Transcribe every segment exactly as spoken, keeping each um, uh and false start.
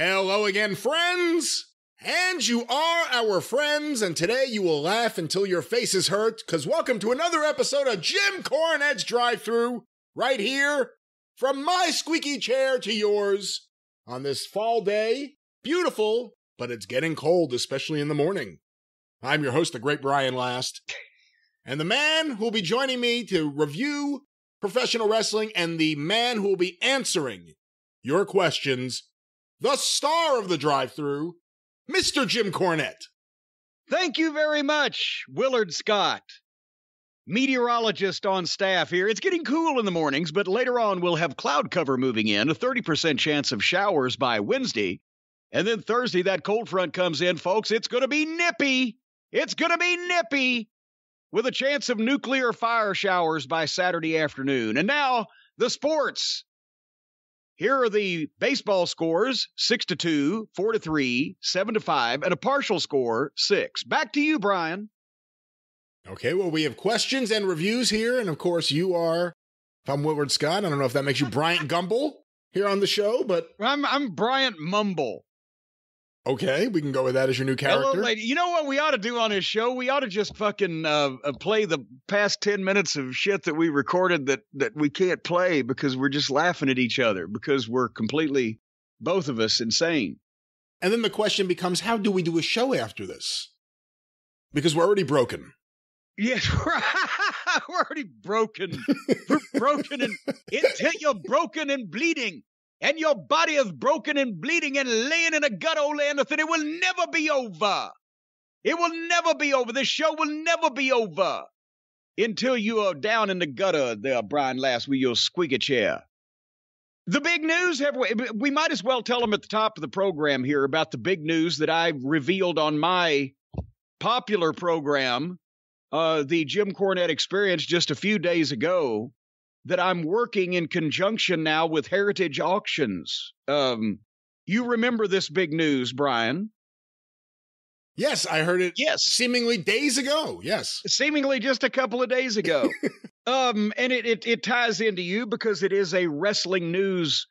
Hello again, friends! And you are our friends, and today you will laugh until your faces hurt, because welcome to another episode of Jim Cornette's Drive-Thru, right here, from my squeaky chair to yours, on this fall day. Beautiful, but it's getting cold, especially in the morning. I'm your host, the great Brian Last, and the man who will be joining me to review professional wrestling, and the man who will be answering your questions, the star of the drive-thru, Mister Jim Cornette. Thank you very much, Willard Scott, meteorologist on staff here. It's getting cool in the mornings, but later on we'll have cloud cover moving in, a thirty percent chance of showers by Wednesday. And then Thursday, that cold front comes in, folks. It's going to be nippy. It's going to be nippy with a chance of nuclear fire showers by Saturday afternoon. And now the sports. Here are the baseball scores, six to two, four to three, seven to five, and a partial score, six. Back to you, Brian. Okay, well, we have questions and reviews here, and of course, you are, if I'm Willard Scott, I don't know if that makes you Bryant Gumble here on the show, but... I'm, I'm Bryant Mumble. Okay, we can go with that as your new character. Hello, lady. You know what we ought to do on this show? We ought to just fucking uh, play the past ten minutes of shit that we recorded that, that we can't play because we're just laughing at each other because we're completely, both of us, insane. And then the question becomes, how do we do a show after this? Because we're already broken. Yes, we're, we're already broken. We're broken and until you're broken and bleeding. And your body is broken and bleeding and laying in a gut, old Anderson. It will never be over. It will never be over. This show will never be over until you are down in the gutter there, Brian Last, with your squeaky chair. The big news, we might as well tell them at the top of the program here about the big news that I revealed on my popular program, uh, the Jim Cornette Experience, just a few days ago, that I'm working in conjunction now with Heritage Auctions. Um, you remember this big news, Brian? Yes, I heard it yes. seemingly days ago, yes. Seemingly just a couple of days ago. um, and it, it, it ties into you because it is a wrestling news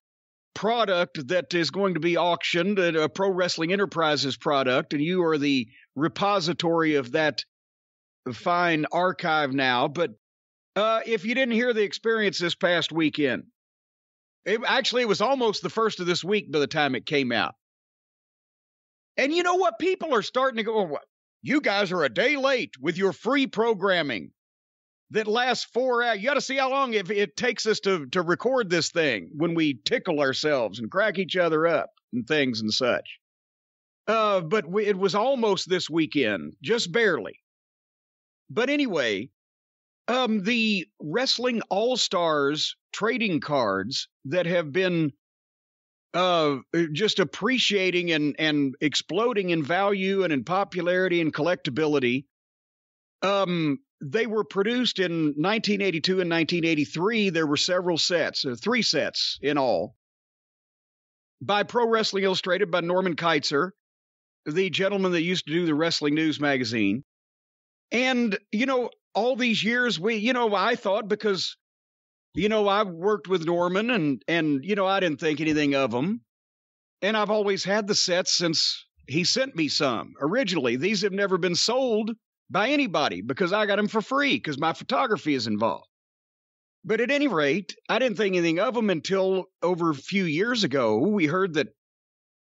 product that is going to be auctioned, a Pro Wrestling Enterprises product, and you are the repository of that fine archive now, but Uh, if you didn't hear the experience this past weekend, it, actually, it was almost the first of this week by the time it came out. And you know what? People are starting to go, well, you guys are a day late with your free programming that lasts four hours. You got to see how long it, it takes us to, to record this thing when we tickle ourselves and crack each other up and things and such. Uh, but we, it was almost this weekend, just barely. But anyway... Um, the Wrestling All-Stars trading cards that have been uh, just appreciating and, and exploding in value and in popularity and collectability, um, they were produced in nineteen eighty-two and nineteen eighty-three. There were several sets, uh, three sets in all, by Pro Wrestling Illustrated by Norman Keitzer, the gentleman that used to do the Wrestling News magazine. And, you know, all these years, we, you know, I thought because, you know, I worked with Norman and, and, you know, I didn't think anything of them. And I've always had the sets since he sent me some. Originally, these have never been sold by anybody because I got them for free because my photography is involved. But at any rate, I didn't think anything of them until over a few years ago, we heard that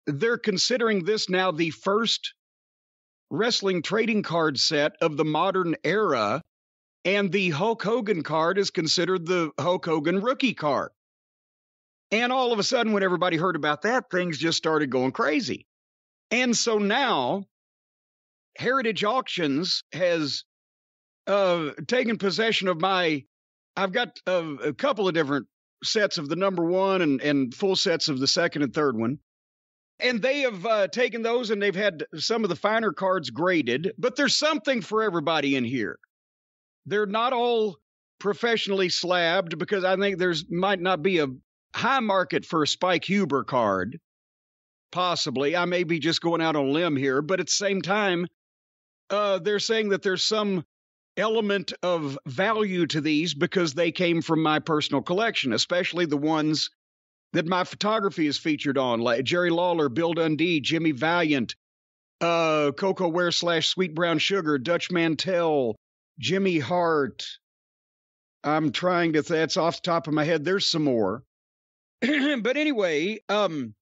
they're considering this now the first wrestling trading card set of the modern era. And the Hulk Hogan card is considered the Hulk Hogan rookie card. And all of a sudden, when everybody heard about that, things just started going crazy. And so now, Heritage Auctions has uh, taken possession of my, I've got uh, a couple of different sets of the number one and, and full sets of the second and third one. And they have uh, taken those and they've had some of the finer cards graded, but there's something for everybody in here. They're not all professionally slabbed because I think there's might not be a high market for a Spike Huber card. Possibly. I may be just going out on a limb here, but at the same time, uh, they're saying that there's some element of value to these because they came from my personal collection, especially the ones that my photography is featured on, like Jerry Lawler, Bill Dundee, Jimmy Valiant, uh, Coco Ware slash Sweet Brown Sugar, Dutch Mantel, Jimmy Hart. I'm trying to, that's off the top of my head. There's some more. But anyway, um,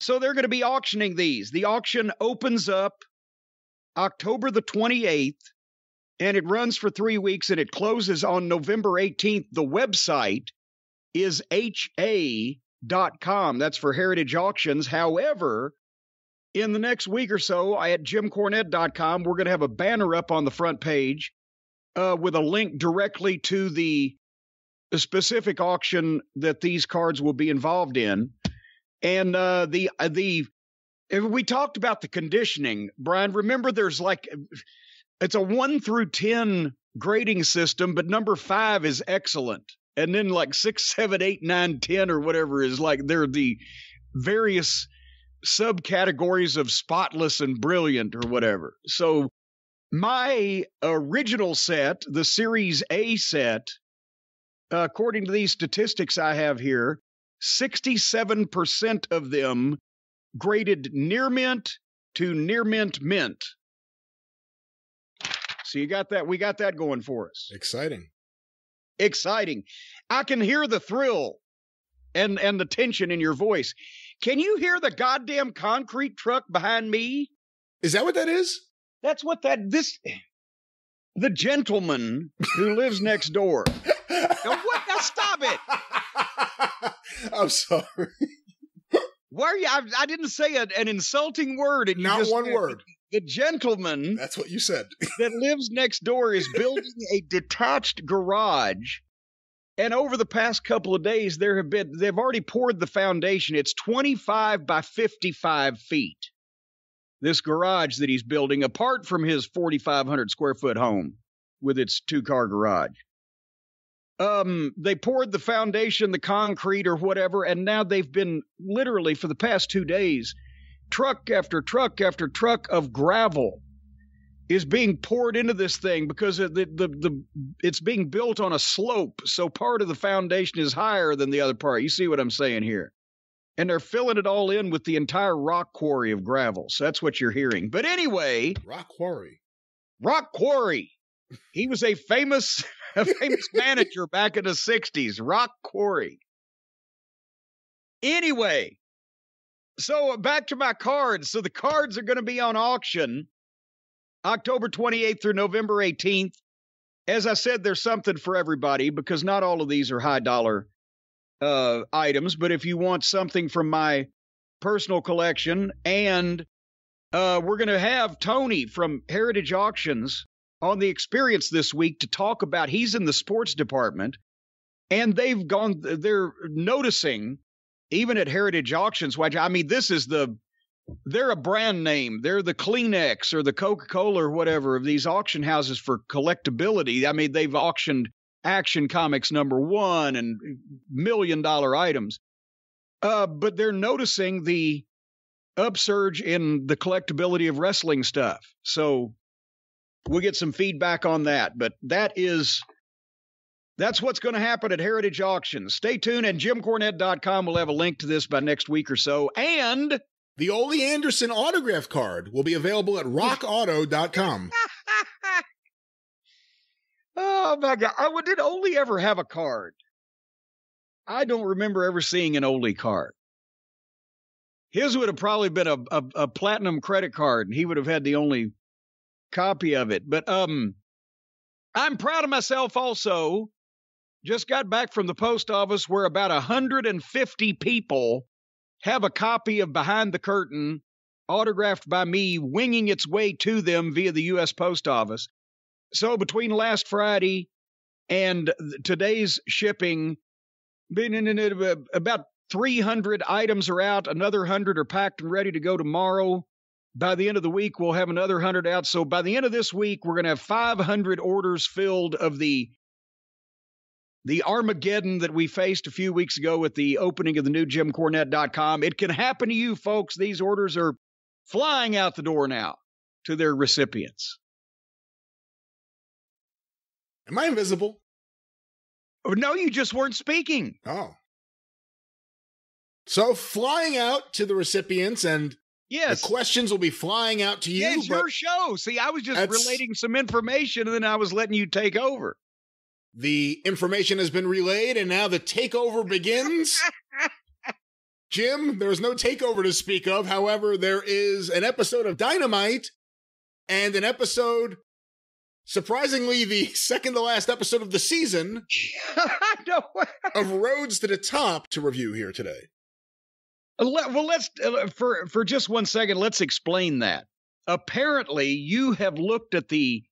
so they're going to be auctioning these. The auction opens up October the twenty-eighth, and it runs for three weeks, and it closes on November eighteenth. The website is H A dot com. That's for Heritage Auctions. However, in the next week or so, at Jim Cornette dot com, we're going to have a banner up on the front page uh, with a link directly to the specific auction that these cards will be involved in. And uh, the the we talked about the conditioning, Brian. Remember, there's like, it's a one through ten grading system, but number five is excellent. And then like six, seven, eight, nine, ten, or whatever is like, they're the various subcategories of spotless and brilliant or whatever. So my original set, the Series A set, uh, according to these statistics I have here, sixty-seven percent of them graded near mint to near mint mint. So you got that. We got that going for us. Exciting. Exciting. I can hear the thrill and, and the tension in your voice. Can you hear the goddamn concrete truck behind me? Is that what that is? That's what that, this, the gentleman who lives next door. Now, what? Now, stop it. I'm sorry. Why are you, I, I didn't say a, an insulting word. And you Not just, one word. The gentleman, that's what you said, that lives next door is building a detached garage. And over the past couple of days, there have been, they've already poured the foundation. It's twenty-five by fifty-five feet. This garage that he's building, apart from his forty-five hundred square foot home with its two car garage. Um, they poured the foundation, the concrete or whatever. And now they've been literally for the past two days, truck after truck after truck of gravel is being poured into this thing because the, the, the, it's being built on a slope. So part of the foundation is higher than the other part. You see what I'm saying here? And they're filling it all in with the entire rock quarry of gravel. So that's what you're hearing. But anyway, rock quarry, rock quarry. He was a famous, a famous manager back in the sixties, rock quarry. Anyway, so back to my cards. So the cards are going to be on auction October twenty-eighth through November eighteenth. As I said, there's something for everybody because not all of these are high dollar uh, items. But if you want something from my personal collection, and uh, we're going to have Tony from Heritage Auctions on the Experience this week to talk about, he's in the sports department, and they've gone, they're noticing even at Heritage Auctions, which, I mean, this is the, they're a brand name. They're the Kleenex or the Coca-Cola or whatever of these auction houses for collectability. I mean, they've auctioned Action Comics number one and million dollar items. Uh, but they're noticing the upsurge in the collectability of wrestling stuff. So we'll get some feedback on that. But that is... that's what's going to happen at Heritage Auctions. Stay tuned, and Jim Cornette dot com will have a link to this by next week or so. And the Ole Anderson autograph card will be available at rock auto dot com. Oh, my God. Oh, did Ole ever have a card? I don't remember ever seeing an Ole card. His would have probably been a, a, a platinum credit card, and he would have had the only copy of it. But um, I'm proud of myself also. Just got back from the post office where about one hundred fifty people have a copy of Behind the Curtain autographed by me, winging its way to them via the U S Post Office. So between last Friday and today's shipping, about three hundred items are out. Another one hundred are packed and ready to go tomorrow. By the end of the week, we'll have another one hundred out. So by the end of this week, we're going to have five hundred orders filled of the The Armageddon that we faced a few weeks ago at the opening of the new Jim Cornette dot com. It can happen to you, folks. These orders are flying out the door now to their recipients. Am I invisible? No, you just weren't speaking. Oh. So flying out to the recipients, and yes, the questions will be flying out to you. Yeah, it's your show. See, I was just relating some information, and then I was letting you take over. The information has been relayed, and now the takeover begins. Jim, there's no takeover to speak of. However, there is an episode of Dynamite and an episode, surprisingly, the second to last episode of the season no. of Roads to the Top to review here today. Well, let's, for, for just one second, let's explain that. Apparently, you have looked at the,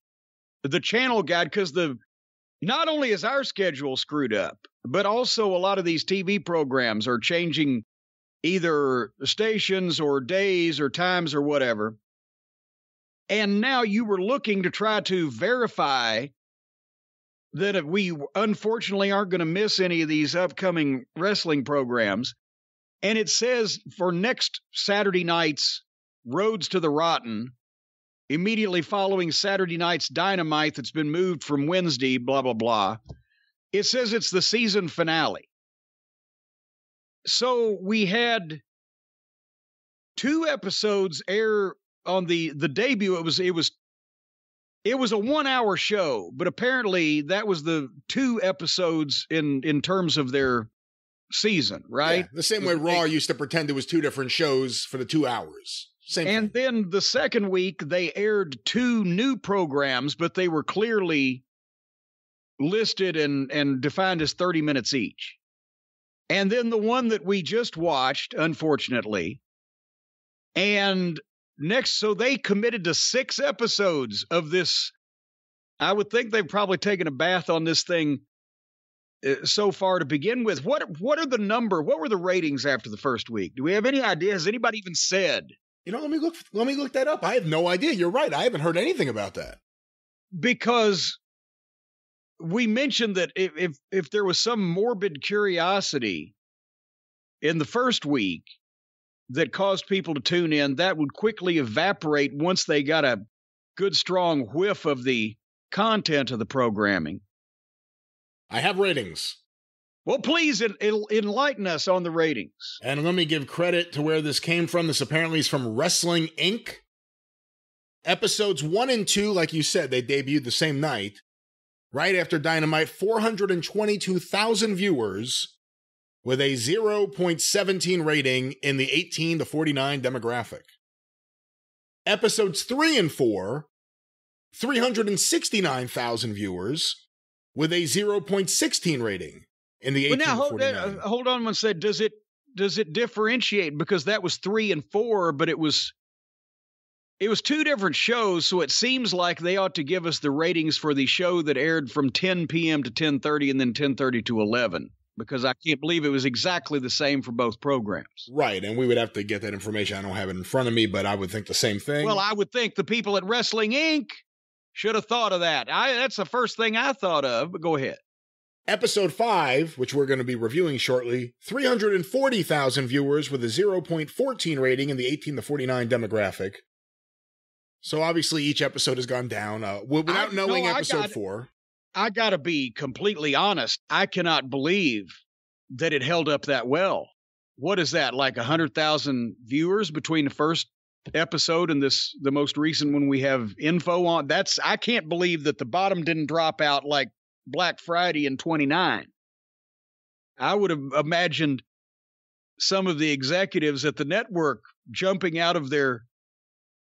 the channel guide, because the, not only is our schedule screwed up, but also a lot of these T V programs are changing either stations or days or times or whatever. And now you were looking to try to verify that we unfortunately aren't going to miss any of these upcoming wrestling programs. And it says for next Saturday night's Roads to the Rotten, immediately following Saturday night's Dynamite that's been moved from Wednesday, blah, blah, blah. It says it's the season finale. So we had two episodes air on the, the debut. It was, it was, it was a one hour show, but apparently that was the two episodes in, in terms of their season, right? Yeah, the same way Raw they, used to pretend it was two different shows for the two hours. Same and thing. Then the second week they aired two new programs, but they were clearly listed and, and defined as thirty minutes each. And then the one that we just watched, unfortunately, and next, so they committed to six episodes of this. I would think they've probably taken a bath on this thing so far to begin with. What what are the number? What were the ratings after the first week? Do we have any idea? Has anybody even said? You know, let me look. Let me look that up. I have no idea. You're right. I haven't heard anything about that, because we mentioned that if if, if there was some morbid curiosity in the first week that caused people to tune in, that would quickly evaporate once they got a good, strong whiff of the content of the programming. I have ratings. Well, please it, it'll enlighten us on the ratings. And let me give credit to where this came from. This apparently is from Wrestling Incorporated. Episodes one and two, like you said, they debuted the same night. Right after Dynamite, four hundred twenty-two thousand viewers with a zero point one seven rating in the eighteen to forty-nine demographic. Episodes three and four, three hundred sixty-nine thousand viewers with a zero point one six rating in the eighteen to forty-nine. Now, hold, uh, hold on one second. Does it, does it differentiate? Because that was three and four, but it was, it was two different shows, so it seems like they ought to give us the ratings for the show that aired from ten p m to ten thirty and then ten thirty to eleven, because I can't believe it was exactly the same for both programs. Right, and we would have to get that information. I don't have it in front of me, but I would think the same thing. Well, I would think the people at Wrestling Incorporated should have thought of that. I, that's the first thing I thought of, but go ahead. Episode five, which we're going to be reviewing shortly, three hundred forty thousand viewers with a zero point one four rating in the eighteen to forty-nine demographic. So obviously each episode has gone down. Uh, without I, knowing no, episode I gotta, four. I got to be completely honest. I cannot believe that it held up that well. What is that, like one hundred thousand viewers between the first episode and this, the most recent one we have info on? That's, I can't believe that the bottom didn't drop out like Black Friday in twenty-nine. I would have imagined some of the executives at the network jumping out of their,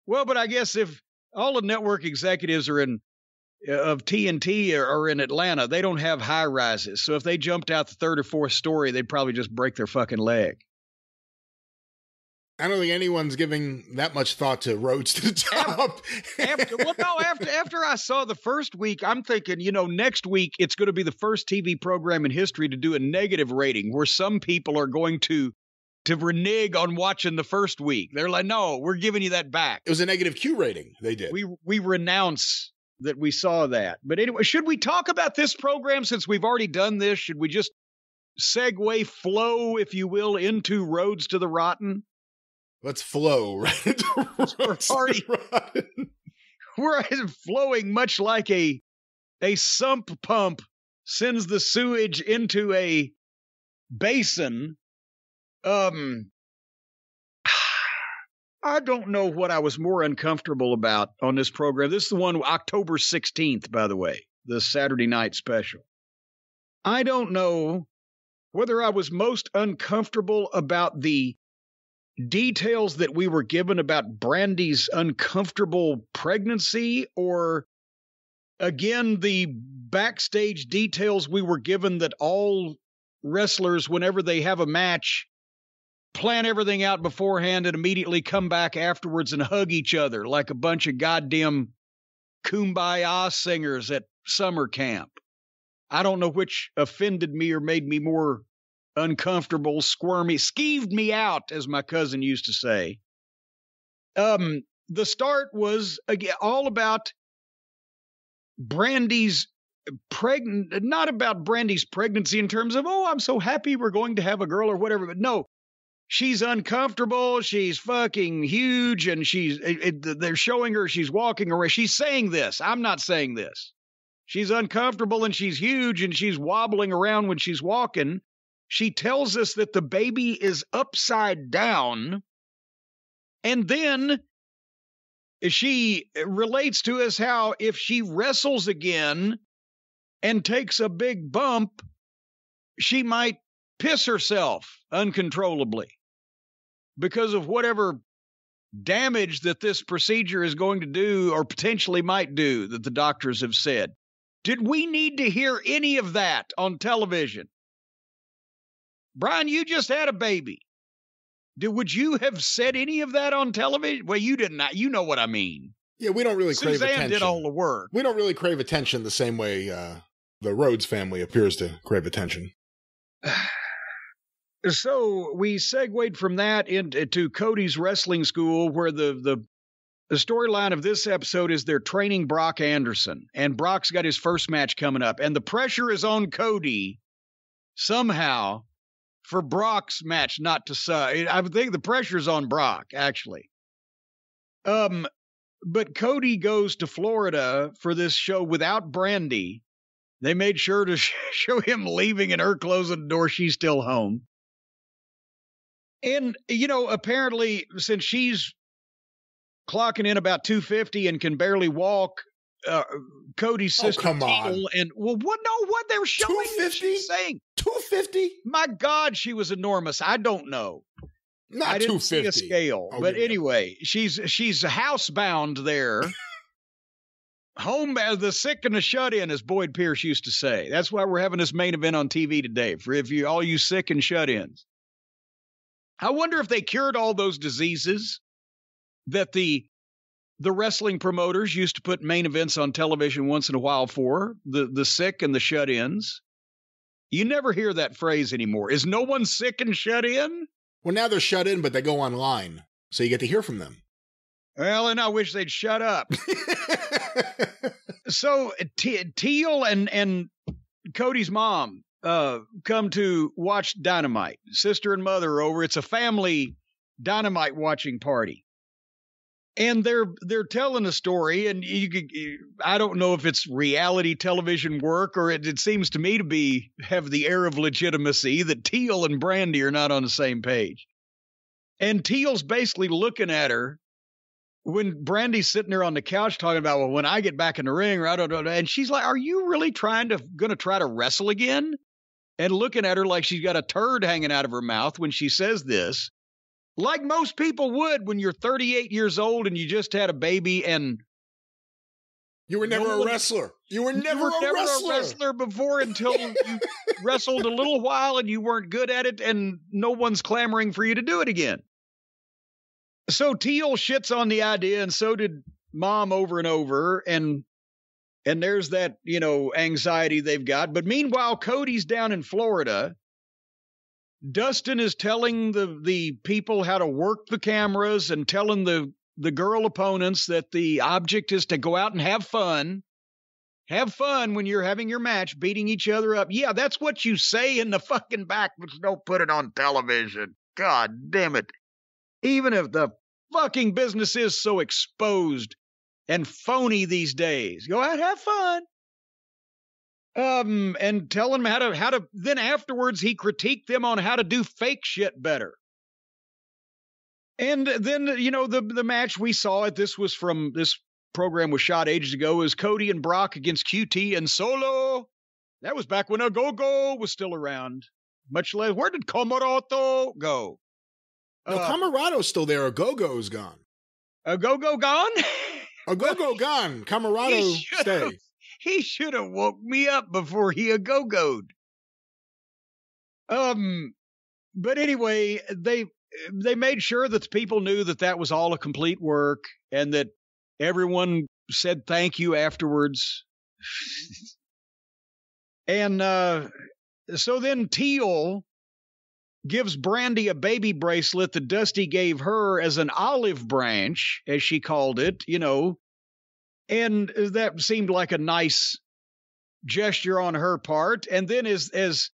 well, but I guess if all the network executives are in uh, of T N T or, or in Atlanta, they don't have high rises. So if they jumped out the third or fourth story, they'd probably just break their fucking leg. I don't think anyone's giving that much thought to Roads to the Top. After, well, no, after, after I saw the first week, I'm thinking, you know, next week it's going to be the first T V program in history to do a negative rating, where some people are going to to renege on watching the first week. They're like, no, we're giving you that back. It was a negative Q rating they did. We we renounce that we saw that. But anyway, should we talk about this program since we've already done this? Should we just segue, flow, if you will, into Roads to the Rotten? Let's flow right into Roads to the Rotten. We're flowing much like a a sump pump sends the sewage into a basin Um, I don't know what I was more uncomfortable about on this program. This is the one October sixteenth, by the way, the Saturday night special. I don't know whether I was most uncomfortable about the details that we were given about Brandi's uncomfortable pregnancy, or again, the backstage details we were given that all wrestlers, whenever they have a match, plan everything out beforehand and immediately come back afterwards and hug each other like a bunch of goddamn kumbaya singers at summer camp. I don't know which offended me or made me more uncomfortable, squirmy, skeeved me out, as my cousin used to say. Um, the start was again all about Brandi's pregnant, not about Brandi's pregnancy in terms of, oh, I'm so happy we're going to have a girl or whatever, but no, she's uncomfortable. She's fucking huge, and she's it, it, they're showing her. She's walking around. She's saying this. I'm not saying this. She's uncomfortable and she's huge and she's wobbling around when she's walking. She tells us that the baby is upside down. And then she relates to us how if she wrestles again and takes a big bump, she might piss herself uncontrollably because of whatever damage that this procedure is going to do or potentially might do that the doctors have said. Did we need to hear any of that on television? Brian, you just had a baby. Did, would you have said any of that on television? Well, you did not. You know what I mean. Yeah, we don't really Suzanne crave attention. Suzanne did all the work. We don't really crave attention the same way uh, the Rhodes family appears to crave attention. So we segued from that into Cody's wrestling school, where the, the, the storyline of this episode is they're training Brock Anderson, and Brock's got his first match coming up, and the pressure is on Cody somehow for Brock's match not to suck. I think the pressure's on Brock, actually. Um, but Cody goes to Florida for this show without Brandi. They made sure to sh show him leaving and her closing the door. She's still home. And, you know, apparently since she's clocking in about two fifty and can barely walk, uh, Cody's sister. Oh, come on. And well, what? No, what they were showing. two fifty? She's saying two fifty. My God, she was enormous. I don't know. Not I didn't see a scale, I'll but anyway, she's she's housebound there. Home as the sick and the shut in, as Boyd Pierce used to say. That's why we're having this main event on T V today. For if you all you sick and shut ins, I wonder if they cured all those diseases that the the wrestling promoters used to put main events on television once in a while for the the sick and the shut ins. You never hear that phrase anymore. Is no one sick and shut in? Well, now they're shut in, but they go online, so you get to hear from them. Well, and I wish they'd shut up. So T Teal and, and Cody's mom uh, come to watch Dynamite. Sister and mother are over. It's a family Dynamite watching party. And they're they're telling a story, and you could, I don't know if it's reality television work, or it, it seems to me to be have the air of legitimacy that Teal and Brandi are not on the same page. And Teal's basically looking at her when Brandi's sitting there on the couch talking about, well, when I get back in the ring, or I don't know. And she's like, are you really trying to, going to try to wrestle again? And looking at her like she's got a turd hanging out of her mouth when she says this, like most people would when you're thirty-eight years old and you just had a baby and you were never no a wrestler. You were never, you were a, never wrestler. a wrestler before until you wrestled a little while and you weren't good at it and no one's clamoring for you to do it again. So Teal shits on the idea, and so did Mom over and over, and and there's that, you know, anxiety they've got. But meanwhile, Cody's down in Florida. Dustin is telling the the people how to work the cameras and telling the the girl opponents that the object is to go out and have fun. Have fun when you're having your match, beating each other up. Yeah, that's what you say in the fucking back, but don't put it on television. God damn it. Even if the fucking business is so exposed and phony these days, go out, have fun. um, and telling them how to, how to, then afterwards he critiqued them on how to do fake shit better. And then, you know, the, the match we saw it, this was from, this program was shot ages ago, is Cody and Brock against Q T and Solo. That was back when Ogogo was still around. Much less, where did Komoroto go? No, uh, Komoroto's still there. Ogogo's gone. Ogogo gone? Ogogo gone. Komoroto stays. He should have woke me up before he Ogogo'd. Um, but anyway, they they made sure that the people knew that that was all a complete work and that everyone said thank you afterwards. And uh, so then Teal gives Brandi a baby bracelet that Dusty gave her as an olive branch, as she called it, you know. And that seemed like a nice gesture on her part. And then as as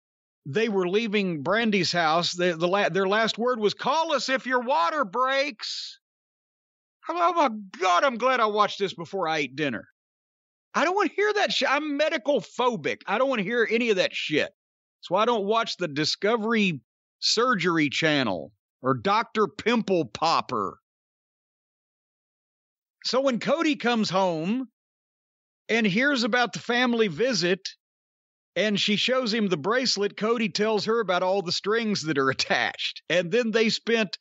they were leaving Brandy's house, the, the la their last word was, "Call us if your water breaks." Oh, my God, I'm glad I watched this before I ate dinner. I don't want to hear that shit. I'm medical phobic. I don't want to hear any of that shit. That's why I don't watch the Discovery Surgery Channel or Doctor Pimple Popper. So when Cody comes home and hears about the family visit and she shows him the bracelet, Cody tells her about all the strings that are attached. And then they spent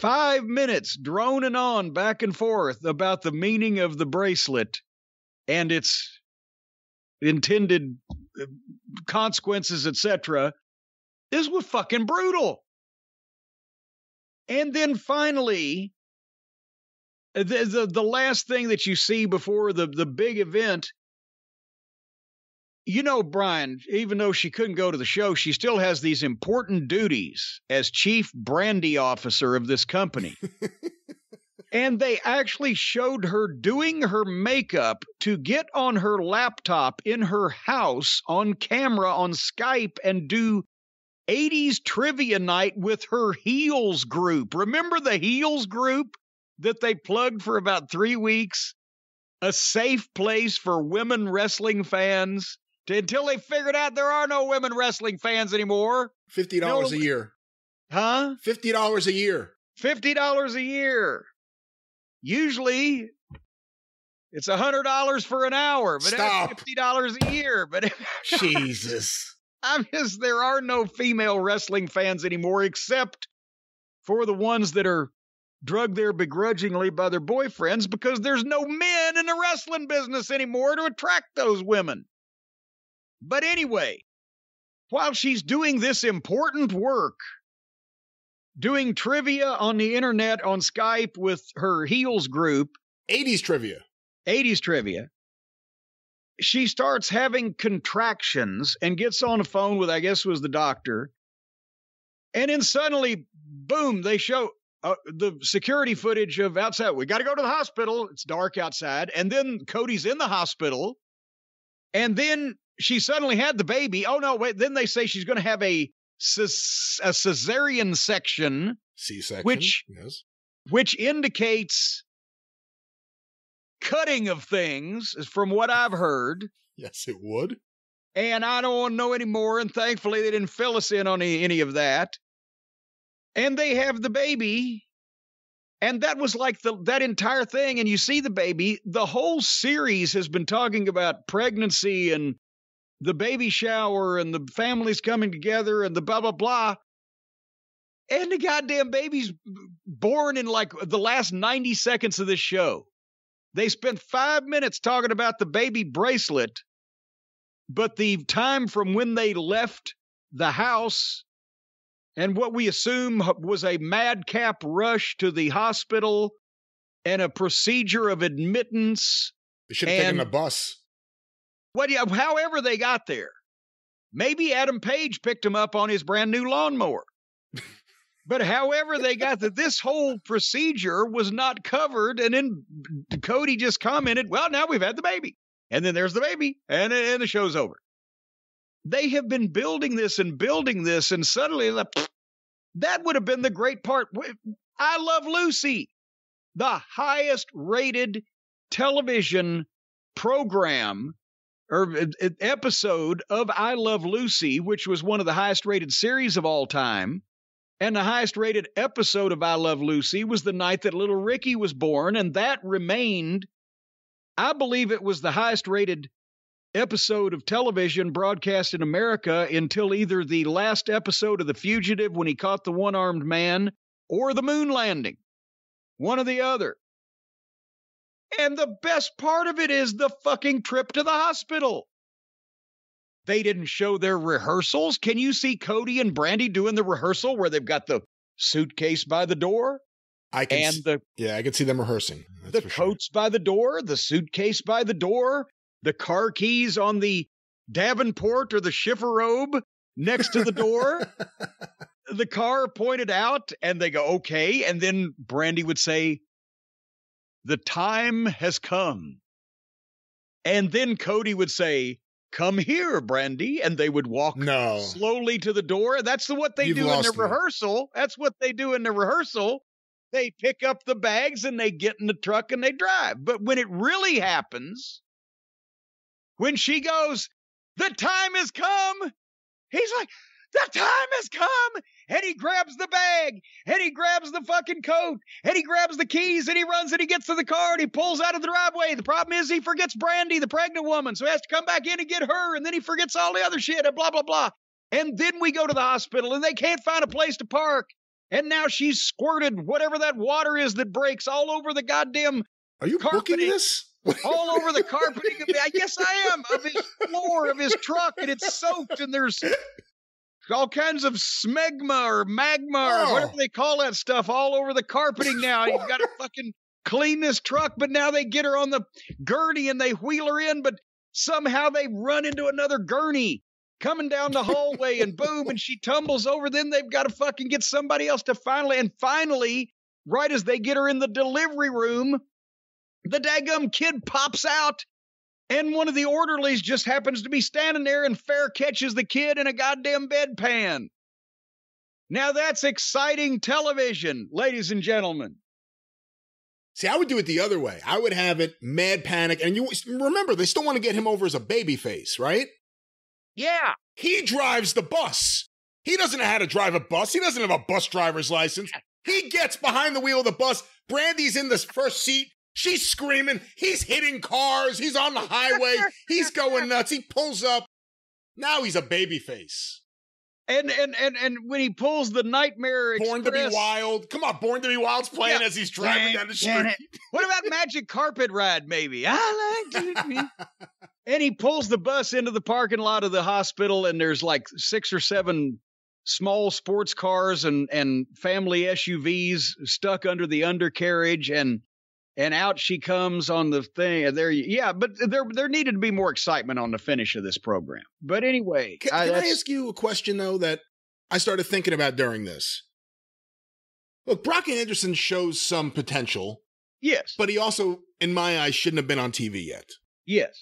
five minutes droning on back and forth about the meaning of the bracelet and its intended consequences, et cetera. This was fucking brutal. And then finally, the, the, the last thing that you see before the, the big event, you know, Brian, even though she couldn't go to the show, she still has these important duties as chief Brandi officer of this company. And they actually showed her doing her makeup to get on her laptop in her house on camera on Skype and do eighties trivia night with her Heels group. Remember the Heels group that they plugged for about three weeks? A safe place for women wrestling fans to, until they figured out there are no women wrestling fans anymore. fifty dollars no, a year. Huh? fifty dollars a year. fifty dollars a year. Usually it's one hundred dollars for an hour, but Stop. That's fifty dollars a year. But Jesus. I'm just, there are no female wrestling fans anymore, except for the ones that are drugged there begrudgingly by their boyfriends, because there's no men in the wrestling business anymore to attract those women. But anyway, while she's doing this important work, doing trivia on the internet on Skype with her Heels group. eighties trivia. eighties trivia. She starts having contractions and gets on the phone with, I guess it was the doctor. And then suddenly, boom, they show uh, the security footage of outside. We got to go to the hospital. It's dark outside. And then Cody's in the hospital. And then she suddenly had the baby. Oh, no, wait. Then they say she's going to have a a cesarean section, C-section, which, yes. which indicates cutting of things, from what I've heard. Yes, it would. And I don't want to know anymore, and thankfully they didn't fill us in on any, any of that. And they have the baby, and that was like the, that entire thing, and you see the baby. The whole series has been talking about pregnancy and the baby shower and the families coming together and the blah, blah, blah. And the goddamn baby's born in like the last ninety seconds of this show. They spent five minutes talking about the baby bracelet, but the time from when they left the house and what we assume was a madcap rush to the hospital and a procedure of admittance. They should have taken a bus. What, however they got there. Maybe Adam Page picked him up on his brand new lawnmower. But however they got there, this whole procedure was not covered. And then Cody just commented, well, now we've had the baby. And then there's the baby. And, and the show's over. They have been building this and building this. And suddenly, like, that would have been the great part. I Love Lucy, the highest rated television program or uh, episode of I Love Lucy, which was one of the highest rated series of all time. And the highest rated episode of I Love Lucy was the night that little Ricky was born. And that remained, I believe it was the highest rated episode of television broadcast in America until either the last episode of The Fugitive when he caught the one-armed man or the moon landing, one or the other. And the best part of it is the fucking trip to the hospital. They didn't show their rehearsals. Can you see Cody and Brandi doing the rehearsal where they've got the suitcase by the door? I can and the yeah, I can see them rehearsing. That's the coats sure. by the door, the suitcase by the door, the car keys on the Davenport or the Schiffer robe next to the door, the car pointed out, and they go, okay. And then Brandi would say, the time has come. And then Cody would say, come here, Brandi. And they would walk no. slowly to the door. That's what they You've do in the rehearsal. That's what they do in the rehearsal. They pick up the bags and they get in the truck and they drive. But when it really happens, when she goes, the time has come, he's like, the time has come. And he grabs the bag and he grabs the fucking coat and he grabs the keys and he runs and he gets to the car and he pulls out of the driveway. The problem is he forgets Brandi, the pregnant woman. So he has to come back in and get her. And then he forgets all the other shit and blah, blah, blah. And then we go to the hospital and they can't find a place to park. And now she's squirted whatever that water is that breaks all over the goddamn Are you carpeting, booking this? all over the carpeting of the, I guess I am, of his floor, of his truck, and it's soaked, and there's all kinds of smegma or magma oh. or whatever they call that stuff all over the carpeting now. You've got to fucking clean this truck, but now they get her on the gurney and they wheel her in, but somehow they run into another gurney coming down the hallway and boom, and she tumbles over. Then they've got to fucking get somebody else to finally, and finally, right as they get her in the delivery room, the daggum kid pops out and one of the orderlies just happens to be standing there and fair catches the kid in a goddamn bedpan. Now that's exciting television, ladies and gentlemen. See, I would do it the other way. I would have it mad panic. And you remember, they still want to get him over as a babyface, right? Yeah. He drives the bus. He doesn't know how to drive a bus. He doesn't have a bus driver's license. He gets behind the wheel of the bus. Brandy's in the first seat. She's screaming. He's hitting cars. He's on the highway. He's going nuts. He pulls up. Now he's a babyface. And and and and when he pulls the Nightmare Born Express. Born to be Wild. Come on, Born to be Wild's playing yeah. as he's driving Dang, down the street. What about Magic Carpet Ride, maybe? I like you. And he pulls the bus into the parking lot of the hospital, and there's like six or seven small sports cars and, and family S U Vs stuck under the undercarriage, and And out she comes on the thing. And there, you, yeah, but there there needed to be more excitement on the finish of this program. But anyway, can I, can I ask you a question though that I started thinking about during this? Look, Brock Anderson shows some potential, yes, but he also, in my eyes, shouldn't have been on T V yet. Yes,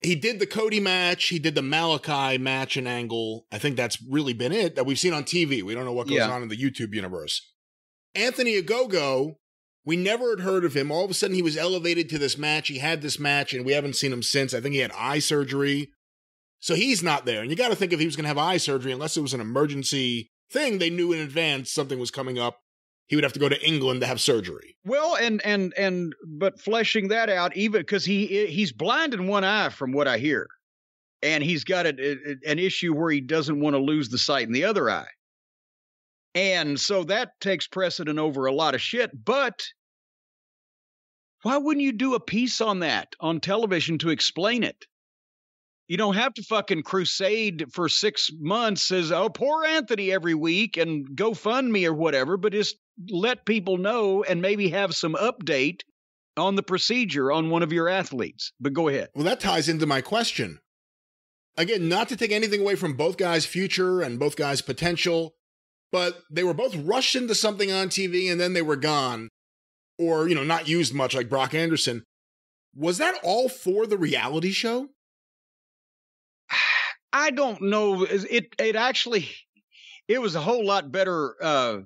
he did the Cody match, he did the Malakai match and angle. I think that's really been it that we've seen on T V. We don't know what goes yeah. on in the YouTube universe. Anthony Ogogo. We never had heard of him. All of a sudden, he was elevated to this match. He had this match, and we haven't seen him since. I think he had eye surgery. So he's not there. And you got to think if he was going to have eye surgery, unless it was an emergency thing, they knew in advance something was coming up. He would have to go to England to have surgery. Well, and, and, and, but fleshing that out, even because he, he's blind in one eye from what I hear. And he's got a, a, an issue where he doesn't want to lose the sight in the other eye. And so that takes precedent over a lot of shit, but why wouldn't you do a piece on that on television to explain it? You don't have to fucking crusade for six months as, oh, poor Anthony every week and GoFundMe or whatever, but just let people know and maybe have some update on the procedure on one of your athletes. But go ahead. Well, that ties into my question. Again, not to take anything away from both guys' future and both guys' potential, but they were both rushed into something on T V and then they were gone or, you know, not used much like Brock Anderson. Was that all for the reality show? I don't know. It, it actually, it was a whole lot better uh,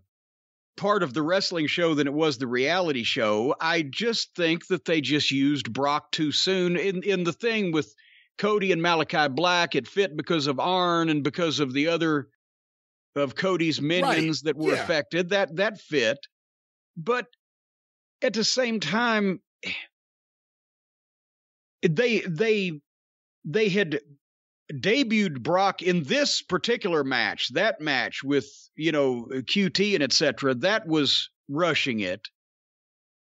part of the wrestling show than it was the reality show. I just think that they just used Brock too soon in, in the thing with Cody and Malakai Black. It fit because of Arn and because of the other of Cody's minions right. that were yeah. affected. That that fit. But at the same time, they they they had debuted Brock in this particular match, that match with, you know, Q T and et cetera. That was rushing it.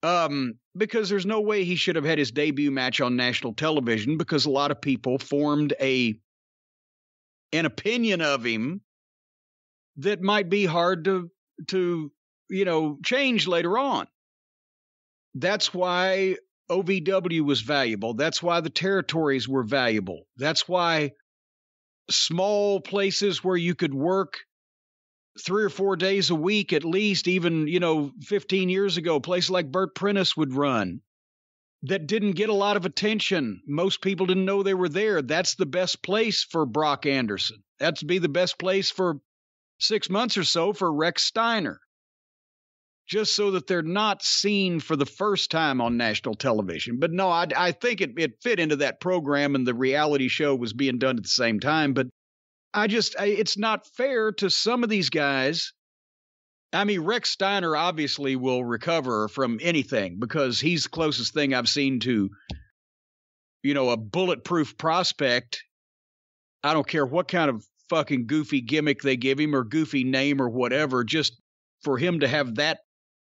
Um, because there's no way he should have had his debut match on national television, because a lot of people formed a an opinion of him that might be hard to to you know change later on. That's why O V W was valuable. That's why the territories were valuable. That's why small places where you could work three or four days a week at least, even, you know, fifteen years ago, places like Burt Prentice would run that didn't get a lot of attention. Most people didn't know they were there. That's the best place for Brock Anderson. That's be the best place for six months or so for Rex Steiner, just so that they're not seen for the first time on national television. But no, I, I think it, it fit into that program, and the reality show was being done at the same time. But I just, I, it's not fair to some of these guys. I mean, Rex Steiner obviously will recover from anything, because he's the closest thing I've seen to, you know, a bulletproof prospect. I don't care what kind of fucking goofy gimmick they give him or goofy name or whatever, just for him to have that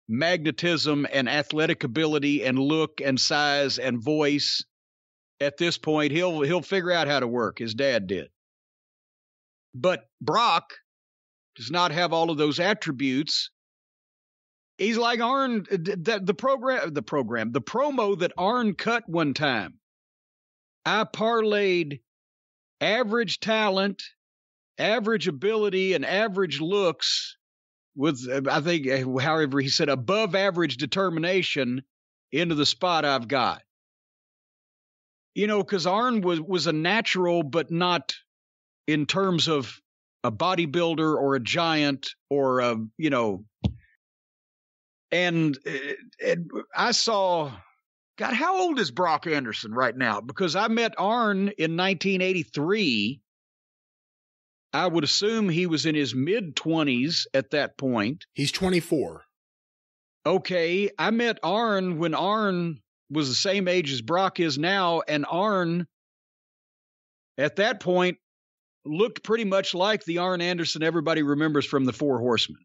magnetism and athletic ability and look and size and voice at this point, he'll, he'll figure out how to work. His dad did. But Brock does not have all of those attributes. He's like Arn, the, the program, the program, the promo that Arn cut one time. I parlayed average talent, average ability, and average looks with, I think, however he said, above average determination into the spot I've got. You know, because Arn was, was a natural, but not in terms of a bodybuilder or a giant or a, you know, and it, it, I saw, God, how old is Brock Anderson right now? Because I met Arn in nineteen eighty-three. I would assume he was in his mid twenties at that point. He's twenty-four. Okay. I met Arn when Arn was the same age as Brock is now. And Arn at that point looked pretty much like the Arn Anderson everybody remembers from the Four Horsemen.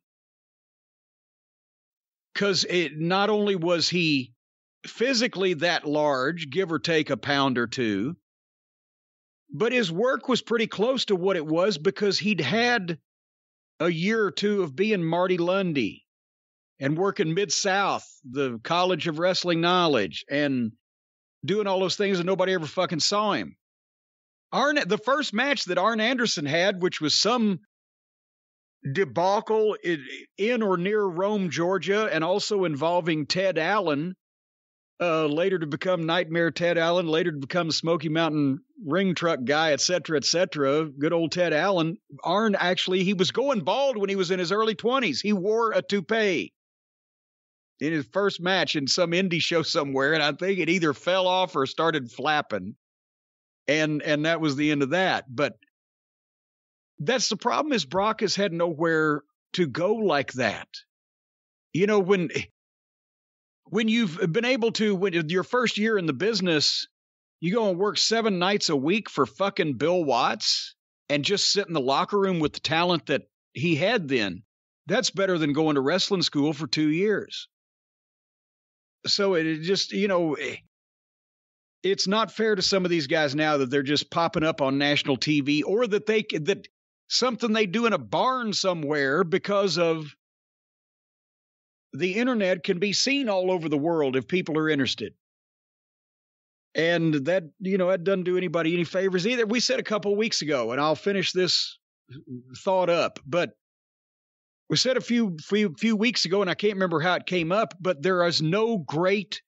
Because it not only was he physically that large, give or take a pound or two, but his work was pretty close to what it was, because he'd had a year or two of being Marty Lundy and working Mid-South, the College of Wrestling Knowledge, and doing all those things that nobody ever fucking saw him. Arn, the first match that Arn Anderson had, which was some debacle in or near Rome, Georgia, and also involving Ted Allen, uh, later to become Nightmare Ted Allen, later to become Smoky Mountain Ring Truck Guy, et cetera, et cetera. Good old Ted Allen. Arn, actually, he was going bald when he was in his early twenties. He wore a toupee in his first match in some indie show somewhere, and I think it either fell off or started flapping. And and that was the end of that. But that's the problem, is Brock has had nowhere to go like that. You know, when when you've been able to, when your first year in the business, you go and work seven nights a week for fucking Bill Watts and just sit in the locker room with the talent that he had then. That's better than going to wrestling school for two years. So it just, you know... it's not fair to some of these guys now that they're just popping up on national T V, or that they that something they do in a barn somewhere because of the internet can be seen all over the world if people are interested. And that, you know, that doesn't do anybody any favors either. We said a couple of weeks ago, and I'll finish this thought up, but we said a few, few, few weeks ago, and I can't remember how it came up, but there is no great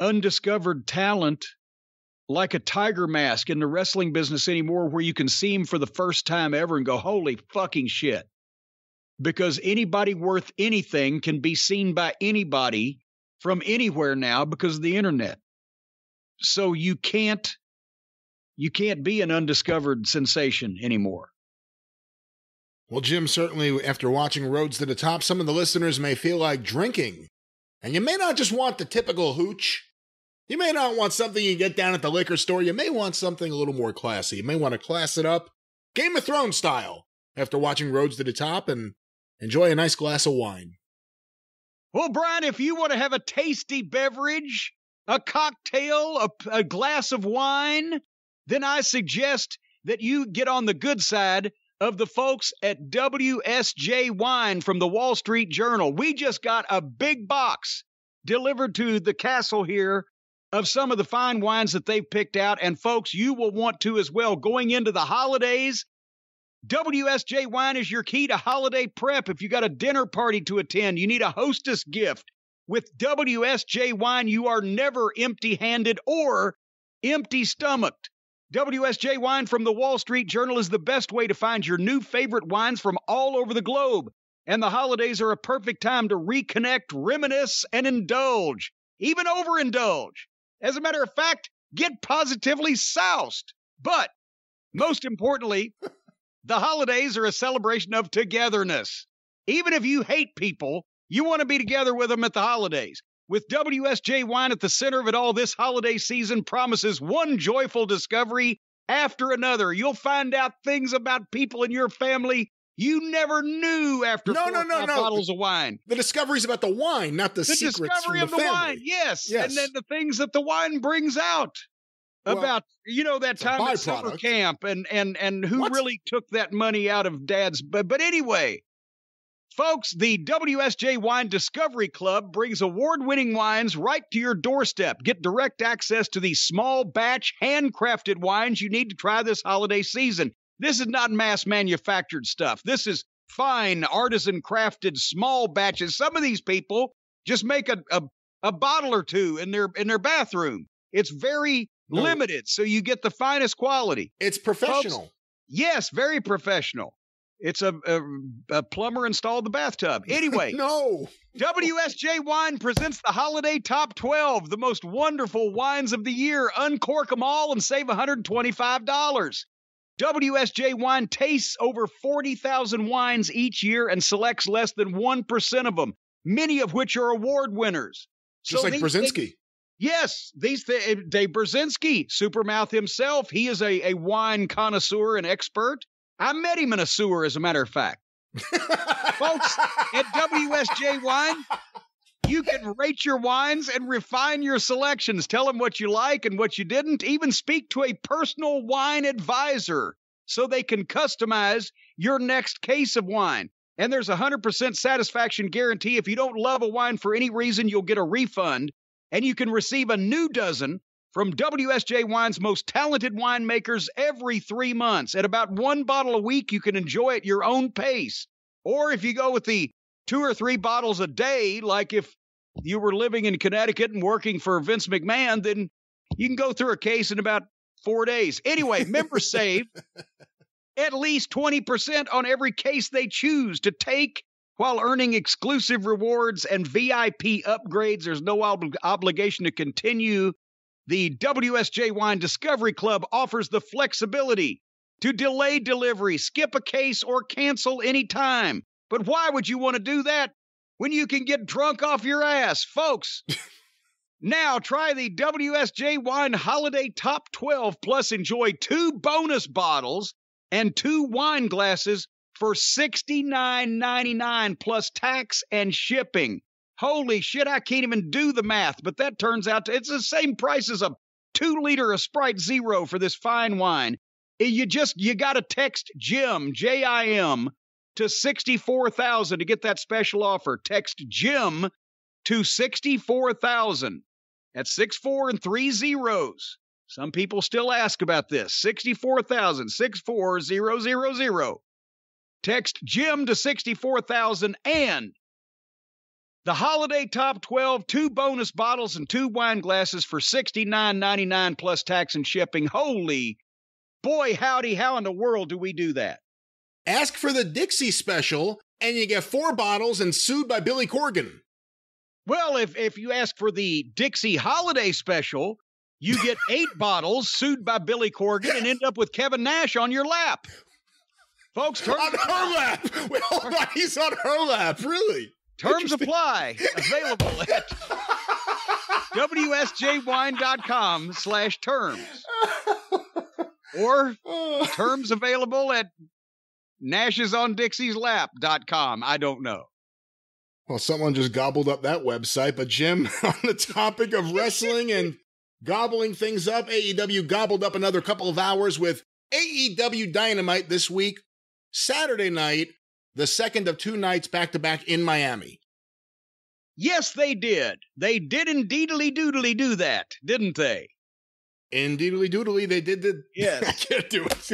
undiscovered talent like a Tiger Mask in the wrestling business anymore, where you can see him for the first time ever and go, holy fucking shit. Because anybody worth anything can be seen by anybody from anywhere now because of the internet. So you can't you can't be an undiscovered sensation anymore. Well, Jim, certainly after watching Roads to the Top, some of the listeners may feel like drinking. And you may not just want the typical hooch. You may not want something you get down at the liquor store. You may want something a little more classy. You may want to class it up Game of Thrones style after watching Roads to the Top and enjoy a nice glass of wine. Well, Brian, if you want to have a tasty beverage, a cocktail, a, a glass of wine, then I suggest that you get on the good side of the folks at W S J Wine from the Wall Street Journal. We just got a big box delivered to the castle here of some of the fine wines that they've picked out. And folks, you will want to as well going into the holidays. W S J Wine is your key to holiday prep. If you got a dinner party to attend, you need a hostess gift. With W S J Wine, you are never empty-handed or empty-stomached. W S J Wine from the Wall Street Journal is the best way to find your new favorite wines from all over the globe. And the holidays are a perfect time to reconnect, reminisce, and indulge. Even overindulge. As a matter of fact, get positively soused. But, most importantly, the holidays are a celebration of togetherness. Even if you hate people, you want to be together with them at the holidays. With W S J Wine at the center of it all, this holiday season promises one joyful discovery after another. You'll find out things about people in your family you never knew after no, four no, no, no. bottles of wine. The discoveries about the wine, not the, the secrets discovery from the of the family. Wine, yes. yes. And then the things that the wine brings out well, about, you know, that time at summer camp and, and, and who what? really took that money out of dad's. But, but anyway. Folks, the W S J Wine Discovery Club brings award-winning wines right to your doorstep. Get direct access to the small batch, handcrafted wines you need to try this holiday season. This is not mass-manufactured stuff. This is fine, artisan-crafted, small batches. Some of these people just make a, a, a bottle or two in their in their bathroom. It's very no. limited, so you get the finest quality. It's professional. Folks, yes, very professional. It's a, a, a plumber installed the bathtub. Anyway. No. W S J Wine presents the Holiday Top twelve, the most wonderful wines of the year. Uncork them all and save one hundred twenty-five dollars. W S J Wine tastes over forty thousand wines each year and selects less than one percent of them, many of which are award winners. Just so like Brzezinski. Things, yes. These th Dave Brzezinski, Supermouth himself. He is a, a wine connoisseur and expert. I met him in a sewer, as a matter of fact. Folks, at W S J Wine, you can rate your wines and refine your selections. Tell them what you like and what you didn't. Even speak to a personal wine advisor so they can customize your next case of wine. And there's a one hundred percent satisfaction guarantee. If you don't love a wine for any reason, you'll get a refund. And you can receive a new dozen from W S J Wine's most talented winemakers every three months. At about one bottle a week, you can enjoy at your own pace. Or if you go with the two or three bottles a day, like if you were living in Connecticut and working for Vince McMahon, then you can go through a case in about four days. Anyway, members save at least twenty percent on every case they choose to take while earning exclusive rewards and V I P upgrades. There's no ob- obligation to continue. The W S J Wine Discovery Club offers the flexibility to delay delivery, skip a case, or cancel any time. But why would you want to do that when you can get drunk off your ass, folks? Now try the W S J Wine Holiday Top twelve, plus enjoy two bonus bottles and two wine glasses for sixty-nine ninety-nine plus tax and shipping. Holy shit, I can't even do the math, but that turns out to, it's the same price as a two liter of Sprite Zero for this fine wine. You just, you got to text Jim, J I M, to sixty-four thousand to get that special offer. Text Jim to sixty-four thousand. That's six, four, and three zeros. Some people still ask about this. sixty-four thousand, six, four, zero, zero, zero. Text Jim to sixty-four thousand and the Holiday Top twelve, two bonus bottles and two wine glasses for sixty-nine ninety-nine plus tax and shipping. Holy boy, howdy, how in the world do we do that? Ask for the Dixie special and you get four bottles and sued by Billy Corgan. Well, if, if you ask for the Dixie Holiday special, you get eight bottles sued by Billy Corgan and end up with Kevin Nash on your lap. Folks, terms on her lap. Wait, hold on. He's on her lap, really. Terms apply. Available at W S J wine dot com slash terms. Or terms available at Nash's on Dixie's lap dot com. I don't know. Well, someone just gobbled up that website, but Jim, on the topic of wrestling and gobbling things up, A E W gobbled up another couple of hours with A E W Dynamite this week, Saturday night, the second of two nights back-to-back in Miami. Yes, they did. They did indeedly-doodly do that, didn't they? Indeedly-doodly, they did the... Yes. I can't do it.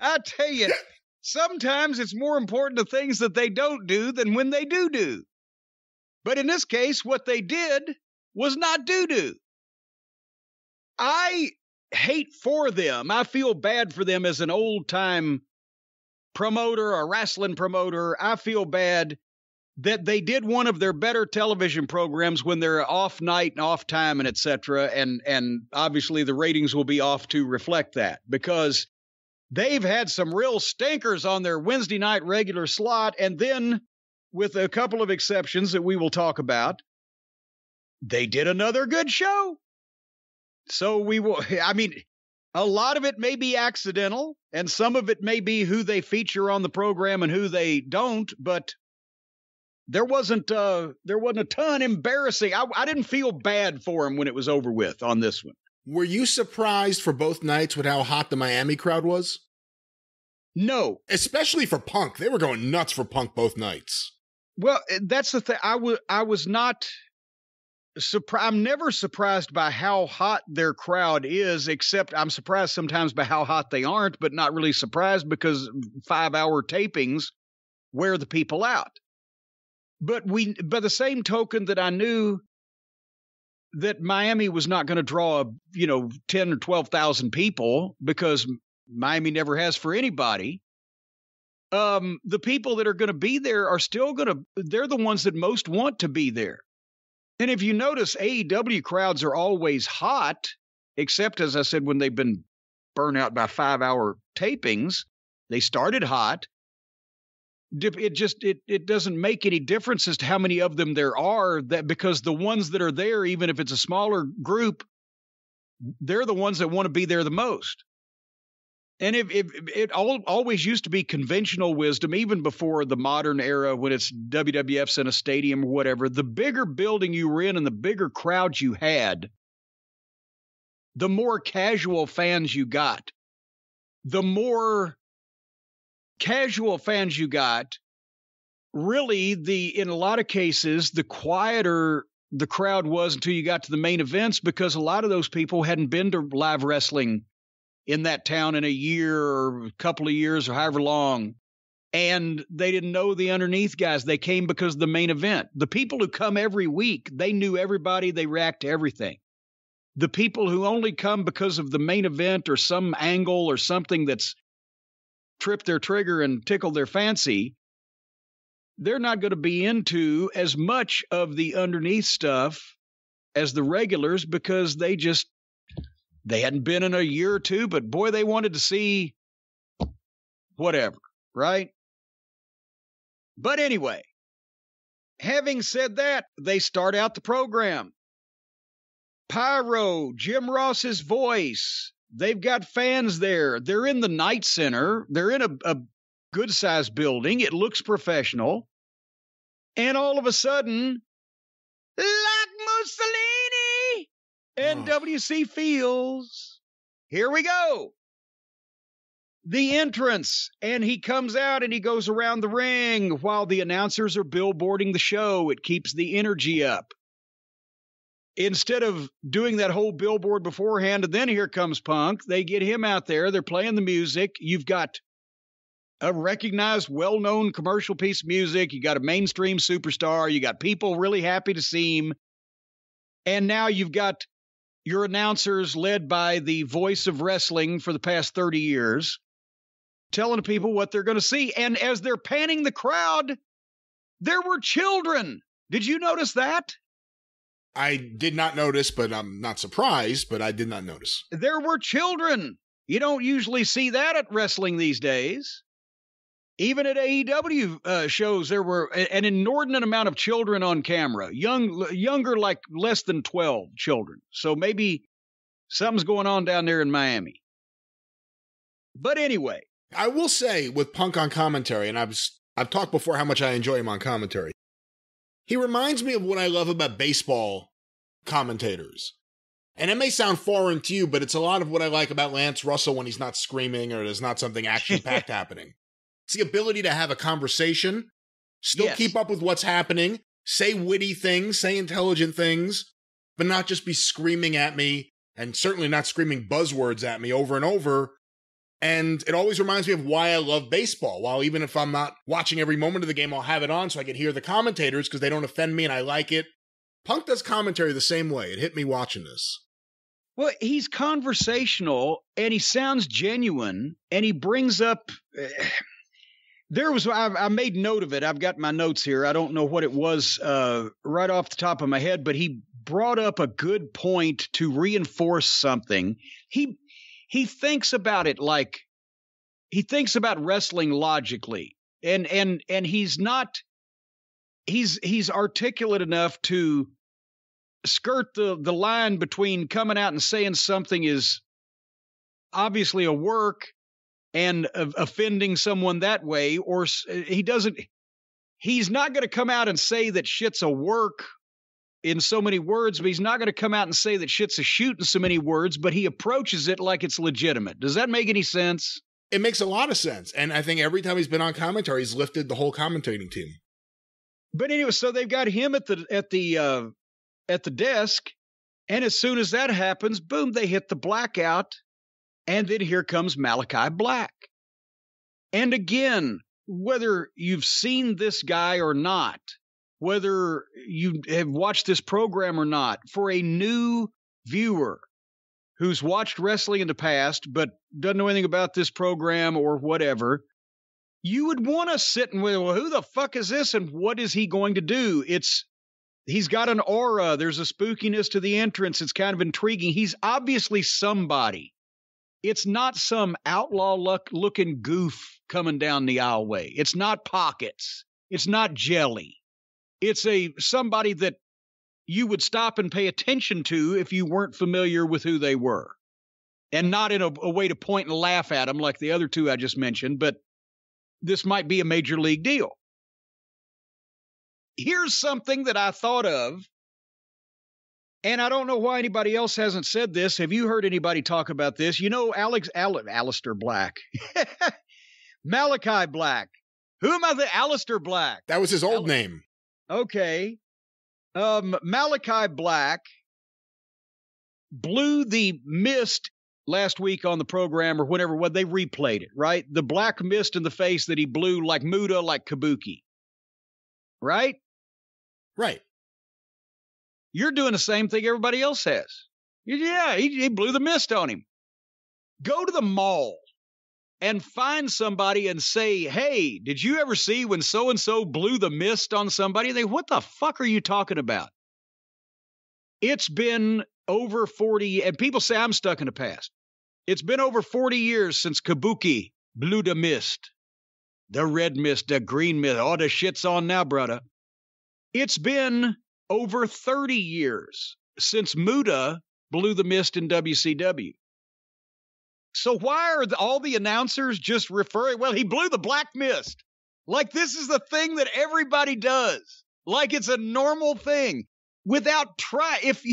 I tell you, sometimes it's more important to things that they don't do than when they do do. But in this case, what they did was not do-do. I hate for them. I feel bad for them as an old-time promoter, a wrestling promoter. I feel bad that they did one of their better television programs when they're off night and off time and et cetera. And, and obviously the ratings will be off to reflect that, because they've had some real stinkers on their Wednesday night regular slot. And then, with a couple of exceptions that we will talk about, they did another good show. So we will, I mean, a lot of it may be accidental, and some of it may be who they feature on the program and who they don't, but there wasn't, uh, there wasn't a ton embarrassing. I, I didn't feel bad for him when it was over with on this one. Were you surprised for both nights with how hot the Miami crowd was? No. Especially for Punk. They were going nuts for Punk both nights. Well, that's the thing. I, I was not... Surpri- I'm never surprised by how hot their crowd is, except I'm surprised sometimes by how hot they aren't, but not really surprised because five-hour tapings wear the people out. But we, by the same token that I knew that Miami was not going to draw, you know, ten or twelve thousand people, because Miami never has for anybody, um, the people that are going to be there are still going to, they're the ones that most want to be there. And if you notice, A E W crowds are always hot, except, as I said, when they've been burnt out by five-hour tapings. They started hot. It just it it doesn't make any difference as to how many of them there are, that because the ones that are there, even if it's a smaller group, they're the ones that want to be there the most. And if, if it all, always used to be conventional wisdom, even before the modern era, when it's W W F's in a stadium or whatever, the bigger building you were in and the bigger crowd you had, the more casual fans you got. The more casual fans you got, really, the in a lot of cases, the quieter the crowd was until you got to the main events, because a lot of those people hadn't been to live wrestling in that town in a year or a couple of years or however long. And they didn't know the underneath guys. They came because of the main event. The people who come every week, they knew everybody. They react to everything. The people who only come because of the main event or some angle or something that's tripped their trigger and tickled their fancy, they're not going to be into as much of the underneath stuff as the regulars, because they just, they hadn't been in a year or two, but boy, they wanted to see whatever, right? But anyway, having said that, they start out the program. Pyro, Jim Ross's voice. They've got fans there. They're in the Knight Center. They're in a, a good-sized building. It looks professional. And all of a sudden, like Mussolini! And W C Fields, here we go. The entrance, and he comes out and he goes around the ring while the announcers are billboarding the show. It keeps the energy up. Instead of doing that whole billboard beforehand, and then here comes Punk, they get him out there. They're playing the music. You've got a recognized, well-known commercial piece of music. You got a mainstream superstar. You got people really happy to see him. And now you've got your announcers, led by the voice of wrestling for the past thirty years, telling people what they're going to see. And as they're panning the crowd, there were children. Did you notice that? I did not notice, but I'm not surprised, but I did not notice. There were children. You don't usually see that at wrestling these days. Even at A E W uh, shows, there were an inordinate amount of children on camera, young, younger, like less than twelve children. So maybe something's going on down there in Miami. But anyway, I will say with Punk on commentary, and I've, I've talked before how much I enjoy him on commentary. He reminds me of what I love about baseball commentators. And it may sound foreign to you, but it's a lot of what I like about Lance Russell when he's not screaming or there's not something action-packed happening. It's the ability to have a conversation, still yes. keep up with what's happening, say witty things, say intelligent things, but not just be screaming at me and certainly not screaming buzzwords at me over and over. And it always reminds me of why I love baseball. While even if I'm not watching every moment of the game, I'll have it on so I can hear the commentators because they don't offend me and I like it. Punk does commentary the same way. It hit me watching this. Well, he's conversational and he sounds genuine and he brings up... Uh, there was... I, I made note of it. I've got my notes here. I don't know what it was uh, right off the top of my head, but he brought up a good point to reinforce something. He... He thinks about it like he thinks about wrestling logically, and and and he's not he's he's articulate enough to skirt the the line between coming out and saying something is obviously a work and uh, offending someone that way, or he doesn't he's not going to come out and say that shit's a work in so many words, but he's not going to come out and say that shit's a shoot in so many words, but he approaches it like it's legitimate. Does that make any sense? It makes a lot of sense. And I think every time he's been on commentary, he's lifted the whole commentating team. But anyway, so they've got him at the, at the, uh, at the desk. And as soon as that happens, boom, they hit the blackout. And then here comes Malakai Black. And again, whether you've seen this guy or not, whether you have watched this program or not, for a new viewer who's watched wrestling in the past but doesn't know anything about this program or whatever, you would want to sit and, well, who the fuck is this and what is he going to do? It's, he's got an aura. There's a spookiness to the entrance. It's kind of intriguing. He's obviously somebody. It's not some outlaw-looking goof coming down the aisleway. It's not Pockets. It's not Jelly. It's a somebody that you would stop and pay attention to if you weren't familiar with who they were, and not in a, a way to point and laugh at them like the other two I just mentioned, but this might be a major league deal. Here's something that I thought of, and I don't know why anybody else hasn't said this. Have you heard anybody talk about this? You know, Alex, Al, Alistair Black, Malakai Black. Who am I? The Alistair Black. That was his old Al- name. Okay, um, Malakai Black blew the mist last week on the program or whatever. Well, they replayed it, right? The black mist in the face that he blew like Muda, like Kabuki, right? Right. You're doing the same thing everybody else has. Yeah, he, he blew the mist on him. Go to the mall and find somebody and say, hey, did you ever see when so-and-so blew the mist on somebody? They, what the fuck are you talking about? It's been over forty, and people say I'm stuck in the past. It's been over forty years since Kabuki blew the mist. The red mist, the green mist, all the shit's on now, brother. It's been over thirty years since Muda blew the mist in W C W. So why are the, all the announcers just referring, well, he blew the black mist. Like this is the thing that everybody does. Like it's a normal thing without try. If,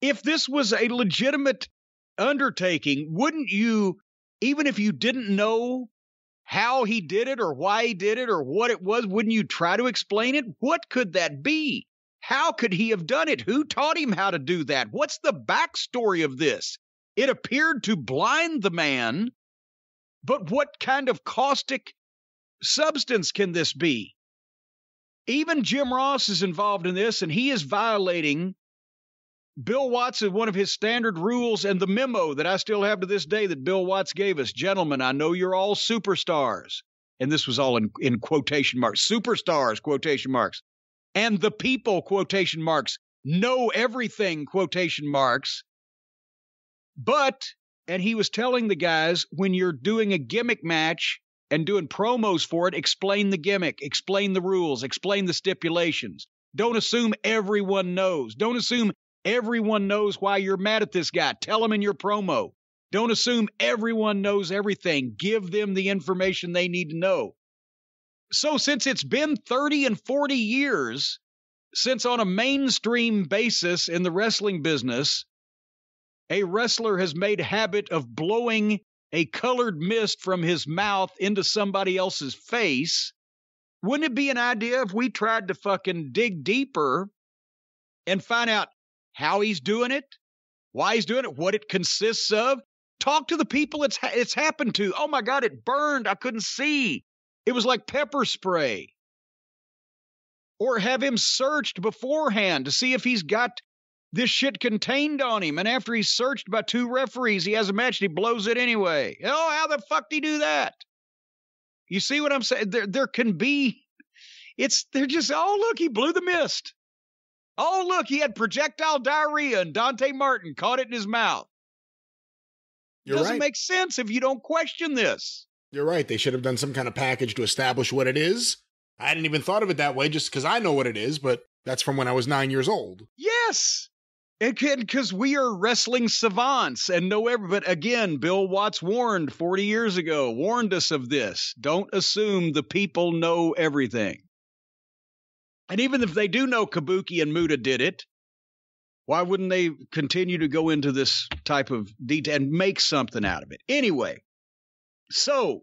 if this was a legitimate undertaking, wouldn't you, even if you didn't know how he did it or why he did it or what it was, wouldn't you try to explain it? What could that be? How could he have done it? Who taught him how to do that? What's the backstory of this? It appeared to blind the man, but what kind of caustic substance can this be? Even Jim Ross is involved in this, and he is violating Bill Watts and one of his standard rules and the memo that I still have to this day that Bill Watts gave us. Gentlemen, I know you're all superstars. And this was all in, in quotation marks. Superstars, quotation marks. And the people, quotation marks. know everything, quotation marks. But, and he was telling the guys, when you're doing a gimmick match and doing promos for it, explain the gimmick, explain the rules, explain the stipulations. Don't assume everyone knows. Don't assume everyone knows why you're mad at this guy. Tell them in your promo. Don't assume everyone knows everything. Give them the information they need to know. So since it's been thirty and forty years since on a mainstream basis in the wrestling business, a wrestler has made habit of blowing a colored mist from his mouth into somebody else's face, wouldn't it be an idea if we tried to fucking dig deeper and find out how he's doing it, why he's doing it, what it consists of? Talk to the people it's, ha- it's happened to. Oh, my God, it burned. I couldn't see. It was like pepper spray. Or have him searched beforehand to see if he's got this shit contained on him, and after he's searched by two referees, he has a match and he blows it anyway. Oh, how the fuck did he do that? You see what I'm saying? There there can be, it's, they're just, oh, look, he blew the mist. Oh, look, he had projectile diarrhea, and Dante Martin caught it in his mouth. You're doesn't right. make sense if you don't question this. You're right. They should have done some kind of package to establish what it is. I hadn't even thought of it that way just because I know what it is, but that's from when I was nine years old. Yes. It can, because we are wrestling savants and know every, but again, Bill Watts warned forty years ago, warned us of this. Don't assume the people know everything. And even if they do know Kabuki and Muta did it, why wouldn't they continue to go into this type of detail and make something out of it? Anyway, so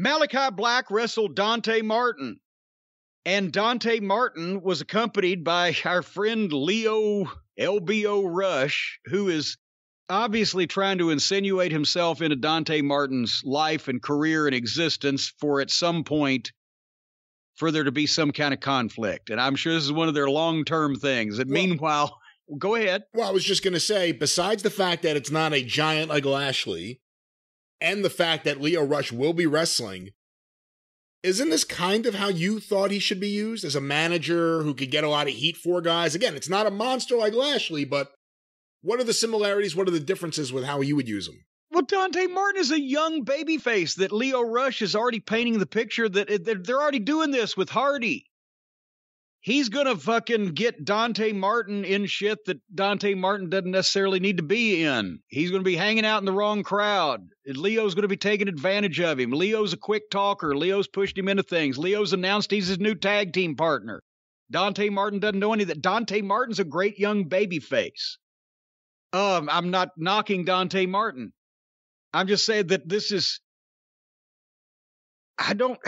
Malakai Black wrestled Dante Martin. And Dante Martin was accompanied by our friend Lio L B O Rush, who is obviously trying to insinuate himself into Dante Martin's life and career and existence for at some point for there to be some kind of conflict. And I'm sure this is one of their long-term things. And well, meanwhile, go ahead. Well, I was just going to say, besides the fact that it's not a giant like Lashley and the fact that Lio Rush will be wrestling, isn't this kind of how you thought he should be used, as a manager who could get a lot of heat for guys? Again, it's not a monster like Lashley, but what are the similarities? What are the differences with how you would use him? Well, Dante Martin is a young babyface that Lio Rush is already painting the picture that they're already doing this with Hardy. He's going to fucking get Dante Martin in shit that Dante Martin doesn't necessarily need to be in. He's going to be hanging out in the wrong crowd. Leo's going to be taking advantage of him. Leo's a quick talker. Leo's pushed him into things. Leo's announced he's his new tag team partner. Dante Martin doesn't know any of that. Dante Martin's a great young babyface. Um, I'm not knocking Dante Martin. I'm just saying that this is... I don't...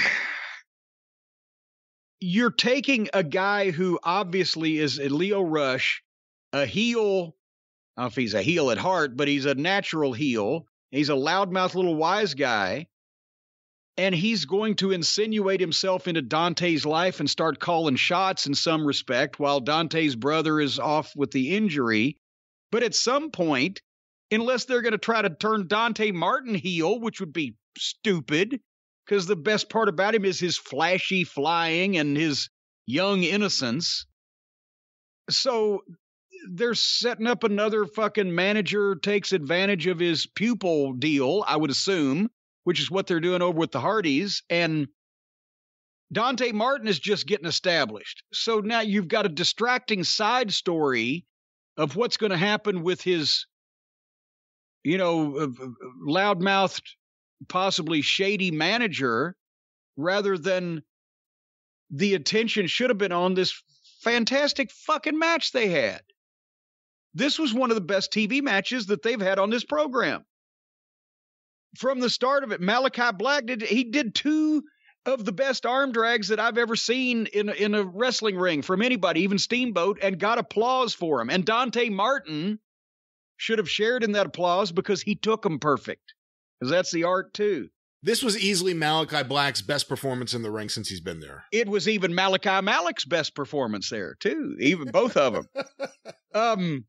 You're taking a guy who obviously is a Lio Rush, a heel. I don't know if he's a heel at heart, but he's a natural heel. He's a loudmouth little wise guy. And he's going to insinuate himself into Dante's life and start calling shots in some respect while Dante's brother is off with the injury. But at some point, unless they're going to try to turn Dante Martin heel, which would be stupid, because the best part about him is his flashy flying and his young innocence. So they're setting up another fucking manager takes advantage of his pupil deal, I would assume, which is what they're doing over with the Hardys. And Dante Martin is just getting established. So now you've got a distracting side story of what's going to happen with his, you know, loudmouthed, possibly shady manager, rather than the attention should have been on this fantastic fucking match they had. This was one of the best T V matches that they've had on this program. From the start of it, Malakai Black, did he did two of the best arm drags that I've ever seen in, in a wrestling ring from anybody, even Steamboat, and got applause for him. And Dante Martin should have shared in that applause because he took him perfect. Because that's the art, too. This was easily Malakai Black's best performance in the ring since he's been there. It was even Malakai Malik's best performance there, too. Even both of them. um,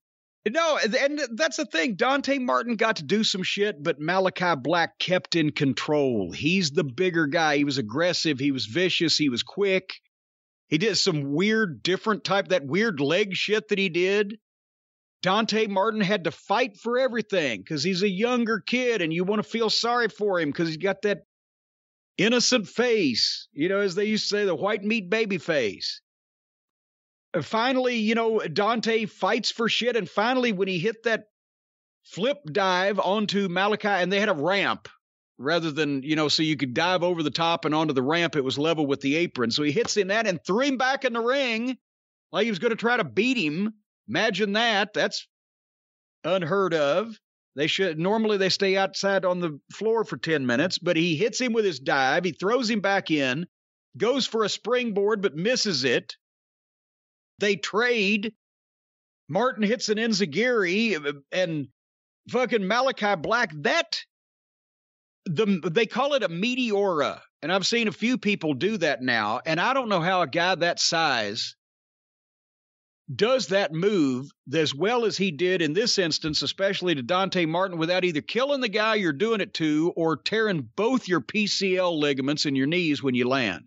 no, and that's the thing. Dante Martin got to do some shit, but Malakai Black kept in control. He's the bigger guy. He was aggressive. He was vicious. He was quick. He did some weird, different type, that weird leg shit that he did. Dante Martin had to fight for everything because he's a younger kid and you want to feel sorry for him because he's got that innocent face, you know, as they used to say, the white meat baby face. And finally, you know, Dante fights for shit. And finally, when he hit that flip dive onto Malakai, and they had a ramp rather than, you know, so you could dive over the top and onto the ramp, it was level with the apron. So he hits in that and threw him back in the ring like he was going to try to beat him. Imagine that. That's unheard of. They should normally they stay outside on the floor for ten minutes, but he hits him with his dive. He throws him back in, goes for a springboard, but misses it. They trade. Martin hits an enziguri and fucking Malakai Black. That the they call it a meteora. And I've seen a few people do that now. And I don't know how a guy that size does that move as well as he did in this instance, especially to Dante Martin, without either killing the guy you're doing it to or tearing both your P C L ligaments in your knees when you land.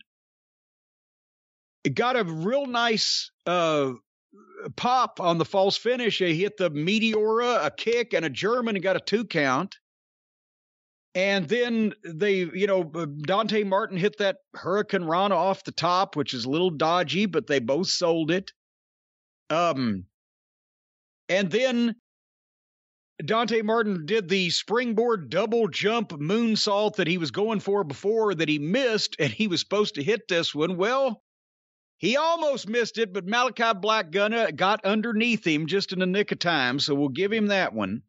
It got a real nice uh, pop on the false finish. He hit the Meteora, a kick, and a German and got a two count. And then they, you know, Dante Martin hit that Hurricane Rana off the top, which is a little dodgy, but they both sold it. Um, and then Dante Martin did the springboard double jump moonsault that he was going for before that he missed, and he was supposed to hit this one. Well, he almost missed it, but Malakai Black Gunna got underneath him just in the nick of time, so we'll give him that one.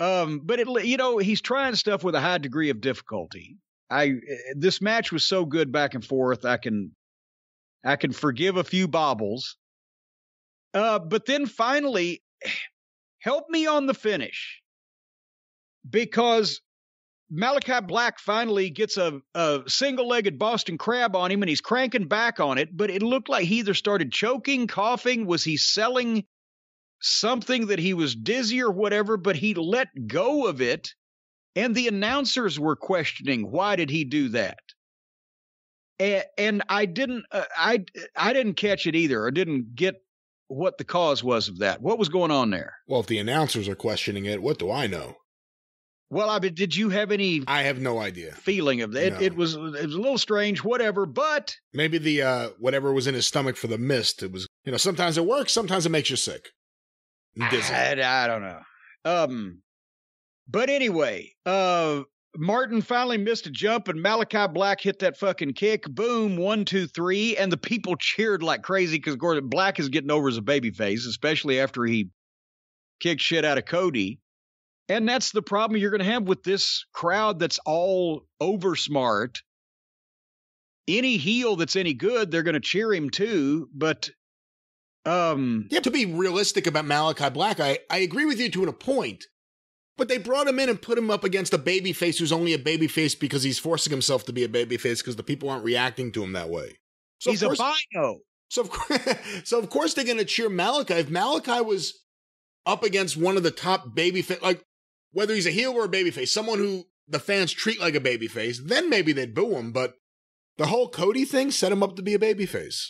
Um, but, it, you know, he's trying stuff with a high degree of difficulty. I This match was so good back and forth, I can, I can forgive a few bobbles. Uh, but then finally, help me on the finish, because Malakai Black finally gets a, a single-legged Boston Crab on him, and he's cranking back on it, but it looked like he either started choking, coughing, was he selling something that he was dizzy or whatever, but he let go of it, and the announcers were questioning, why did he do that? And, and I didn't, uh, I, I didn't catch it either, or didn't get what the cause was of that. What was going on there? Well, if the announcers are questioning it, what do I know? Well, I mean, did you have any... I have no idea. ...feeling of that? No. It, it, was, it was a little strange, whatever, but... Maybe the, uh, whatever was in his stomach for the mist, it was, you know, sometimes it works, sometimes it makes you sick. Dizzy. I, I don't know. Um, but anyway, uh, Martin finally missed a jump, and Malakai Black hit that fucking kick. Boom, one, two, three, and the people cheered like crazy, because Gordon Black is getting over as a babyface, especially after he kicked shit out of Cody. And that's the problem you're going to have with this crowd that's all over smart. Any heel that's any good, they're going to cheer him too, but... Um, yeah, to be realistic about Malakai Black, I, I agree with you to a point, but they brought him in and put him up against a babyface who's only a babyface because he's forcing himself to be a babyface because the people aren't reacting to him that way. So he's course, a bino. So of, so of course they're going to cheer Malakai. If Malakai was up against one of the top babyface, like whether he's a heel or a babyface, someone who the fans treat like a babyface, then maybe they'd boo him, but the whole Cody thing set him up to be a babyface.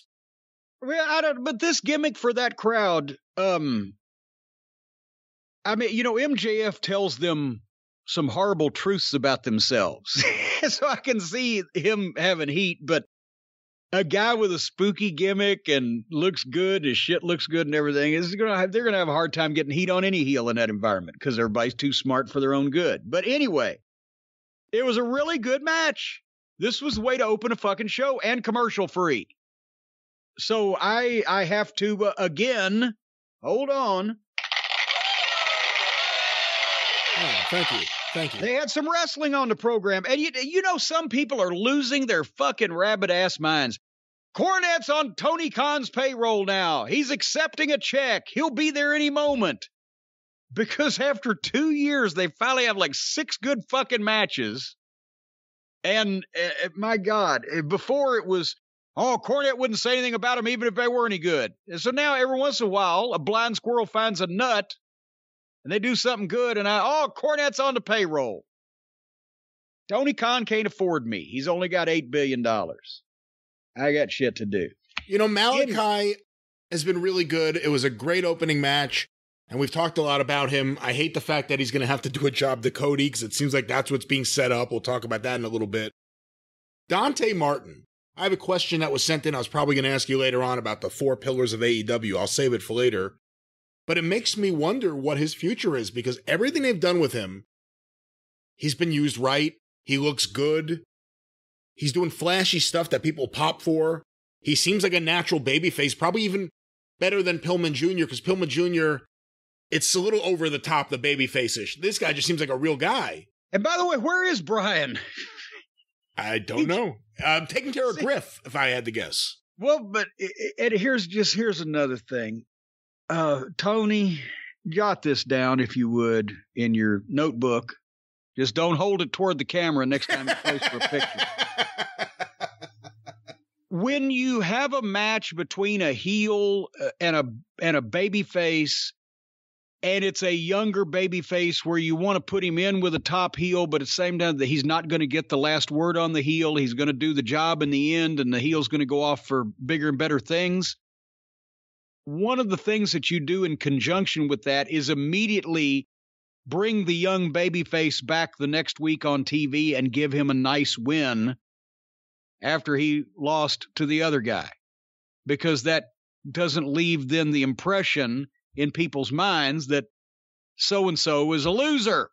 Well, I don't, but this gimmick for that crowd, um, I mean, you know, M J F tells them some horrible truths about themselves. So I can see him having heat, but a guy with a spooky gimmick and looks good, his shit looks good and everything, is gonna have, they're going to have a hard time getting heat on any heel in that environment because everybody's too smart for their own good. But anyway, it was a really good match. This was the way to open a fucking show and commercial free. So I I have to, uh, again, hold on. Oh, thank you. Thank you. They had some wrestling on the program. And you, you know, some people are losing their fucking rabid-ass minds. Cornette's on Tony Khan's payroll now. He's accepting a check. He'll be there any moment. Because after two years, they finally have like six good fucking matches. And, uh, my God, before it was... Oh, Cornette wouldn't say anything about him even if they were any good. And so now every once in a while, a blind squirrel finds a nut, and they do something good, and I, oh, Cornette's on the payroll. Tony Khan can't afford me. He's only got eight billion dollars. I got shit to do. You know, Malakai has been really good. It was a great opening match, and we've talked a lot about him. I hate the fact that he's going to have to do a job to Cody, because it seems like that's what's being set up. We'll talk about that in a little bit. Dante Martin. I have a question that was sent in. I was probably going to ask you later on about the four pillars of A E W. I'll save it for later. But it makes me wonder what his future is, because everything they've done with him, he's been used right. He looks good. He's doing flashy stuff that people pop for. He seems like a natural babyface, probably even better than Pillman Junior, because Pillman Junior, it's a little over the top, the babyface-ish. This guy just seems like a real guy. And by the way, where is Brian? I don't know. I'm taking care of See, Griff, if I had to guess. Well, but and here's just here's another thing. Uh, Tony, jot this down, if you would, in your notebook. Just don't hold it toward the camera next time you post for a picture. When you have a match between a heel and a and a babyface, and it's a younger babyface where you want to put him in with a top heel, but at the same time that he's not going to get the last word on the heel, he's going to do the job in the end, and the heel's going to go off for bigger and better things. One of the things that you do in conjunction with that is immediately bring the young babyface back the next week on T V and give him a nice win after he lost to the other guy, because that doesn't leave then the impression in people's minds that so-and-so is a loser.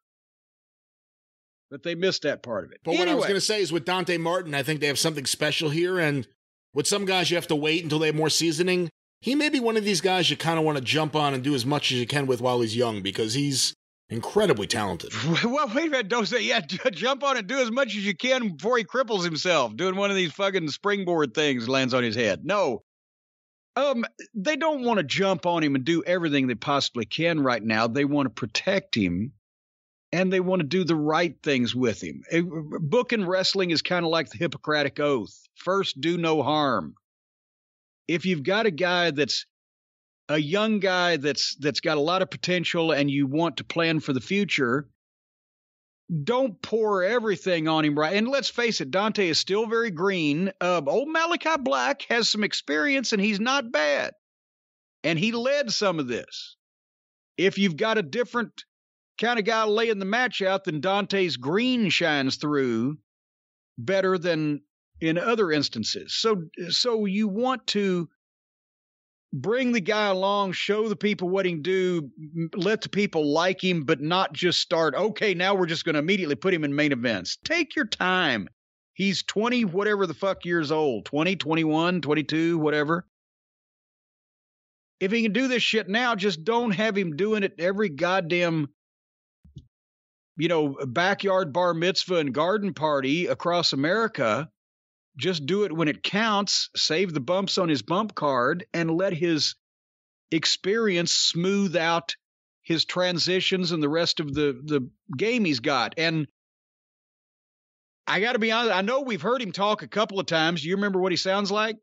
But they missed that part of it. But anyway, what I was going to say is with Dante Martin, I think they have something special here. And with some guys, you have to wait until they have more seasoning. He may be one of these guys you kind of want to jump on and do as much as you can with while he's young, because he's incredibly talented. Well, wait a minute. Don't say, yeah, jump on and do as much as you can before he cripples himself, doing one of these fucking springboard things, lands on his head. No. Um, they don't want to jump on him and do everything they possibly can right now. They want to protect him, and they want to do the right things with him. Book in wrestling is kind of like the Hippocratic Oath. First, do no harm. If you've got a guy that's a young guy that's that's got a lot of potential and you want to plan for the future, don't pour everything on him right. And let's face it, Dante is still very green. Uh, old Malakai Black has some experience, and he's not bad. And he led some of this. If you've got a different kind of guy laying the match out, then Dante's green shines through better than in other instances. So, so you want to bring the guy along, show the people what he can do, let the people like him, but not just start, okay, now we're just going to immediately put him in main events. Take your time. He's twenty, whatever the fuck years old, twenty, twenty-one, twenty-two, whatever. If he can do this shit now, just don't have him doing it every goddamn, you know, backyard bar mitzvah and garden party across America. Just do it when it counts, save the bumps on his bump card, and let his experience smooth out his transitions and the rest of the, the game he's got. And I got to be honest, I know we've heard him talk a couple of times. Do you remember what he sounds like?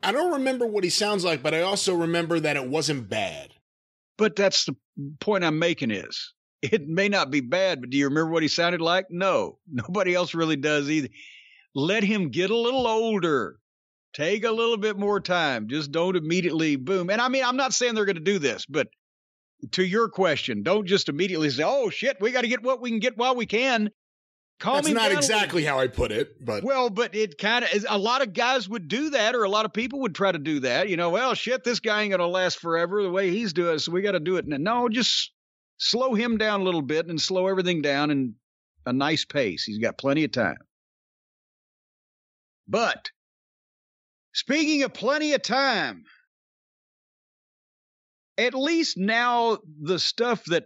I don't remember what he sounds like, but I also remember that it wasn't bad. But that's the point I'm making is, it may not be bad, but do you remember what he sounded like? No, nobody else really does either. Let him get a little older, take a little bit more time. Just don't immediately boom. And I mean, I'm not saying they're going to do this, but to your question, don't just immediately say, oh shit, we got to get what we can get while we can. Calm That's not exactly how I put it, but well, but it kind of is. A lot of guys would do that, or a lot of people would try to do that. You know, well, shit, this guy ain't going to last forever the way he's doing. So we got to do it. No, just slow him down a little bit and slow everything down in a nice pace. He's got plenty of time. But speaking of plenty of time, at least now the stuff that,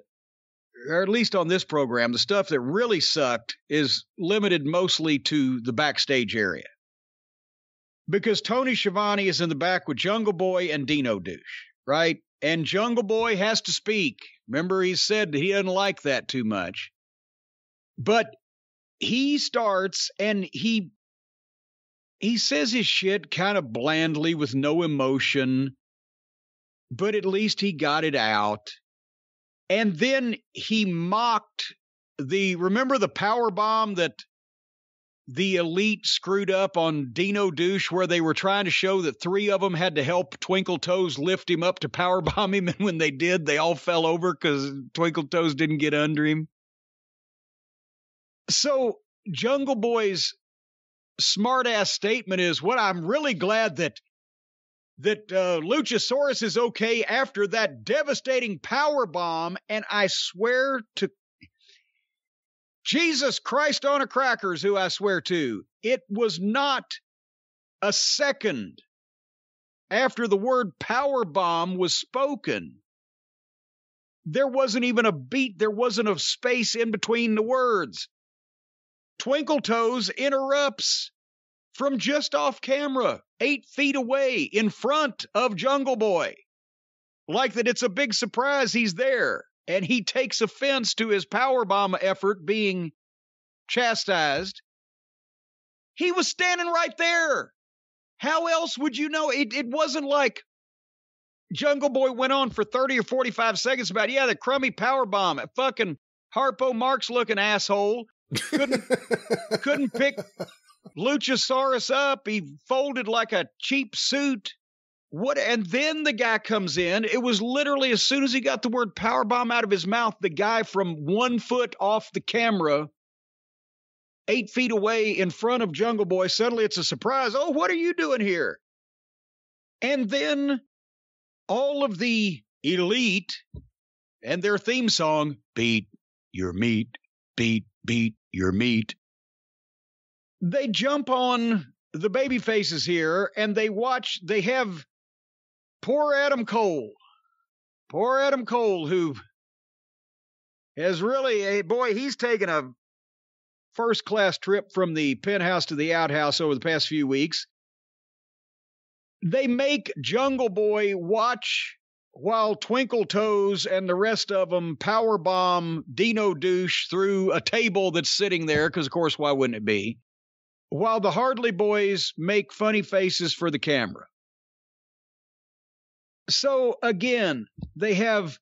or at least on this program, the stuff that really sucked is limited mostly to the backstage area. Because Tony Schiavone is in the back with Jungle Boy and Dino Douche, right? And Jungle Boy has to speak. Remember, he said that he doesn't like that too much. But he starts and he... He says his shit kind of blandly with no emotion, but at least he got it out. And then he mocked the, remember the power bomb that the Elite screwed up on Dino Douche, where they were trying to show that three of them had to help Twinkle Toes lift him up to powerbomb him, and when they did, they all fell over because Twinkle Toes didn't get under him. So Jungle Boy's smart-ass statement is, what I'm really glad that that uh, Luchasaurus is okay after that devastating powerbomb, and I swear to Jesus Christ on a crackers, who I swear to, it was not a second after the word powerbomb was spoken. There wasn't even a beat. There wasn't a space in between the words. Twinkle Toes interrupts from just off camera, eight feet away in front of Jungle Boy. Like that it's a big surprise he's there. And he takes offense to his powerbomb effort being chastised. He was standing right there. How else would you know? It, it wasn't like Jungle Boy went on for thirty or forty-five seconds about, yeah, the crummy powerbomb, a fucking Harpo Marx looking asshole. Couldn't, couldn't pick Luchasaurus up. He folded like a cheap suit. What? And then the guy comes in. It was literally as soon as he got the word powerbomb out of his mouth, the guy from one foot off the camera, eight feet away in front of Jungle Boy, suddenly it's a surprise. Oh, what are you doing here? And then all of the Elite and their theme song, beat your meat, beat, beat your meat. They jump on the baby faces here and they watch, they have Poor Adam Cole, poor Adam Cole, who has really, a, boy, he's taken a first-class trip from the penthouse to the outhouse over the past few weeks. They make Jungle Boy watch while Twinkle Toes and the rest of them powerbomb Dino Douche through a table that's sitting there, because, of course, why wouldn't it be? While the Hardley Boys make funny faces for the camera. So, again, they have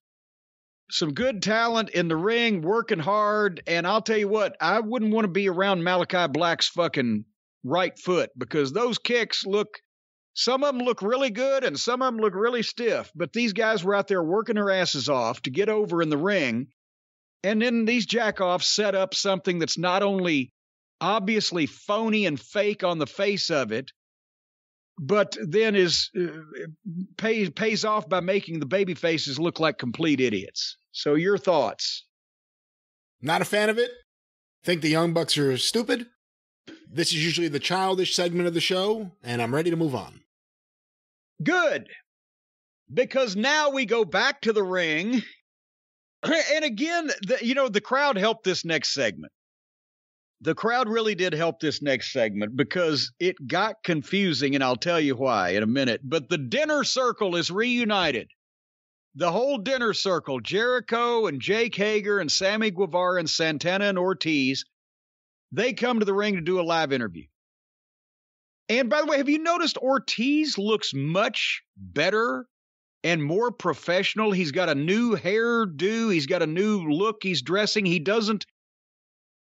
some good talent in the ring, working hard, and I'll tell you what, I wouldn't want to be around Malakai Black's fucking right foot, because those kicks look, some of them look really good, and some of them look really stiff, but these guys were out there working their asses off to get over in the ring, and then these jackoffs set up something that's not only obviously phony and fake on the face of it, but then is uh, pays pays off by making the baby faces look like complete idiots. So your thoughts? Not a fan of it. Think the Young Bucks are stupid. This is usually the childish segment of the show, and I'm ready to move on. Good. Because now we go back to the ring. And again, the, you know, the crowd helped this next segment. The crowd really did help this next segment because it got confusing, and I'll tell you why in a minute. But the dinner circle is reunited. The whole dinner circle, Jericho and Jake Hager and Sammy Guevara and Santana and Ortiz, they come to the ring to do a live interview. And by the way, have you noticed Ortiz looks much better and more professional? He's got a new hairdo. He's got a new look. He's dressing. He doesn't.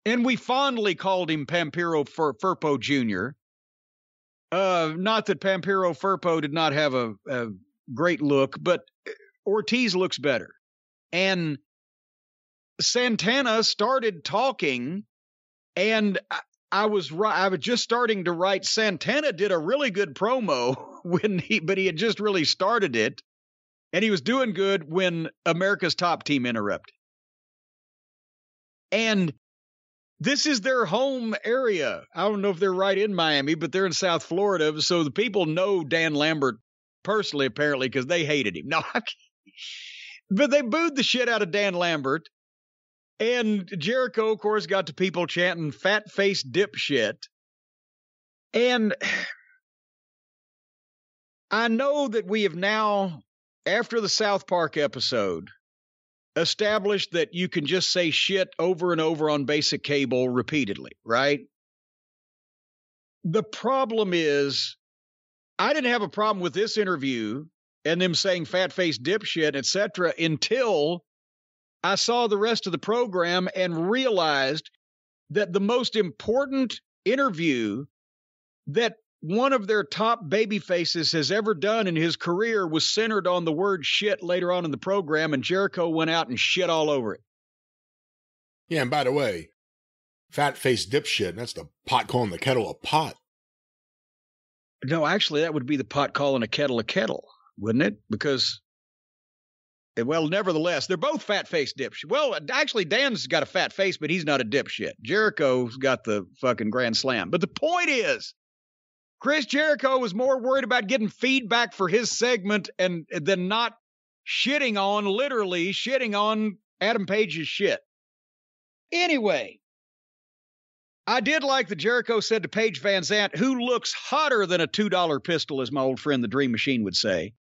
And we fondly called him Pampiro Fur- Furpo Junior Uh, not that Pampiro Furpo did not have a, a great look, but Ortiz looks better. And Santana started talking, and I, I was I was just starting to write. Santana did a really good promo when he, but he had just really started it, and he was doing good when America's Top Team interrupted. And this is their home area. I don't know if they're right in Miami, but they're in South Florida. So the people know Dan Lambert personally, apparently, because they hated him. No, I can't. But they booed the shit out of Dan Lambert. And Jericho, of course, got to people chanting fat face dipshit. And I know that we have now, after the South Park episode, established that you can just say shit over and over on basic cable repeatedly, right? The problem is, I didn't have a problem with this interview and them saying fat face dipshit, et cetera, until I saw the rest of the program and realized that the most important interview that one of their top baby faces has ever done in his career was centered on the word shit later on in the program, and Jericho went out and shit all over it. Yeah, and by the way, fat-faced dipshit, that's the pot calling the kettle a pot. No, actually, that would be the pot calling a kettle a kettle, wouldn't it? Because, well, nevertheless, they're both fat-faced dipshit. Well, actually, Dan's got a fat face, but he's not a dipshit. Jericho's got the fucking grand slam. But the point is, Chris Jericho was more worried about getting feedback for his segment and than not shitting on, literally shitting on Adam Page's shit. Anyway, I did like that Jericho said to Paige Van Zandt, who looks hotter than a two dollar pistol, as my old friend the Dream Machine would say.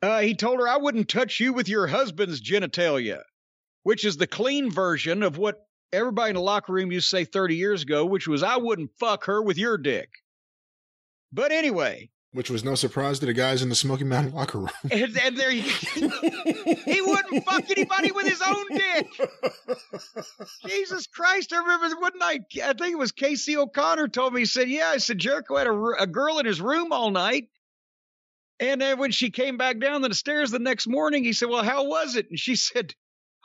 Uh, he told her, I wouldn't touch you with your husband's genitalia, which is the clean version of what everybody in the locker room used to say thirty years ago, which was, I wouldn't fuck her with your dick. But anyway. Which was no surprise to the guys in the Smoky Mountain locker room. And, and there you he wouldn't fuck anybody with his own dick. Jesus Christ. I remember one night, I think it was Casey O'Connor told me, he said, yeah, I said, Jericho had a, a girl in his room all night. And then when she came back down the stairs the next morning, he said, well, how was it? And she said,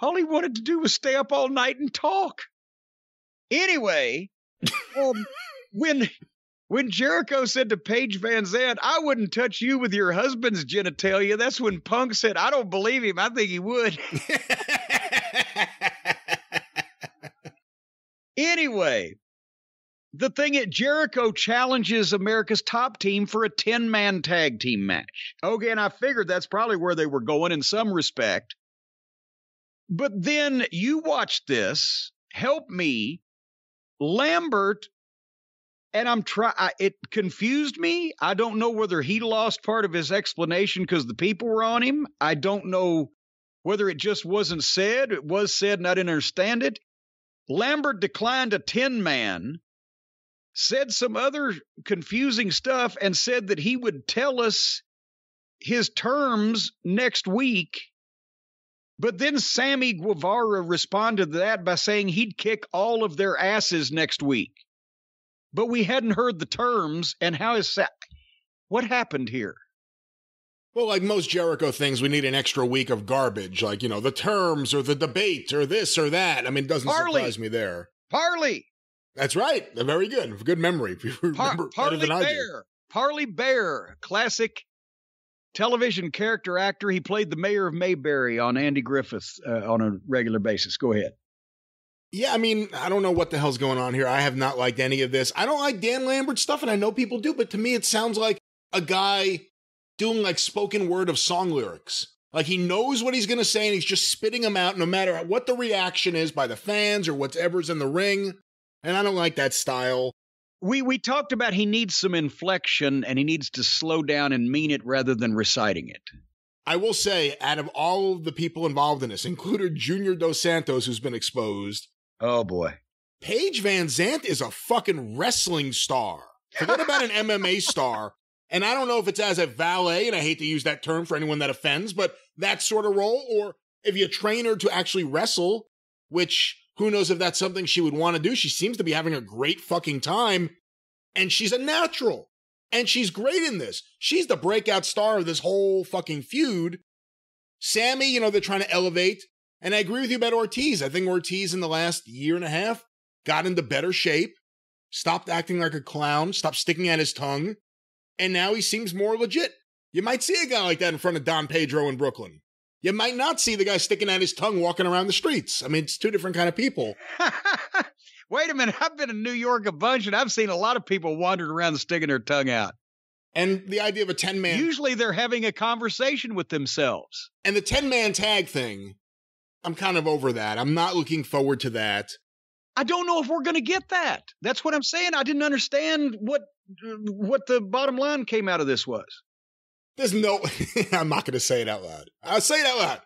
all he wanted to do was stay up all night and talk. Anyway, um, when... When Jericho said to Paige Van Zandt, I wouldn't touch you with your husband's genitalia, that's when Punk said, I don't believe him. I think he would. Anyway, the thing is, Jericho challenges America's top team for a ten man tag team match. Okay, and I figured that's probably where they were going in some respect. But then you watched this. Help me. Lambert. And I'm try. I, it confused me. I don't know whether he lost part of his explanation because the people were on him. I don't know whether it just wasn't said. It was said and I didn't understand it. Lambert declined a ten man, said some other confusing stuff, and said that he would tell us his terms next week. But then Sammy Guevara responded to that by saying he'd kick all of their asses next week. But we hadn't heard the terms, and how is that? What happened here? Well, like most Jericho things, we need an extra week of garbage, like, you know, the terms or the debate or this or that. I mean, it doesn't Parley. surprise me there. Parley. That's right. Very good. Good memory. Remember Par Parley Bear. Parley Bear, classic television character actor. He played the mayor of Mayberry on Andy Griffith uh, on a regular basis. Go ahead. Yeah, I mean, I don't know what the hell's going on here. I have not liked any of this. I don't like Dan Lambert stuff, and I know people do, but to me it sounds like a guy doing, like, spoken word of song lyrics. Like, he knows what he's going to say, and he's just spitting them out no matter what the reaction is by the fans or whatever's in the ring, and I don't like that style. We, we talked about he needs some inflection, and he needs to slow down and mean it rather than reciting it. I will say, out of all of the people involved in this, including Junior Dos Santos, who's been exposed, oh, boy. Paige Van Zandt is a fucking wrestling star. Forget about an M M A star. And I don't know if it's as a valet, and I hate to use that term for anyone that offends, but that sort of role, or if you train her to actually wrestle, which who knows if that's something she would want to do. She seems to be having a great fucking time, and she's a natural, and she's great in this. She's the breakout star of this whole fucking feud. Sammy, you know, they're trying to elevate. And I agree with you about Ortiz. I think Ortiz in the last year and a half got into better shape, stopped acting like a clown, stopped sticking out his tongue, and now he seems more legit. You might see a guy like that in front of Don Pedro in Brooklyn. You might not see the guy sticking out his tongue walking around the streets. I mean, it's two different kind of people. Wait a minute. I've been in New York a bunch, and I've seen a lot of people wandering around sticking their tongue out. And the idea of a ten man... Usually they're having a conversation with themselves. And the ten man tag thing... I'm kind of over that. I'm not looking forward to that. I don't know if we're going to get that. That's what I'm saying. I didn't understand what what the bottom line came out of this was. There's no... I'm not going to say it out loud. I'll say it out loud.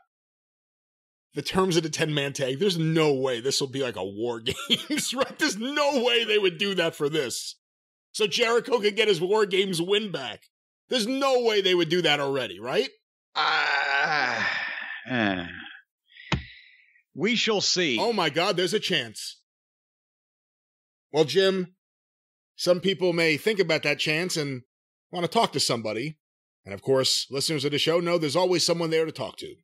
The terms of the ten man tag, there's no way this will be like a War Games, right? There's no way they would do that for this. So Jericho could get his War Games win back. There's no way they would do that already, right? Ah... Uh, uh. We shall see. Oh, my God, there's a chance. Well, Jim, Some people may think about that chance and want to talk to somebody. And of course, listeners of the show know there's always someone there to talk to.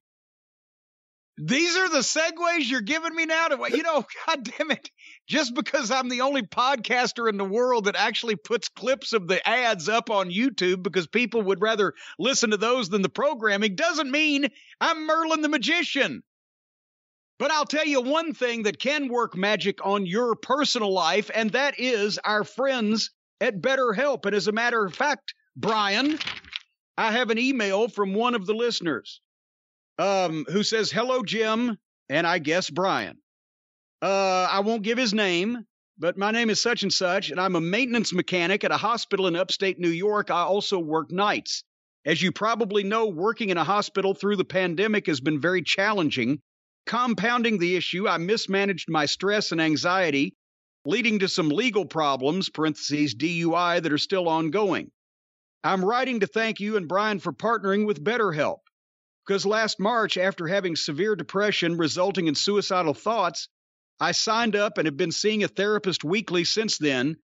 These are the segues you're giving me now to, you know, God damn it. Just because I'm the only podcaster in the world that actually puts clips of the ads up on YouTube because people would rather listen to those than the programming doesn't mean I'm Merlin the Magician. But I'll tell you one thing that can work magic on your personal life, and that is our friends at BetterHelp. And as a matter of fact, Brian, I have an email from one of the listeners. Um, who says, hello, Jim, and I guess Brian. Uh, I won't give his name, but my name is such and such, and I'm a maintenance mechanic at a hospital in upstate New York. I also work nights. As you probably know, working in a hospital through the pandemic has been very challenging. Compounding the issue, I mismanaged my stress and anxiety, leading to some legal problems, parentheses, D U I, that are still ongoing. I'm writing to thank you and Brian for partnering with BetterHelp. Because last March, after having severe depression resulting in suicidal thoughts, I signed up and have been seeing a therapist weekly since then,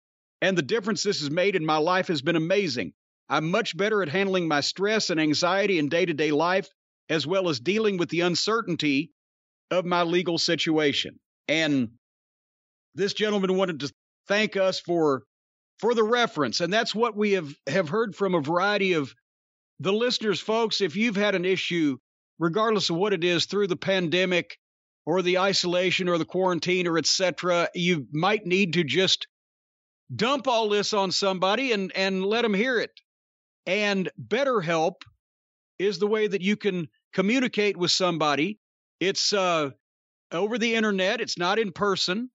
and the difference this has made in my life has been amazing. I'm much better at handling my stress and anxiety in day-to-day life, as well as dealing with the uncertainty of my legal situation. And this gentleman wanted to thank us for, for the reference, and that's what we have, have heard from a variety of the listeners, folks. If you've had an issue, regardless of what it is, through the pandemic or the isolation or the quarantine or et cetera, you might need to just dump all this on somebody and, and let them hear it. And BetterHelp is the way that you can communicate with somebody. It's uh, over the internet. It's not in person,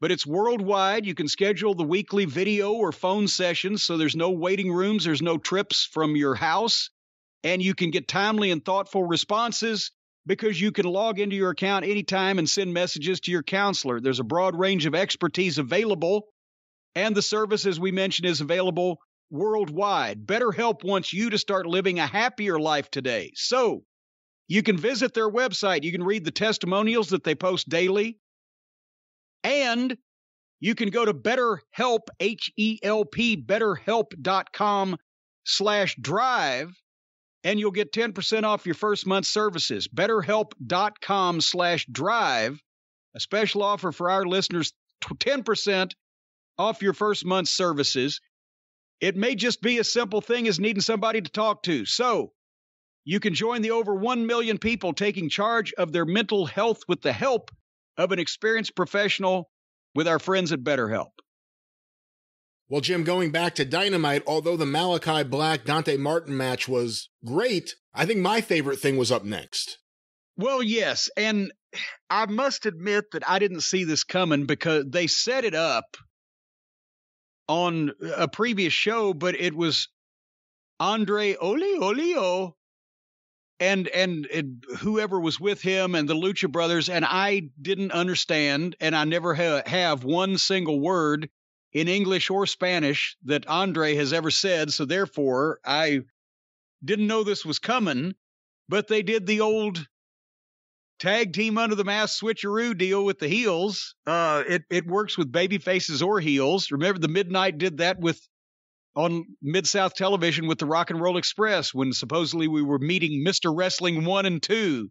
but it's worldwide. You can schedule the weekly video or phone sessions, so there's no waiting rooms, there's no trips from your house, and you can get timely and thoughtful responses because you can log into your account anytime and send messages to your counselor. There's a broad range of expertise available, and the service, as we mentioned, is available worldwide. BetterHelp wants you to start living a happier life today. So you can visit their website. You can read the testimonials that they post daily. And you can go to BetterHelp, H E L P, BetterHelp.com slash drive, and you'll get ten percent off your first month's services. BetterHelp.com slash drive, a special offer for our listeners, ten percent off your first month's services. It may just be a simple thing as needing somebody to talk to. So you can join the over one million people taking charge of their mental health with the help of an experienced professional with our friends at BetterHelp. Well, Jim, going back to Dynamite, although the Malakai Black Dante Martin match was great, I think my favorite thing was up next. Well, yes, and I must admit that I didn't see this coming because they set it up on a previous show, but it was Andre Oli Olio And, and and whoever was with him and the Lucha Brothers, and I didn't understand, and I never ha- have one single word in English or Spanish that Andre has ever said, so therefore I didn't know this was coming, but they did the old tag team under the mask switcheroo deal with the heels. Uh, it, it works with baby faces or heels. Remember, the Midnight did that with on Mid-South Television with the Rock and Roll Express when supposedly we were meeting Mister Wrestling one and two.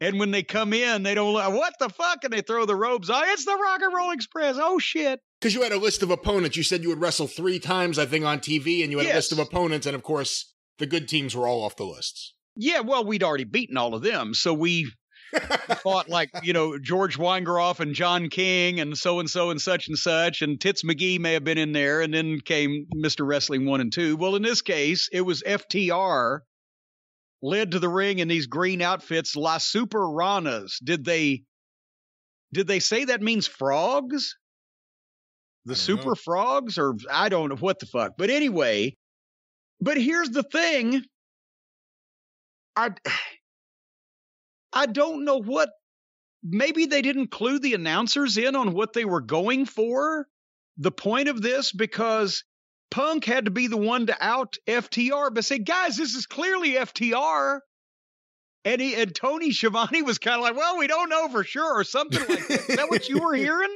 And when they come in, they don't like, what the fuck? And they throw the robes on. It's the Rock and Roll Express. Oh, shit. Because you had a list of opponents. You said you would wrestle three times, I think, on T V, and you had yes. a list of opponents. And, of course, the good teams were all off the lists. Yeah, well, we'd already beaten all of them. So we fought, like, you know, George Weingroff and John King and so-and-so and such and such, and Tits McGee may have been in there, and then came Mister Wrestling one and two. Well, in this case, it was F T R led to the ring in these green outfits, La Super Ranas. Did they did they say that means frogs? The Super know. Frogs? Or I don't know what the fuck. But anyway, but here's the thing. I... I don't know what, maybe they didn't clue the announcers in on what they were going for, the point of this, because Punk had to be the one to out F T R, but say, guys, this is clearly F T R. And, he, and Tony Schiavone was kind of like, well, we don't know for sure, or something like that. Is that what you were hearing?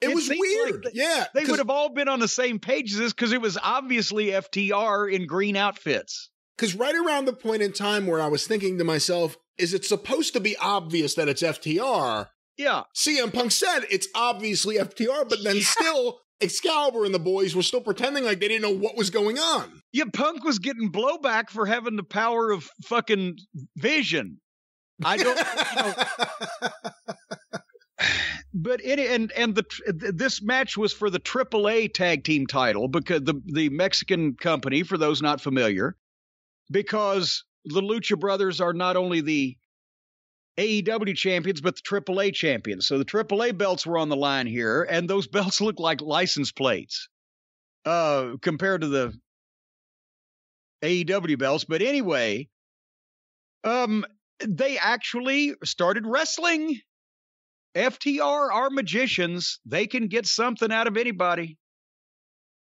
It, it was weird. Like they, yeah. They would have all been on the same page as this because it was obviously F T R in green outfits. Because right around the point in time where I was thinking to myself, is it supposed to be obvious that it's F T R? Yeah. C M Punk said it's obviously F T R, but then yeah. still Excalibur and the boys were still pretending like they didn't know what was going on. Yeah, Punk was getting blowback for having the power of fucking vision. I don't you know. But it, and and the this match was for the triple A tag team title, because the the Mexican company, for those not familiar, because the Lucha Brothers are not only the A E W champions but the triple A champions. So the triple A belts were on the line here, and those belts look like license plates uh, compared to the A E W belts. But anyway, um, they actually started wrestling. F T R are magicians. They can get something out of anybody.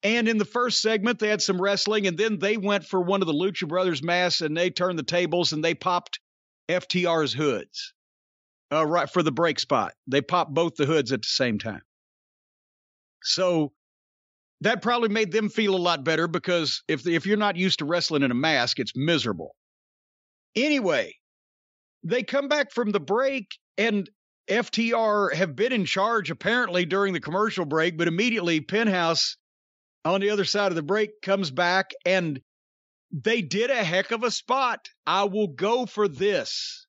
And in the first segment, they had some wrestling, and then they went for one of the Lucha Brothers masks, and they turned the tables, and they popped F T R's hoods uh, right for the break spot. They popped both the hoods at the same time. So that probably made them feel a lot better, because if, if you're not used to wrestling in a mask, it's miserable. Anyway, they come back from the break, and F T R have been in charge apparently during the commercial break, but immediately Penthouse on the other side of the break comes back, and they did a heck of a spot. I will go for this.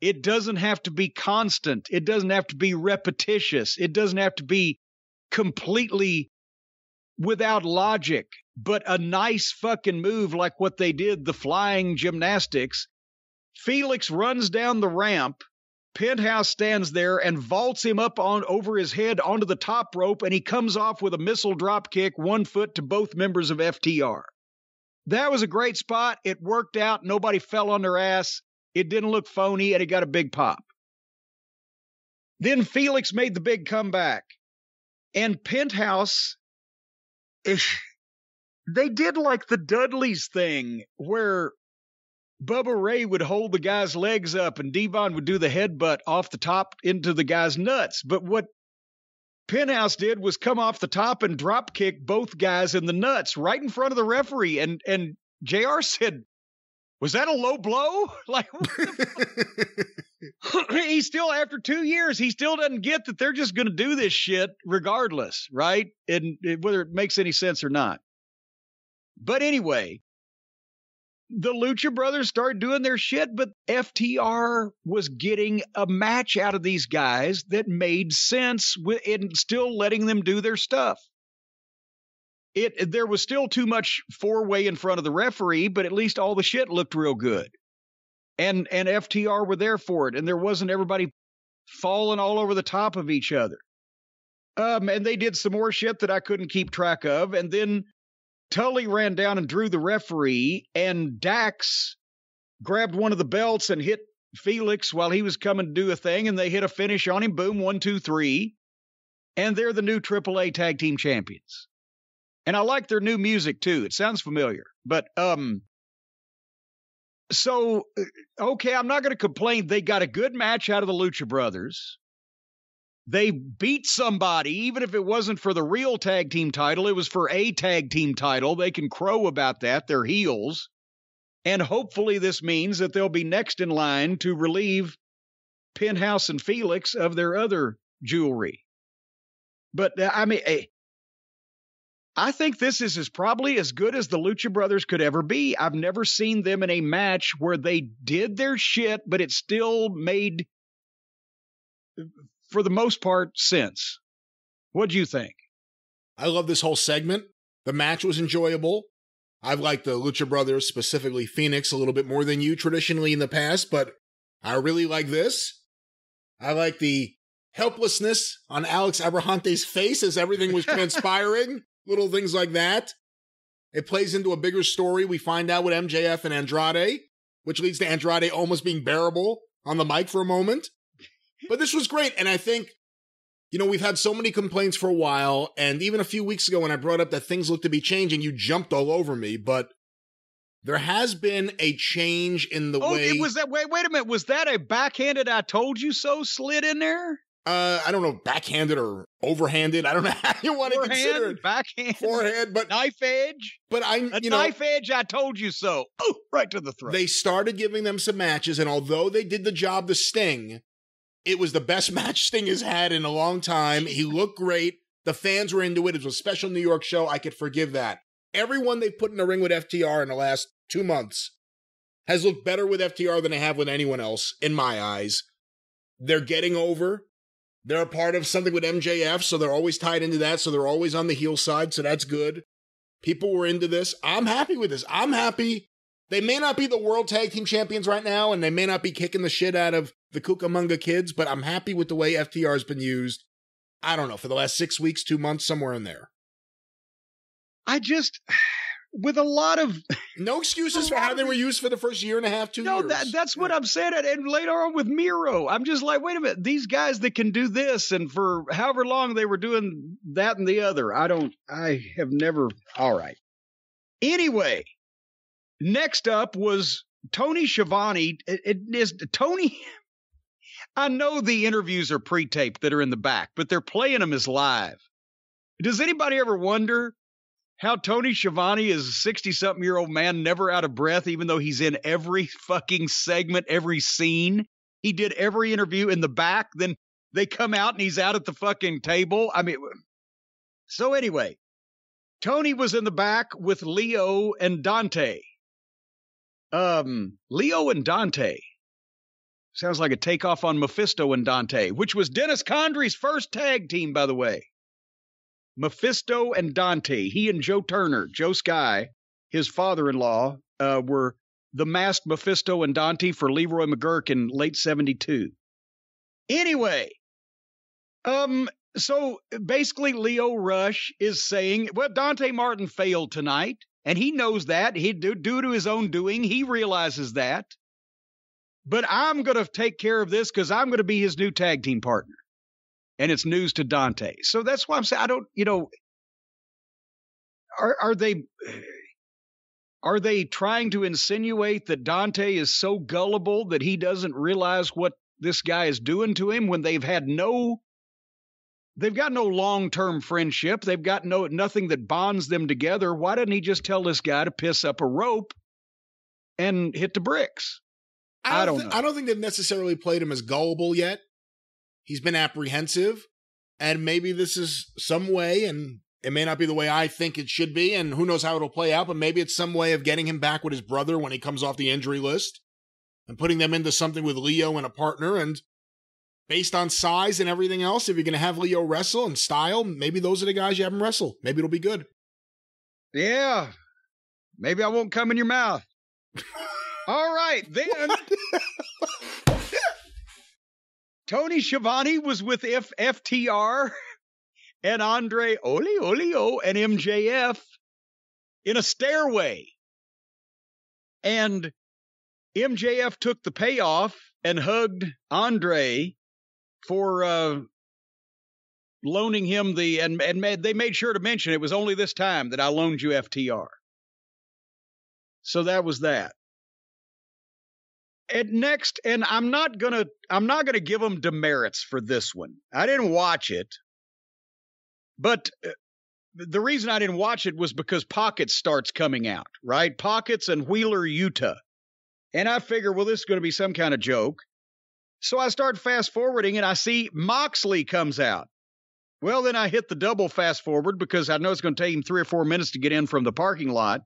It doesn't have to be constant. It doesn't have to be repetitious. It doesn't have to be completely without logic, but a nice fucking move like what they did, the flying gymnastics. Fénix runs down the ramp. Penthouse stands there and vaults him up on over his head onto the top rope, and he comes off with a missile drop kick, one foot to both members of F T R. That was a great spot. It worked out. Nobody fell on their ass. It didn't look phony, and it got a big pop. Then Fénix made the big comeback, and Penthouse, they did like the Dudleys thing where Bubba Ray would hold the guy's legs up and Devon would do the headbutt off the top into the guy's nuts. But what Penthouse did was come off the top and drop kick both guys in the nuts right in front of the referee. And and J R said, was that a low blow? Like, what the fuck? He still, after two years, he still doesn't get that they're just going to do this shit regardless, right? And, and whether it makes any sense or not. But anyway, the Lucha Brothers started doing their shit, but F T R was getting a match out of these guys that made sense and still letting them do their stuff. It There was still too much four-way in front of the referee, but at least all the shit looked real good. And, and F T R were there for it, and there wasn't everybody falling all over the top of each other. Um, and they did some more shit that I couldn't keep track of, and then Tully ran down and drew the referee, and Dax grabbed one of the belts and hit Fénix while he was coming to do a thing, and they hit a finish on him. Boom, one, two, three. And they're the new triple A tag team champions. And I like their new music, too. It sounds familiar. But, um, so, okay, I'm not going to complain. They got a good match out of the Lucha Brothers. They beat somebody, even if it wasn't for the real tag team title, it was for a tag team title. They can crow about that. They're heels. And hopefully this means that they'll be next in line to relieve Penthouse and Fénix of their other jewelry. But, uh, I mean, I think this is as probably as good as the Lucha Brothers could ever be. I've never seen them in a match where they did their shit, but it still made, for the most part, since. What do you think? I love this whole segment. The match was enjoyable. I've liked the Lucha Brothers, specifically Fénix, a little bit more than you traditionally in the past, but I really like this. I like the helplessness on Alex Abrahante's face as everything was transpiring. Little things like that. It plays into a bigger story. We find out with M J F and Andrade, which leads to Andrade almost being bearable on the mic for a moment. But this was great, and I think, you know, we've had so many complaints for a while, and even a few weeks ago when I brought up that things looked to be changing, you jumped all over me, but there has been a change in the oh, way- Oh, was that, wait, wait a minute, was that a backhanded I told you so slid in there? Uh, I don't know, backhanded or overhanded. I don't know how you want forehand, to consider it. Backhand, forehand, but knife edge. But I, you a know, knife edge. I told you so. Oh, right to the throat. They started giving them some matches, and although they did the job to Sting, it was the best match Sting has had in a long time. He looked great. The fans were into it. It was a special New York show. I could forgive that. Everyone they've put in the ring with F T R in the last two months has looked better with F T R than they have with anyone else, in my eyes. They're getting over. They're a part of something with M J F, so they're always tied into that, so they're always on the heel side, so that's good. People were into this. I'm happy with this. I'm happy. They may not be the World Tag Team Champions right now, and they may not be kicking the shit out of the Cucamonga kids, but I'm happy with the way F T R has been used, I don't know, for the last six weeks, two months, somewhere in there. I just... with a lot of no excuses for how they were used for the first year and a half, two no, years. No, that, that's yeah. what I'm saying. And later on with Miro, I'm just like, wait a minute, these guys that can do this, and for however long they were doing that and the other, I don't, I have never. All right. Anyway, next up was Tony Schiavone. It, it is Tony. I know the interviews are pre-taped that are in the back, but they're playing them as live. Does anybody ever wonder how Tony Schiavone is a sixty-something-year-old man, never out of breath, even though he's in every fucking segment, every scene? He did every interview in the back. Then they come out, and he's out at the fucking table. I mean, so anyway, Tony was in the back with Lio and Dante. Um, Lio and Dante. Sounds like a takeoff on Mephisto and Dante, which was Dennis Condry's first tag team, by the way. Mephisto and Dante, he and Joe Turner, Joe Sky, his father-in-law, uh, were the masked Mephisto and Dante for Leroy McGurk in late seventy-two. Anyway, um, so basically Lio Rush is saying, well, Dante Martin failed tonight, and he knows that. He, due to his own doing, he realizes that. But I'm going to take care of this because I'm going to be his new tag team partner. And it's news to Dante. So that's why I'm saying, I don't, you know, are are they, are they trying to insinuate that Dante is so gullible that he doesn't realize what this guy is doing to him when they've had no, they've got no long-term friendship. They've got no, nothing that bonds them together. Why didn't he just tell this guy to piss up a rope and hit the bricks? I don't, I don't know. I don't think they've necessarily played him as gullible yet. He's been apprehensive, and maybe this is some way, and it may not be the way I think it should be, and who knows how it'll play out, but maybe it's some way of getting him back with his brother when he comes off the injury list and putting them into something with Lio and a partner, and based on size and everything else, if you're going to have Lio wrestle and style, maybe those are the guys you have him wrestle. Maybe it'll be good. Yeah. Maybe I won't come in your mouth. All right, then... Tony Schiavone was with F FTR and Andre Ole Oleo and M J F in a stairway. And M J F took the payoff and hugged Andre for uh, loaning him the, and, and made, they made sure to mention it was only this time that I loaned you F T R. So that was that. And next, and I'm not gonna, I'm not gonna give them demerits for this one. I didn't watch it, but the reason I didn't watch it was because Pockets starts coming out, right? Pockets and Wheeler Yuta, and I figure, well, this is going to be some kind of joke. So I start fast forwarding, and I see Moxley comes out. Well, then I hit the double fast forward because I know it's going to take him three or four minutes to get in from the parking lot.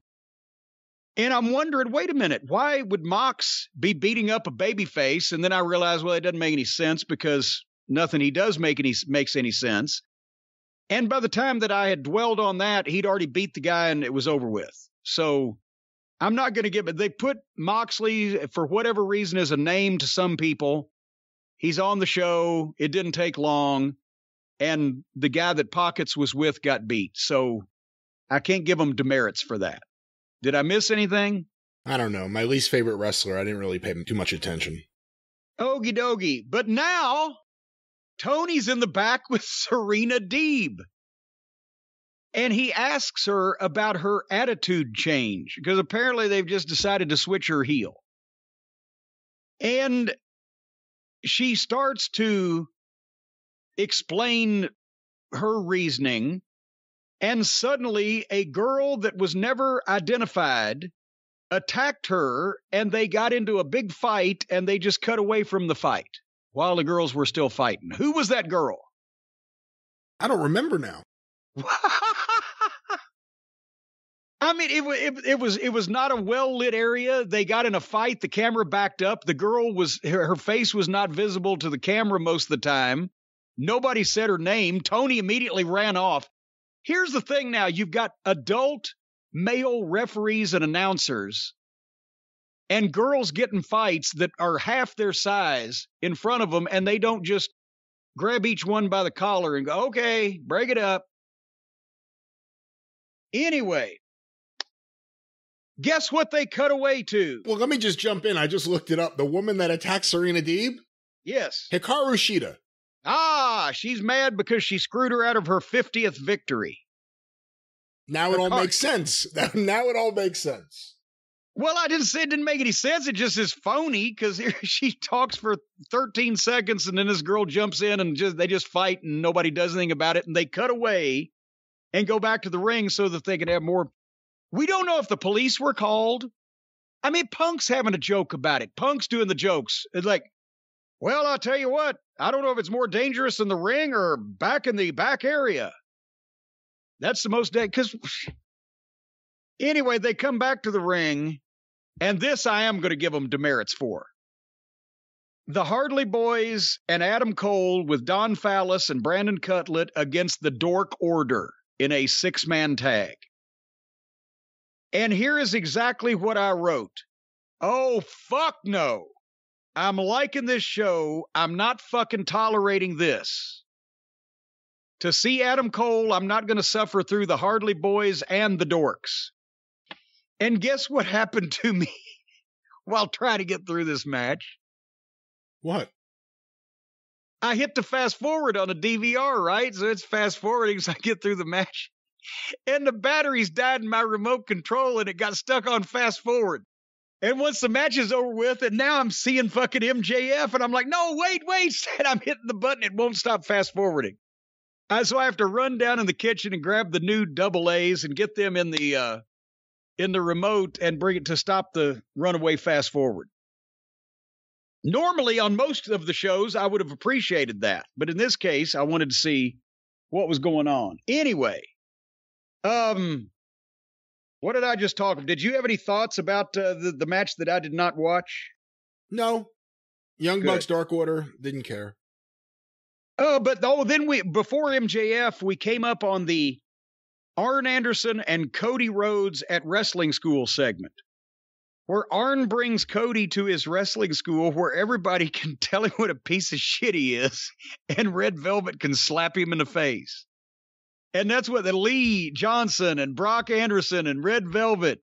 And I'm wondering, wait a minute, why would Mox be beating up a babyface? And then I realized, well, it doesn't make any sense because nothing he does make any makes any sense. And by the time that I had dwelled on that, he'd already beat the guy and it was over with. So I'm not going to give it. They put Moxley, for whatever reason, as a name to some people. He's on the show. It didn't take long. And the guy that Pockets was with got beat. So I can't give him demerits for that. Did I miss anything? I don't know. My least favorite wrestler. I didn't really pay him too much attention. Okie dokie. But now, Tony's in the back with Serena Deeb. And he asks her about her attitude change, because apparently they've just decided to switch her heel. And she starts to explain her reasoning, and suddenly a girl that was never identified attacked her, and they got into a big fight, and they just cut away from the fight while the girls were still fighting. Who was that girl? I don't remember now. I mean, it, it, it was it was not a well-lit area. They got in a fight. The camera backed up. The girl was, her, her face was not visible to the camera most of the time. Nobody said her name. Tony immediately ran off. Here's the thing now. You've got adult male referees and announcers and girls getting fights that are half their size in front of them, and they don't just grab each one by the collar and go, okay, break it up. Anyway, guess what they cut away to? Well, let me just jump in. I just looked it up. The woman that attacked Serena Deeb? Yes. Hikaru Shida. Ah, she's mad because she screwed her out of her fiftieth victory. Now it all makes sense. Now it all makes sense. Well, I didn't say it didn't make any sense. It just is phony because she talks for thirteen seconds and then this girl jumps in and just they just fight and nobody does anything about it. And they cut away and go back to the ring so that they can have more. We don't know if the police were called. I mean, Punk's having a joke about it. Punk's doing the jokes. It's like, well, I'll tell you what, I don't know if it's more dangerous in the ring or back in the back area. That's the most dangerous. Anyway, they come back to the ring, and this I am going to give them demerits for. The Hardley Boys and Adam Cole with Don Fallis and Brandon Cutlet against the Dork Order in a six-man tag. And here is exactly what I wrote. Oh, fuck no. I'm liking this show. I'm not fucking tolerating this. To see Adam Cole, I'm not going to suffer through the Hardley Boys and the Dorks. And guess what happened to me while trying to get through this match? What? I hit the fast forward on a D V R, right? So it's fast forwarding as I get through the match. And the batteries died in my remote control, and it got stuck on fast forward. And once the match is over with, and now I'm seeing fucking M J F, and I'm like, no, wait, wait. And I'm hitting the button. It won't stop fast forwarding. Uh, so I have to run down in the kitchen and grab the new double A's and get them in the uh, in the remote and bring it to stop the runaway fast forward. Normally, on most of the shows, I would have appreciated that. But in this case, I wanted to see what was going on. Anyway. Um, what did I just talk about? Did you have any thoughts about uh, the, the match that I did not watch? No. Young Good. Bucks, Dark Order, didn't care. Oh, but oh, then we, before M J F, we came up on the Arn Anderson and Cody Rhodes at wrestling school segment, where Arn brings Cody to his wrestling school where everybody can tell him what a piece of shit he is, and Red Velvet can slap him in the face. And that's what the Lee Johnson and Brock Anderson and Red Velvet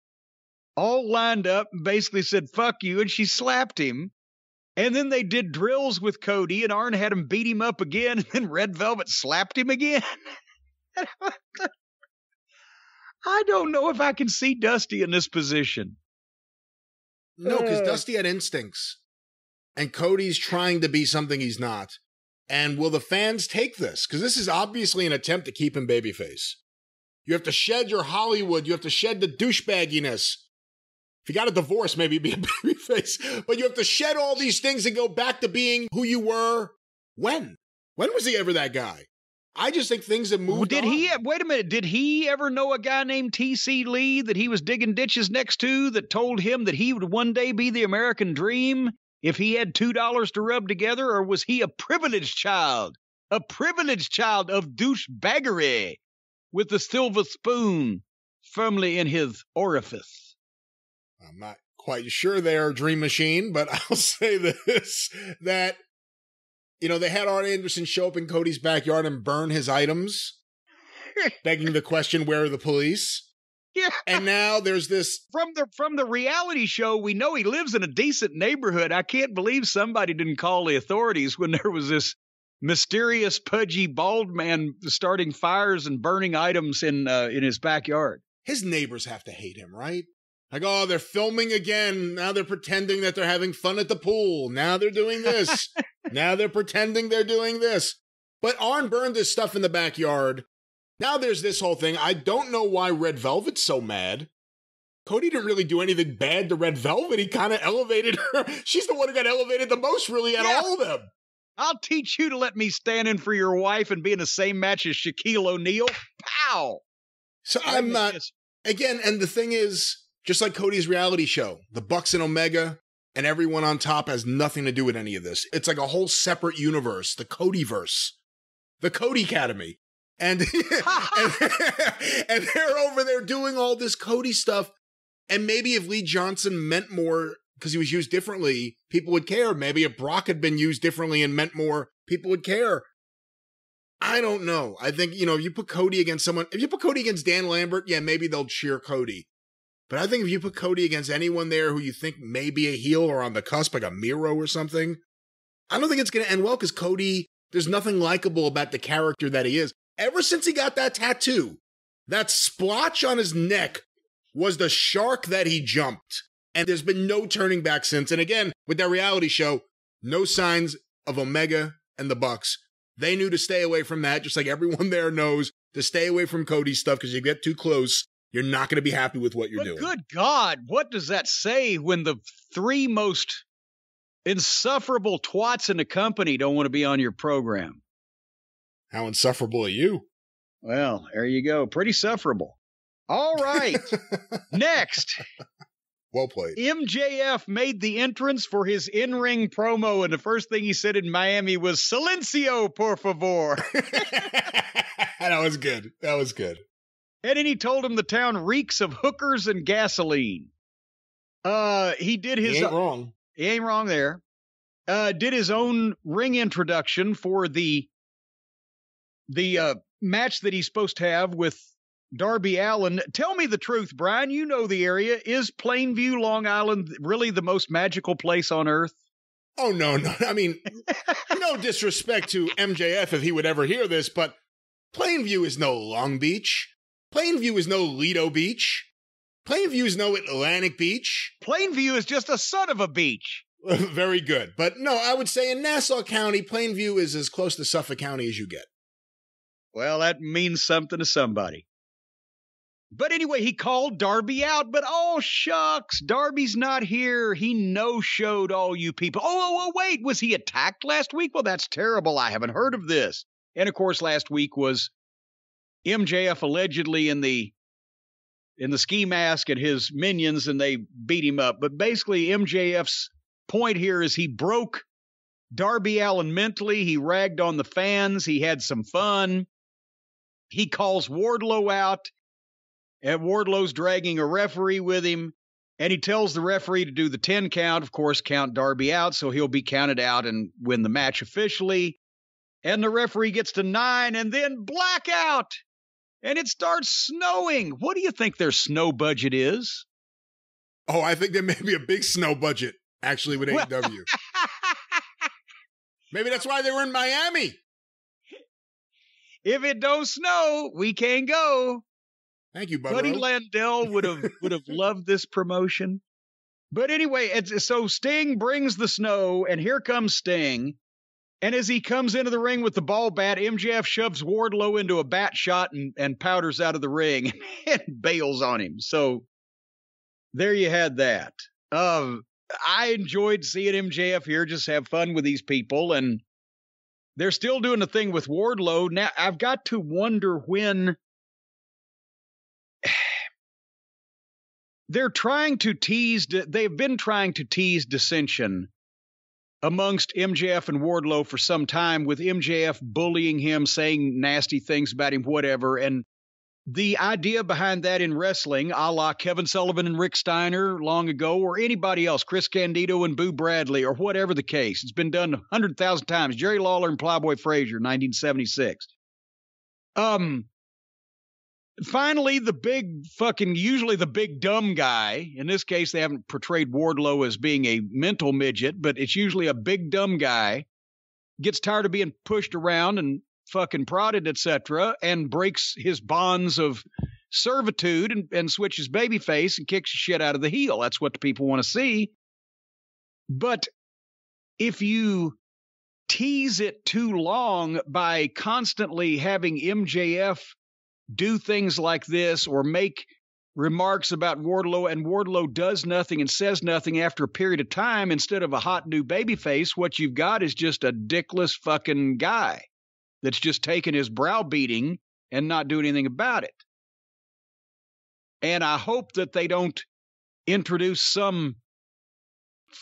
all lined up and basically said, fuck you. And she slapped him. And then they did drills with Cody and Arn had him beat him up again. And then Red Velvet slapped him again. I don't know if I can see Dusty in this position. No, because uh. Dusty had instincts and Cody's trying to be something he's not. And will the fans take this? Because this is obviously an attempt to keep him babyface. You have to shed your Hollywood. You have to shed the douchebagginess. If you got a divorce, maybe be a babyface. But you have to shed all these things and go back to being who you were. When? When was he ever that guy? I just think things have moved did on. He, wait a minute. Did he ever know a guy named T C Lee that he was digging ditches next to that told him that he would one day be the American dream? If he had two dollars to rub together, or was he a privileged child, a privileged child of douchebaggery with the silver spoon firmly in his orifice? I'm not quite sure there, Dream Machine, but I'll say this, that, you know, they had Arn Anderson show up in Cody's backyard and burn his items, begging the question, where are the police? Yeah. And now there's this from the from the reality show. We know he lives in a decent neighborhood. I can't believe somebody didn't call the authorities when there was this mysterious, pudgy, bald man starting fires and burning items in uh, in his backyard. His neighbors have to hate him, right? Like, oh, they're filming again. Now they're pretending that they're having fun at the pool. Now they're doing this. Now they're pretending they're doing this. But Arn burned his stuff in the backyard. Now there's this whole thing. I don't know why Red Velvet's so mad. Cody didn't really do anything bad to Red Velvet. He kind of elevated her. She's the one who got elevated the most, really, out yeah. of all of them. I'll teach you to let me stand in for your wife and be in the same match as Shaquille O'Neal. Pow! So I'm not... Again, and the thing is, just like Cody's reality show, the Bucks and Omega and everyone on top has nothing to do with any of this. It's like a whole separate universe, the Codyverse, the Cody Academy. And, and, and they're over there doing all this Cody stuff. And maybe if Lee Johnson meant more because he was used differently, people would care. Maybe if Brock had been used differently and meant more, people would care. I don't know. I think, you know, if you put Cody against someone, if you put Cody against Dan Lambert, yeah, maybe they'll cheer Cody. But I think if you put Cody against anyone there who you think may be a heel or on the cusp, like a Miro or something, I don't think it's going to end well because Cody, there's nothing likable about the character that he is. Ever since he got that tattoo, that splotch on his neck was the shark that he jumped. And there's been no turning back since. And again, with that reality show, no signs of Omega and the Bucks. They knew to stay away from that, just like everyone there knows to stay away from Cody's stuff because you get too close. You're not going to be happy with what you're but doing. Good God, what does that say when the three most insufferable twats in the company don't want to be on your program? How insufferable are you? Well, there you go. Pretty sufferable. All right. Next. Well played. M J F made the entrance for his in-ring promo, and the first thing he said in Miami was, "Silencio, por favor." That was good. That was good. And then he told him the town reeks of hookers and gasoline. Uh, he did his... He ain't wrong. He ain't wrong there. Uh, did his own ring introduction for the the uh, match that he's supposed to have with Darby Allin. Tell me the truth, Brian. You know the area. Is Plainview, Long Island, really the most magical place on earth? Oh, no, no. I mean, no disrespect to M J F if he would ever hear this, but Plainview is no Long Beach. Plainview is no Lido Beach. Plainview is no Atlantic Beach. Plainview is just a son of a beach. Very good. But no, I would say in Nassau County, Plainview is as close to Suffolk County as you get. Well, that means something to somebody. But anyway, he called Darby out, but oh, shucks, Darby's not here. He no-showed all you people. Oh, oh, oh, wait, was he attacked last week? Well, that's terrible. I haven't heard of this. And of course, last week was M J F allegedly in the in the ski mask and his minions, and they beat him up. But basically, M J F's point here is he broke Darby Allin mentally. He ragged on the fans. He had some fun. He calls Wardlow out, and Wardlow's dragging a referee with him, and he tells the referee to do the ten count. Of course, count Darby out, so he'll be counted out and win the match officially. And the referee gets to nine, and then blackout. And it starts snowing. What do you think their snow budget is? Oh, I think there may be a big snow budget, actually, with A E W. Maybe that's why they were in Miami. If it don't snow, we can't go. Thank you, Buddy. Buddy Landell would have would have loved this promotion. But anyway, it's, so Sting brings the snow, and here comes Sting. And as he comes into the ring with the ball bat, M J F shoves Wardlow into a bat shot and, and powders out of the ring and bails on him. So there you had that. Uh, I enjoyed seeing M J F here just have fun with these people. And they're still doing the thing with Wardlow. Now, I've got to wonder when they're trying to tease, they've been trying to tease dissension amongst M J F and Wardlow for some time, with M J F bullying him, saying nasty things about him, whatever. And the idea behind that in wrestling, a la Kevin Sullivan and Rick Steiner long ago, or anybody else, Chris Candido and Boo Bradley, or whatever the case, it's been done one hundred thousand times. Jerry Lawler and Plowboy Frazier, nineteen seventy-six. Um, finally, the big fucking, usually the big dumb guy, in this case, they haven't portrayed Wardlow as being a mental midget, but it's usually a big dumb guy, gets tired of being pushed around and fucking prodded, et cetera, and breaks his bonds of servitude and, and switches babyface and kicks the shit out of the heel. That's what the people want to see. But if you tease it too long by constantly having M J F do things like this or make remarks about Wardlow, and Wardlow does nothing and says nothing after a period of time, instead of a hot new babyface, what you've got is just a dickless fucking guy that's just taking his brow beating and not doing anything about it. And I hope that they don't introduce some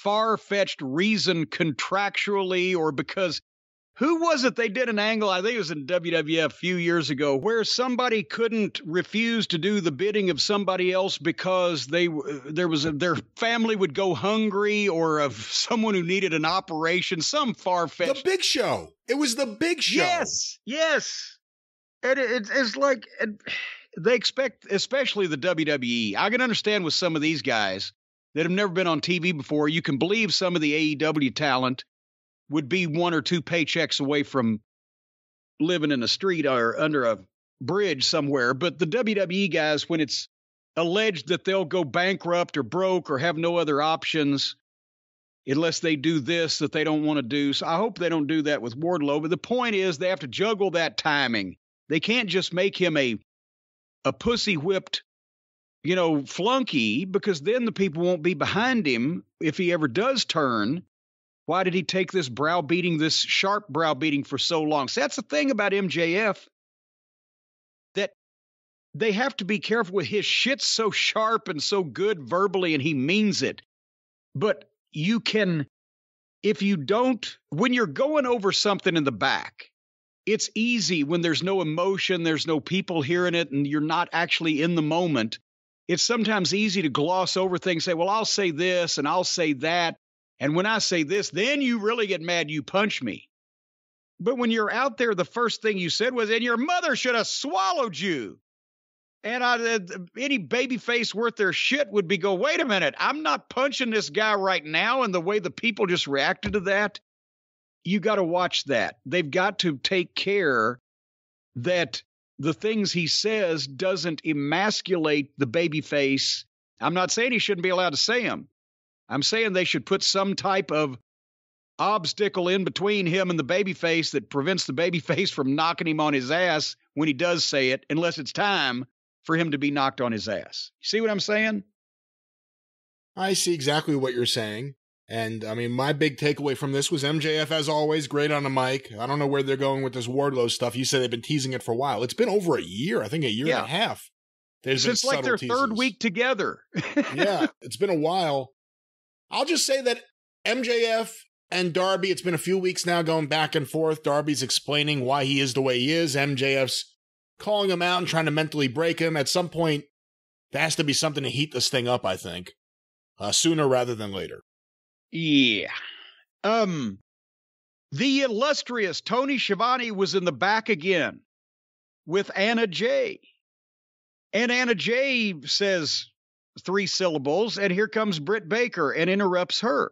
far-fetched reason contractually, or because who was it? They did an angle, I think it was in W W F a few years ago, where somebody couldn't refuse to do the bidding of somebody else because they there was a, their family would go hungry, or of someone who needed an operation, some far-fetched. The Big Show. It was the Big Show. Yes, yes. And it, it, it's like they expect, especially the W W E. I can understand with some of these guys that have never been on T V before, you can believe some of the A E W talent would be one or two paychecks away from living in a street or under a bridge somewhere. But the W W E guys, when it's alleged that they'll go bankrupt or broke or have no other options unless they do this that they don't want to do. So I hope they don't do that with Wardlow. But the point is they have to juggle that timing. They can't just make him a a pussy-whipped, you know, flunky, because then the people won't be behind him if he ever does turn. Why did he take this brow beating, this sharp brow beating for so long? So that's the thing about M J F, that they have to be careful with his shit's so sharp and so good verbally, and he means it. But you can, if you don't, when you're going over something in the back, it's easy when there's no emotion, there's no people hearing it, and you're not actually in the moment. It's sometimes easy to gloss over things, say, well, I'll say this and I'll say that. And when I say this, then you really get mad, you punch me. But when you're out there, the first thing you said was, and your mother should have swallowed you. And I, uh, any babyface worth their shit would be go, wait a minute, I'm not punching this guy right now. And the way the people just reacted to that, you got to watch that. They've got to take care that the things he says doesn't emasculate the babyface. I'm not saying he shouldn't be allowed to say them. I'm saying they should put some type of obstacle in between him and the babyface that prevents the babyface from knocking him on his ass when he does say it, unless it's time for him to be knocked on his ass. You see what I'm saying? I see exactly what you're saying. And, I mean, my big takeaway from this was M J F, as always, great on the mic. I don't know where they're going with this Wardlow stuff. You said they've been teasing it for a while. It's been over a year, I think a year yeah. and a half. There's Since, been like, their teasers. Third week together. Yeah, it's been a while. I'll just say that M J F and Darby, it's been a few weeks now going back and forth. Darby's explaining why he is the way he is. M J F's calling him out and trying to mentally break him. At some point, there has to be something to heat this thing up, I think, uh, sooner rather than later. Yeah. Um, the illustrious Tony Schiavone was in the back again with Anna Jay. And Anna Jay says three syllables, and here comes Britt Baker and interrupts her.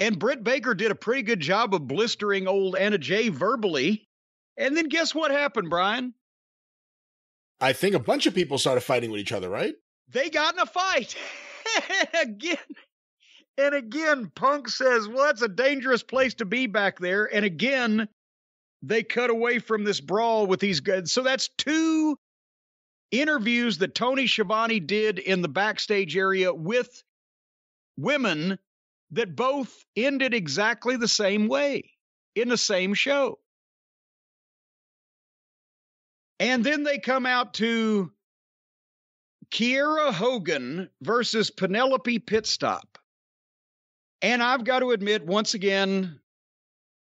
And Britt Baker did a pretty good job of blistering old Anna Jay verbally. And then guess what happened, Brian? I think a bunch of people started fighting with each other, right? They got in a fight. again, and again, Punk says, well, that's a dangerous place to be back there. And again, they cut away from this brawl with these guys. So that's two interviews that Tony Schiavone did in the backstage area with women that both ended exactly the same way in the same show. And then they come out to Kiera Hogan versus Penelope Pitstop. And I've got to admit, once again,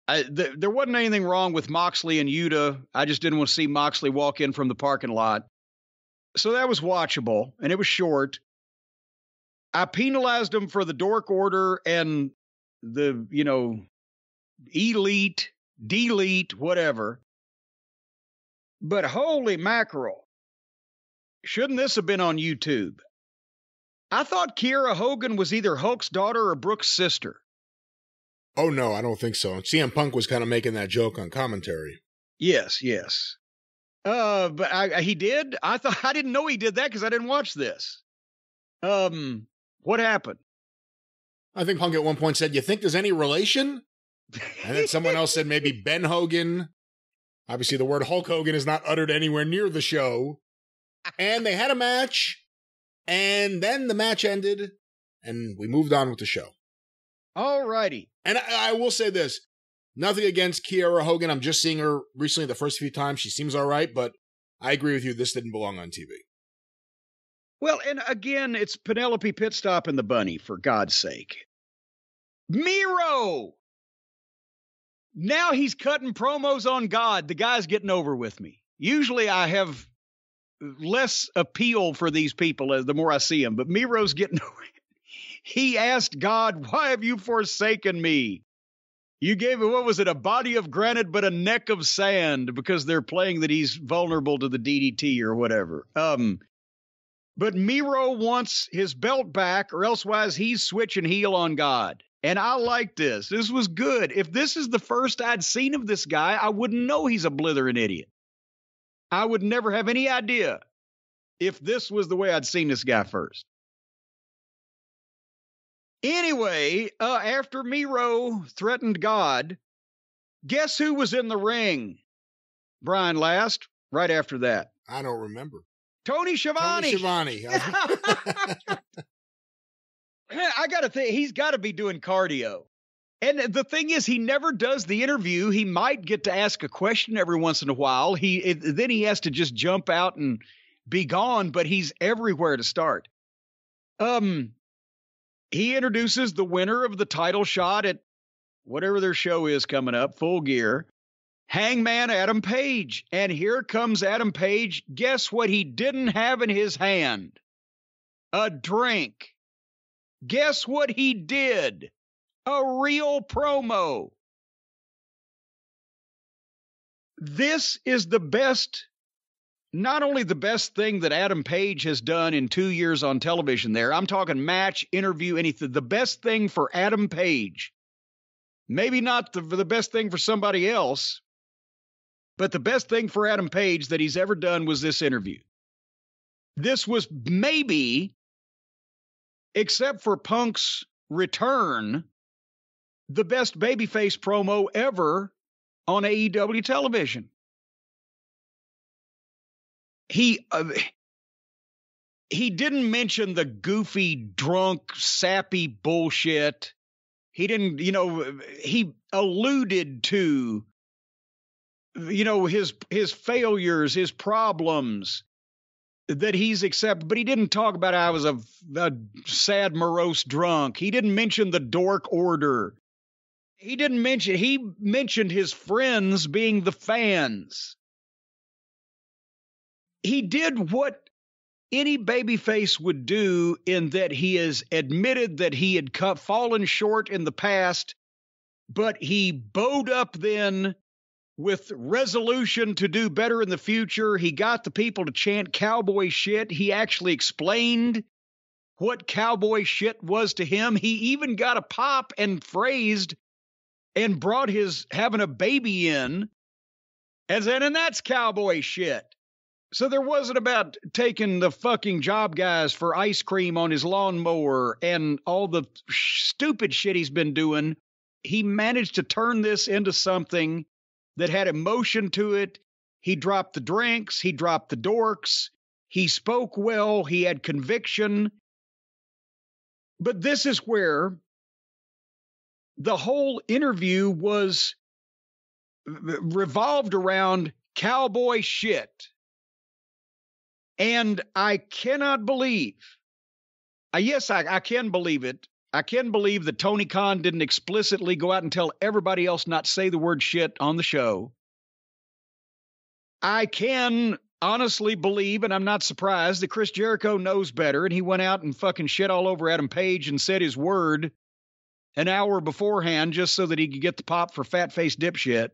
I, th there wasn't anything wrong with Moxley and Yuta. I just didn't want to see Moxley walk in from the parking lot. So that was watchable, and it was short. I penalized them for the Dork Order and the, you know, elite, delete, whatever. But holy mackerel, shouldn't this have been on YouTube? I thought Kiera Hogan was either Hulk's daughter or Brooke's sister. Oh, no, I don't think so. C M Punk was kind of making that joke on commentary. Yes, yes. Uh, but I, he did. I thought I didn't know he did that because I didn't watch this. Um, what happened? I think Punk at one point said, "You think there's any relation?" And then someone else said maybe Ben Hogan. Obviously, the word Hulk Hogan is not uttered anywhere near the show. And they had a match, and then the match ended, and we moved on with the show. All righty. And I, I will say this. Nothing against Kiera Hogan. I'm just seeing her recently the first few times. She seems all right, but I agree with you. This didn't belong on T V. Well, and again, it's Penelope Pitstop and the Bunny, for God's sake. Miro! Now he's cutting promos on God. The guy's getting over with me. Usually I have less appeal for these people the more I see them, but Miro's getting over it. He asked God, why have you forsaken me? You gave him, what was it, a body of granite but a neck of sand, because they're playing that he's vulnerable to the D D T or whatever. Um, but Miro wants his belt back, or elsewise he's switching heel on God. And I like this. This was good. If this is the first I'd seen of this guy, I wouldn't know he's a blithering idiot. I would never have any idea if this was the way I'd seen this guy first. Anyway, uh, after Miro threatened God, guess who was in the ring? Brian Last, right after that. I don't remember. Tony Schiavone. Tony Schiavone. I got to think, he's got to be doing cardio. And the thing is, he never does the interview. He might get to ask a question every once in a while. He it, then he has to just jump out and be gone, but he's everywhere to start. Um... He introduces the winner of the title shot at whatever their show is coming up, Full Gear, Hangman Adam Page. And here comes Adam Page. Guess what he didn't have in his hand? A drink. Guess what he did? A real promo. This is the best, not only the best thing that Adam Page has done in two years on television there, I'm talking match, interview, anything, the best thing for Adam Page, maybe not the, the best thing for somebody else, but the best thing for Adam Page that he's ever done was this interview. This was maybe, except for Punk's return, the best babyface promo ever on A E W television. He uh, he didn't mention the goofy, drunk, sappy bullshit. He didn't, you know, he alluded to, you know, his his failures, his problems that he's accepted. But he didn't talk about I was a, a sad, morose drunk. He didn't mention the dork order. He didn't mention, he mentioned his friends being the fans. He did what any babyface would do in that he has admitted that he had cut, fallen short in the past, but he bowed up then with resolution to do better in the future. He got the people to chant cowboy shit. He actually explained what cowboy shit was to him. He even got a pop and phrased and brought his having a baby in and said, and that's cowboy shit. So there wasn't about taking the fucking job guys for ice cream on his lawnmower and all the sh- stupid shit he's been doing. He managed to turn this into something that had emotion to it. He dropped the drinks. He dropped the dorks. He spoke well. He had conviction. But this is where the whole interview was revolved around cowboy shit. And I cannot believe, uh, yes, I, I can believe it. I can believe that Tony Khan didn't explicitly go out and tell everybody else not to say the word shit on the show. I can honestly believe, and I'm not surprised, that Chris Jericho knows better, and he went out and fucking shit all over Adam Page and said his word an hour beforehand just so that he could get the pop for fat-faced dipshit.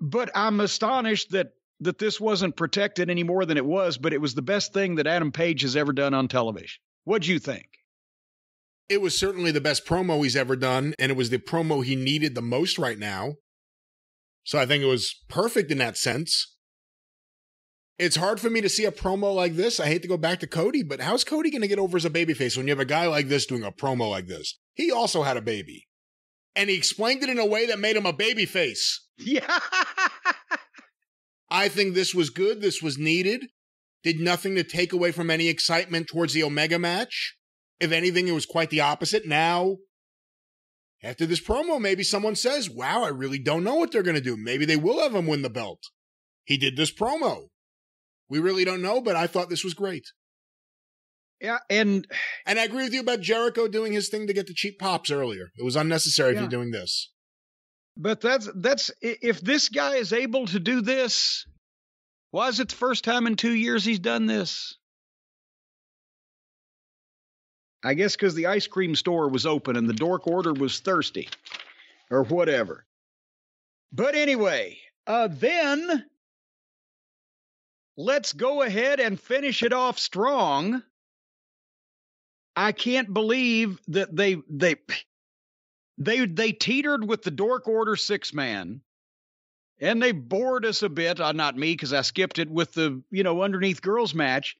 But I'm astonished that that this wasn't protected any more than it was, but it was the best thing that Adam Page has ever done on television. What'd you think? It was certainly the best promo he's ever done, and it was the promo he needed the most right now. So I think it was perfect in that sense. It's hard for me to see a promo like this. I hate to go back to Cody, but how's Cody going to get over as a babyface when you have a guy like this doing a promo like this? He also had a baby. and he explained it in a way that made him a babyface. Yeah. I think this was good. This was needed. Did nothing to take away from any excitement towards the Omega match. If anything, it was quite the opposite. Now, after this promo, maybe someone says, wow, I really don't know what they're going to do. Maybe they will have him win the belt. He did this promo. We really don't know, but I thought this was great. Yeah, and... And I agree with you about Jericho doing his thing to get the cheap pops earlier. It was unnecessary yeah. if you're doing this. But that's, that's... If this guy is able to do this, why is it the first time in two years he's done this? I guess because the ice cream store was open and the dork order was thirsty. Or whatever. But anyway, uh, then... let's go ahead and finish it off strong. I can't believe that they they they they teetered with the Dork Order six man, and they bored us a bit. Uh, not me, because I skipped it with the you know underneath girls match.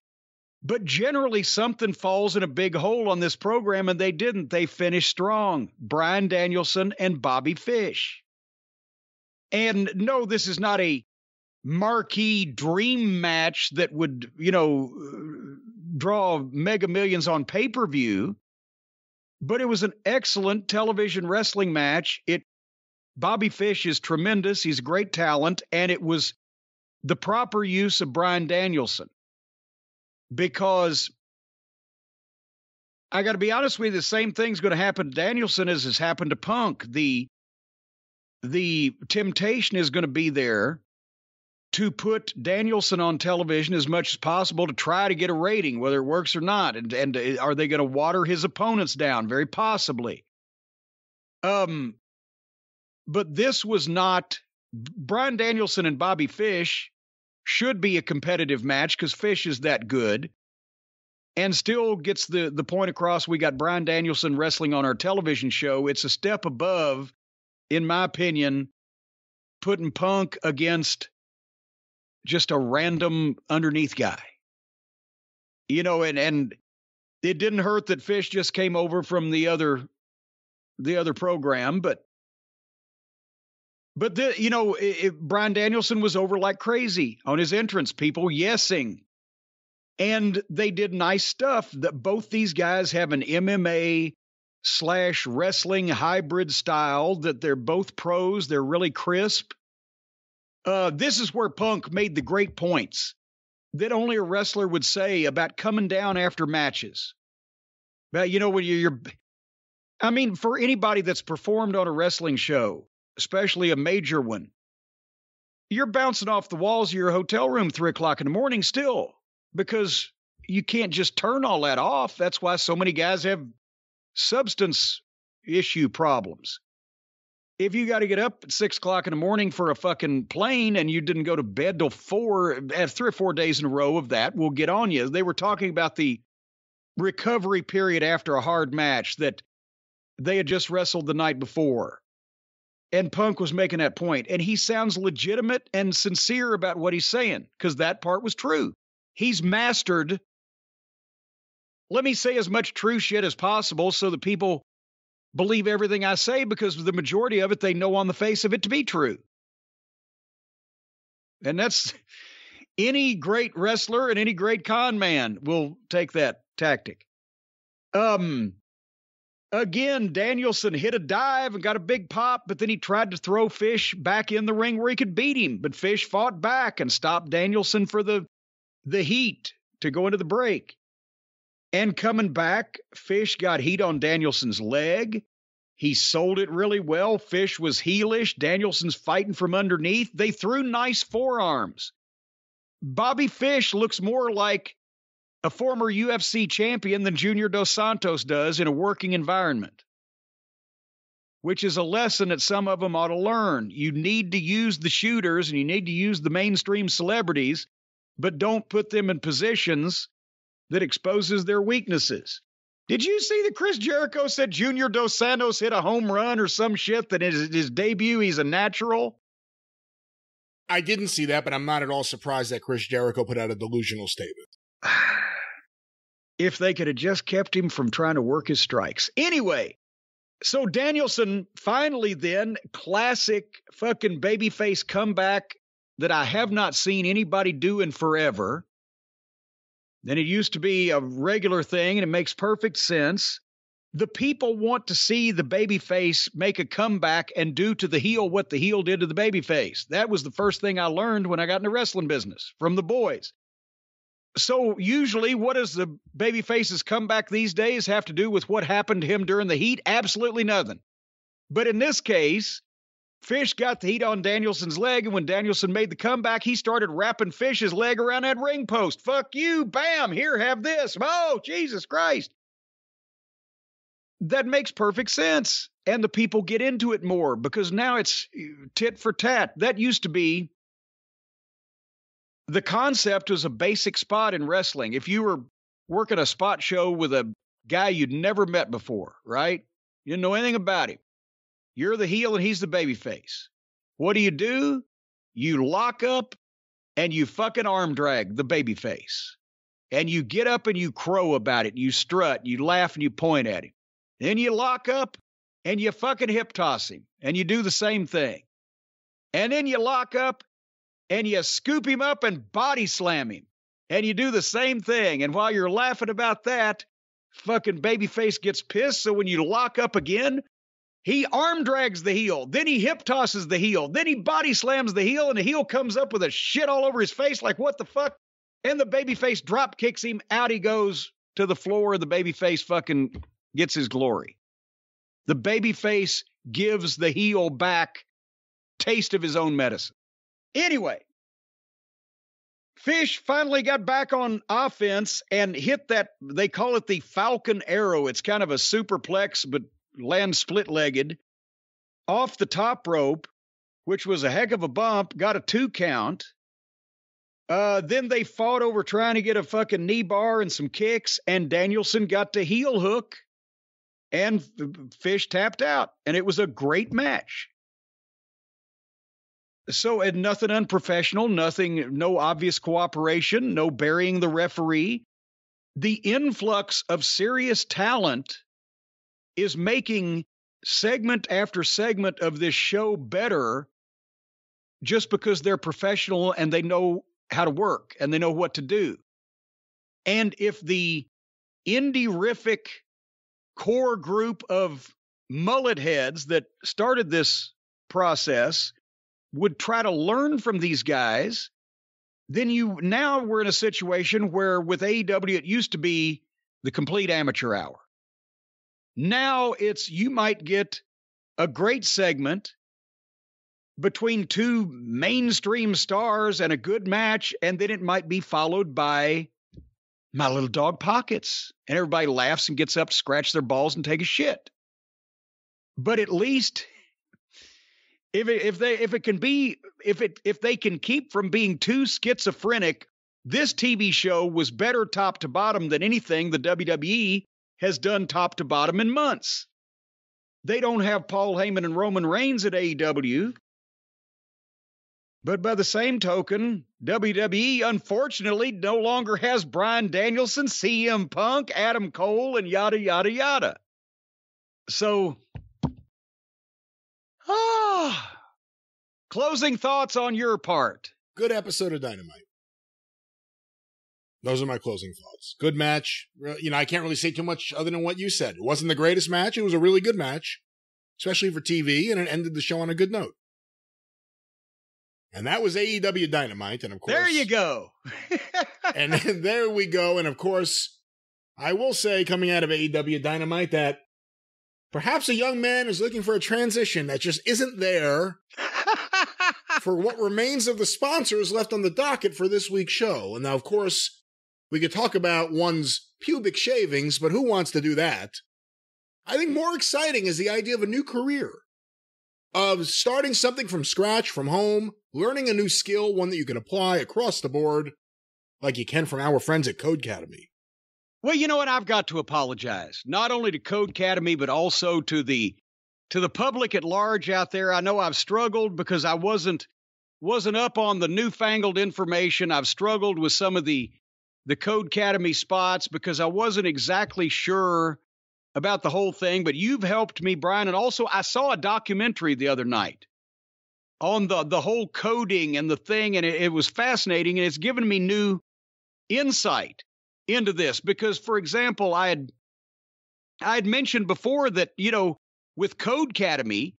But generally, something falls in a big hole on this program, and they didn't. They finished strong. Bryan Danielson and Bobby Fish. And no, this is not a marquee dream match that would, you know, draw mega millions on pay-per-view, but it was an excellent television wrestling match. It, Bobby Fish is tremendous. He's a great talent. And it was the proper use of Bryan Danielson, because I got to be honest with you, the same thing's going to happen to Danielson as has happened to Punk. The, the temptation is going to be there to put Danielson on television as much as possible to try to get a rating, whether it works or not. And, and are they going to water his opponents down? Very possibly. Um, but this was not... Bryan Danielson and Bobby Fish should be a competitive match because Fish is that good and still gets the, the point across. We got Bryan Danielson wrestling on our television show. It's a step above, in my opinion, putting Punk against just a random underneath guy, you know, and, and it didn't hurt that Fish just came over from the other, the other program, but, but the, you know, it, it, Bryan Danielson was over like crazy on his entrance, people yesing, and they did nice stuff. That both these guys have an M M A slash wrestling hybrid style, that they're both pros. They're really crisp. Uh, this is where Punk made the great points that only a wrestler would say about coming down after matches. But, you know, when you're, you're, I mean, for anybody that's performed on a wrestling show, especially a major one, you're bouncing off the walls of your hotel room three o'clock in the morning still, because you can't just turn all that off. That's why so many guys have substance issue problems. If you got to get up at six o'clock in the morning for a fucking plane and you didn't go to bed till four, have three or four days in a row of that, we'll get on you. They were talking about the recovery period after a hard match that they had just wrestled the night before. And Punk was making that point. And he sounds legitimate and sincere about what he's saying, because that part was true. He's mastered, let me say as much true shit as possible so that people believe everything I say, because the majority of it they know on the face of it to be true. And that's any great wrestler and any great con man will take that tactic. Um, again, Danielson hit a dive and got a big pop, but then he tried to throw Fish back in the ring where he could beat him. But Fish fought back and stopped Danielson for the, the heat to go into the break. And coming back, Fish got heat on Danielson's leg. He sold it really well. Fish was heelish. Danielson's fighting from underneath. They threw nice forearms. Bobby Fish looks more like a former U F C champion than Junior Dos Santos does in a working environment, which is a lesson that some of them ought to learn. You need to use the shooters and you need to use the mainstream celebrities, but don't put them in positions that exposes their weaknesses. Did you see that Chris Jericho said Junior Dos Santos hit a home run or some shit, that is his debut, he's a natural? I didn't see that, but I'm not at all surprised that Chris Jericho put out a delusional statement. If they could have just kept him from trying to work his strikes. Anyway, So Danielson finally then, classic fucking babyface comeback that I have not seen anybody do in forever. Then it used to be a regular thing, and it makes perfect sense. The people want to see the babyface make a comeback and do to the heel what the heel did to the babyface. That was the first thing I learned when I got in the wrestling business from the boys. So usually what does the babyface's comeback these days have to do with what happened to him during the heat? Absolutely nothing. But in this case, Fish got the heat on Danielson's leg, and when Danielson made the comeback, he started wrapping Fish's leg around that ring post. Fuck you, bam, here, have this. Oh, Jesus Christ. That makes perfect sense, and the people get into it more because now it's tit for tat. That used to be the concept was a basic spot in wrestling. If you were working a spot show with a guy you'd never met before, right? You didn't know anything about him. You're the heel and he's the babyface. What do you do? You lock up and you fucking arm drag the babyface. And you get up and you crow about it. You strut, you laugh, and you point at him. Then you lock up and you fucking hip toss him. And you do the same thing. And then you lock up and you scoop him up and body slam him. And you do the same thing. And while you're laughing about that, fucking babyface gets pissed. So when you lock up again, he arm drags the heel, then he hip tosses the heel, then he body slams the heel, and the heel comes up with a shit all over his face like, what the fuck? And the babyface drop kicks him, out he goes to the floor, the babyface fucking gets his glory. The babyface gives the heel back taste of his own medicine. Anyway, Fish finally got back on offense and hit that, they call it the Falcon Arrow. It's kind of a superplex, but land split-legged, off the top rope, which was a heck of a bump, got a two count. Uh, then they fought over trying to get a fucking knee bar and some kicks, and Danielson got the heel hook, and Fish tapped out, and it was a great match. So, and nothing unprofessional, nothing, no obvious cooperation, no burying the referee. The influx of serious talent is making segment after segment of this show better just because they're professional and they know how to work and they know what to do. And if the indie-rific core group of mullet heads that started this process would try to learn from these guys, then you now we're in a situation where with A E W, it used to be the complete amateur hour. Now it's, you might get a great segment between two mainstream stars and a good match, and then it might be followed by My Little Dog Pockets. And everybody laughs and gets up, scratch their balls, and take a shit. But at least if it, if they if it can be if it if they can keep from being too schizophrenic, this T V show was better top to bottom than anything the W W E has done top to bottom in months. They don't have Paul Heyman and Roman Reigns at A E W. But by the same token, W W E, unfortunately, no longer has Bryan Danielson, C M Punk, Adam Cole, and yada, yada, yada. So, ah, closing thoughts on your part. Good episode of Dynamite. Those are my closing thoughts. Good match. You know, I can't really say too much other than what you said. It wasn't the greatest match. It was a really good match, especially for T V, and it ended the show on a good note. And that was A E W Dynamite, and of course... There you go! And there we go, and of course, I will say, coming out of A E W Dynamite, that perhaps a young man is looking for a transition that just isn't there... for what remains of the sponsors left on the docket for this week's show. And now, of course... We could talk about one's pubic shavings, but who wants to do that? I think more exciting is the idea of a new career, of starting something from scratch, from home, learning a new skill, one that you can apply across the board, like you can from our friends at Codecademy. Well, you know what? I've got to apologize, not only to Codecademy, but also to the to the public at large out there. I know I've struggled because I wasn't wasn't up on the newfangled information. I've struggled with some of the the Codecademy spots because I wasn't exactly sure about the whole thing, but you've helped me, Brian. And also, I saw a documentary the other night on the, the whole coding and the thing, and it, it was fascinating, and it's given me new insight into this. Because, for example, I had I had mentioned before that, you know, with Codecademy,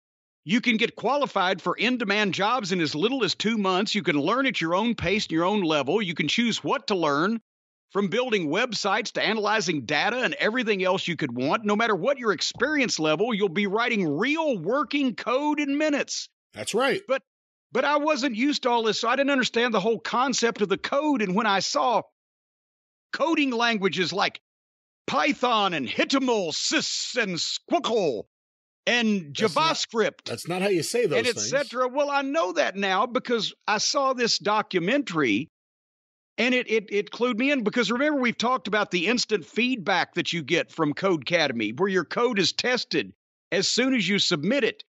you can get qualified for in-demand jobs in as little as two months. You can learn at your own pace and your own level. You can choose what to learn, from building websites to analyzing data and everything else you could want. No matter what your experience level, you'll be writing real working code in minutes. That's right. But but I wasn't used to all this, so I didn't understand the whole concept of the code. And when I saw coding languages like Python and Hitimel, Sys and Squickle and that's JavaScript. Not, that's not how you say those and things. And et cetera. Well, I know that now because I saw this documentary, and it, it, it clued me in. Because remember, we've talked about the instant feedback that you get from Codecademy, where your code is tested as soon as you submit it.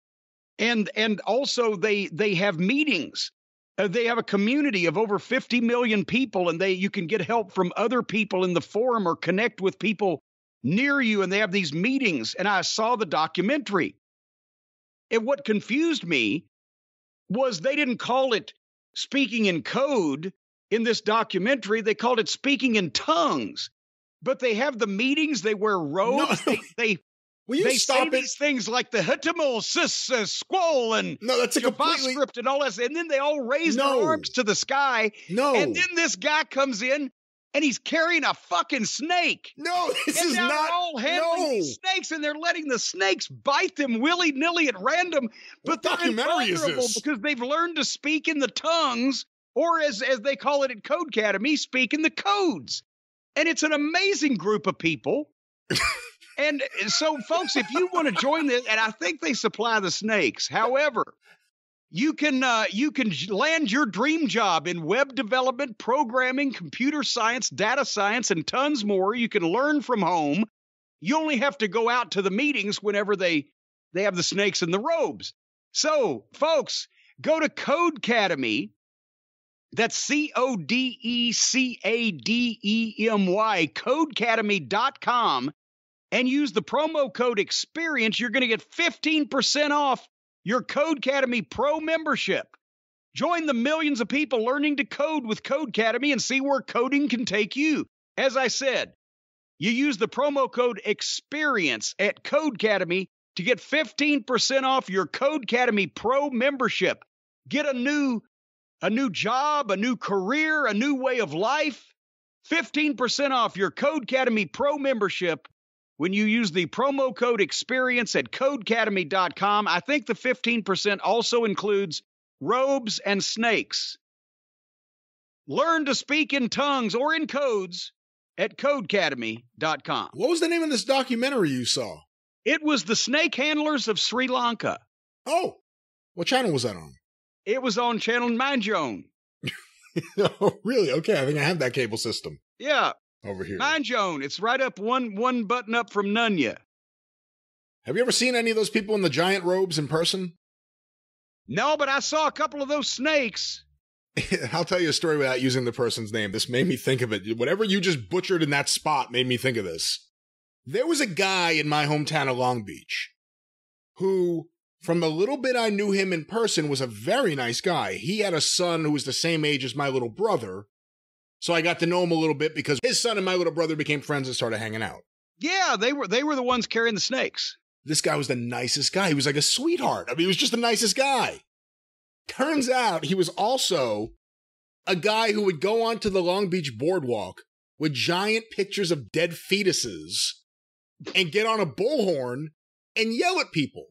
And and also they they have meetings. Uh, they have a community of over fifty million people, and they you can get help from other people in the forum or connect with people near you, and they have these meetings. And I saw the documentary. And what confused me was they didn't call it speaking in code in this documentary. They called it speaking in tongues. But they have the meetings. They wear robes. No. They... they Will you they stop say it? These things like the Hitimel, Sys, uh, Squall, and no, that's a completely... JavaScript and all that. And then they all raise no. their arms to the sky. No. And then this guy comes in, and he's carrying a fucking snake. No, this and is now not. They're all handling no. these snakes, and they're letting the snakes bite them willy-nilly at random. But what they're invulnerable because they've learned to speak in the tongues, or as, as they call it at Codecademy, speak in the codes. And it's an amazing group of people. And so, folks, if you want to join this, and I think they supply the snakes. However, you can uh, you can land your dream job in web development, programming, computer science, data science, and tons more. You can learn from home. You only have to go out to the meetings whenever they, they have the snakes in the robes. So, folks, go to Codecademy. That's C O D E C A D E M Y, Codecademy dot com. And use the promo code EXPERIENCE, you're going to get fifteen percent off your Codecademy Pro membership. Join the millions of people learning to code with Codecademy and see where coding can take you. As I said, you use the promo code EXPERIENCE at Codecademy to get fifteen percent off your Codecademy Pro membership. Get a new, a new job, a new career, a new way of life. fifteen percent off your Codecademy Pro membership when you use the promo code EXPERIENCE at Codecademy dot com. I think the fifteen percent also includes robes and snakes. Learn to speak in tongues or in codes at Codecademy dot com. What was the name of this documentary you saw? It was The Snake Handlers of Sri Lanka. Oh, what channel was that on? It was on channel Mind Your Own. Oh, really? Okay, I think I have that cable system. Yeah. Over here. Mind your own. It's right up one one button up from Nunya. Have you ever seen any of those people in the giant robes in person? No, but I saw a couple of those snakes. I'll tell you a story without using the person's name. This made me think of it. Whatever you just butchered in that spot made me think of this. There was a guy in my hometown of Long Beach who, from the little bit I knew him in person, was a very nice guy. He had a son who was the same age as my little brother. So I got to know him a little bit because his son and my little brother became friends and started hanging out. Yeah, they were they were the ones carrying the snakes. This guy was the nicest guy. He was like a sweetheart. I mean, he was just the nicest guy. Turns out he was also a guy who would go onto the Long Beach boardwalk with giant pictures of dead fetuses and get on a bullhorn and yell at people.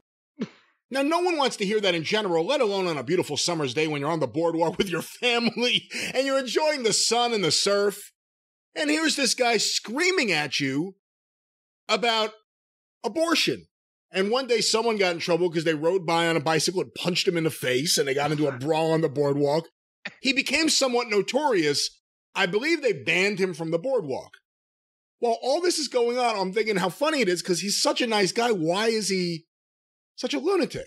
Now, no one wants to hear that in general, let alone on a beautiful summer's day when you're on the boardwalk with your family and you're enjoying the sun and the surf. And here's this guy screaming at you about abortion. And one day someone got in trouble because they rode by on a bicycle and punched him in the face and they got into a brawl on the boardwalk. He became somewhat notorious. I believe they banned him from the boardwalk. While all this is going on, I'm thinking how funny it is because he's such a nice guy. Why is he such a lunatic?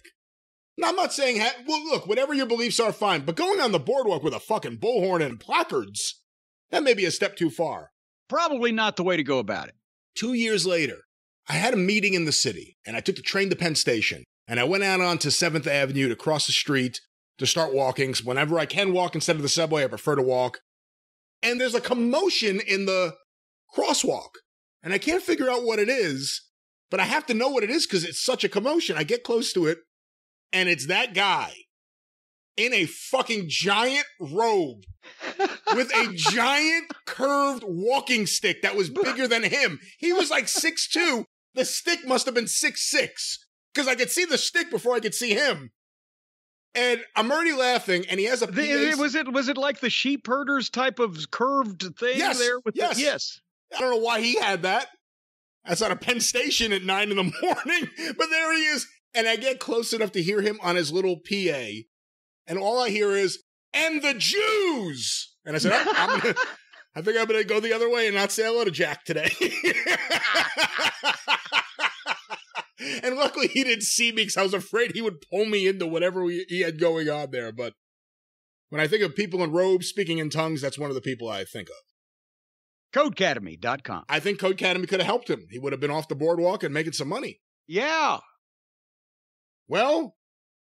Now, I'm not saying, ha well, look, whatever your beliefs are, fine, but going on the boardwalk with a fucking bullhorn and placards, that may be a step too far. Probably not the way to go about it. Two years later, I had a meeting in the city, and I took the train to Penn Station, and I went out onto seventh Avenue to cross the street to start walking. So whenever I can walk instead of the subway, I prefer to walk. And there's a commotion in the crosswalk, and I can't figure out what it is, but I have to know what it is because it's such a commotion. I get close to it, and it's that guy in a fucking giant robe with a giant curved walking stick that was bigger than him. He was like six two. The stick must have been six six because I could see the stick before I could see him. And I'm already laughing, and he has a the, was it was it like the sheep herders type of curved thing yes, there? With yes, the, yes. I don't know why he had that. That's out of Penn Station at nine in the morning, but there he is. And I get close enough to hear him on his little P A, and all I hear is, "And the Jews!" And I said, oh, I'm gonna, I think I'm going to go the other way and not say hello to Jack today. And luckily he didn't see me because I was afraid he would pull me into whatever we, he had going on there. But when I think of people in robes speaking in tongues, that's one of the people I think of. Codecademy dot com. I think Codecademy could have helped him. He would have been off the boardwalk and making some money. Yeah. Well,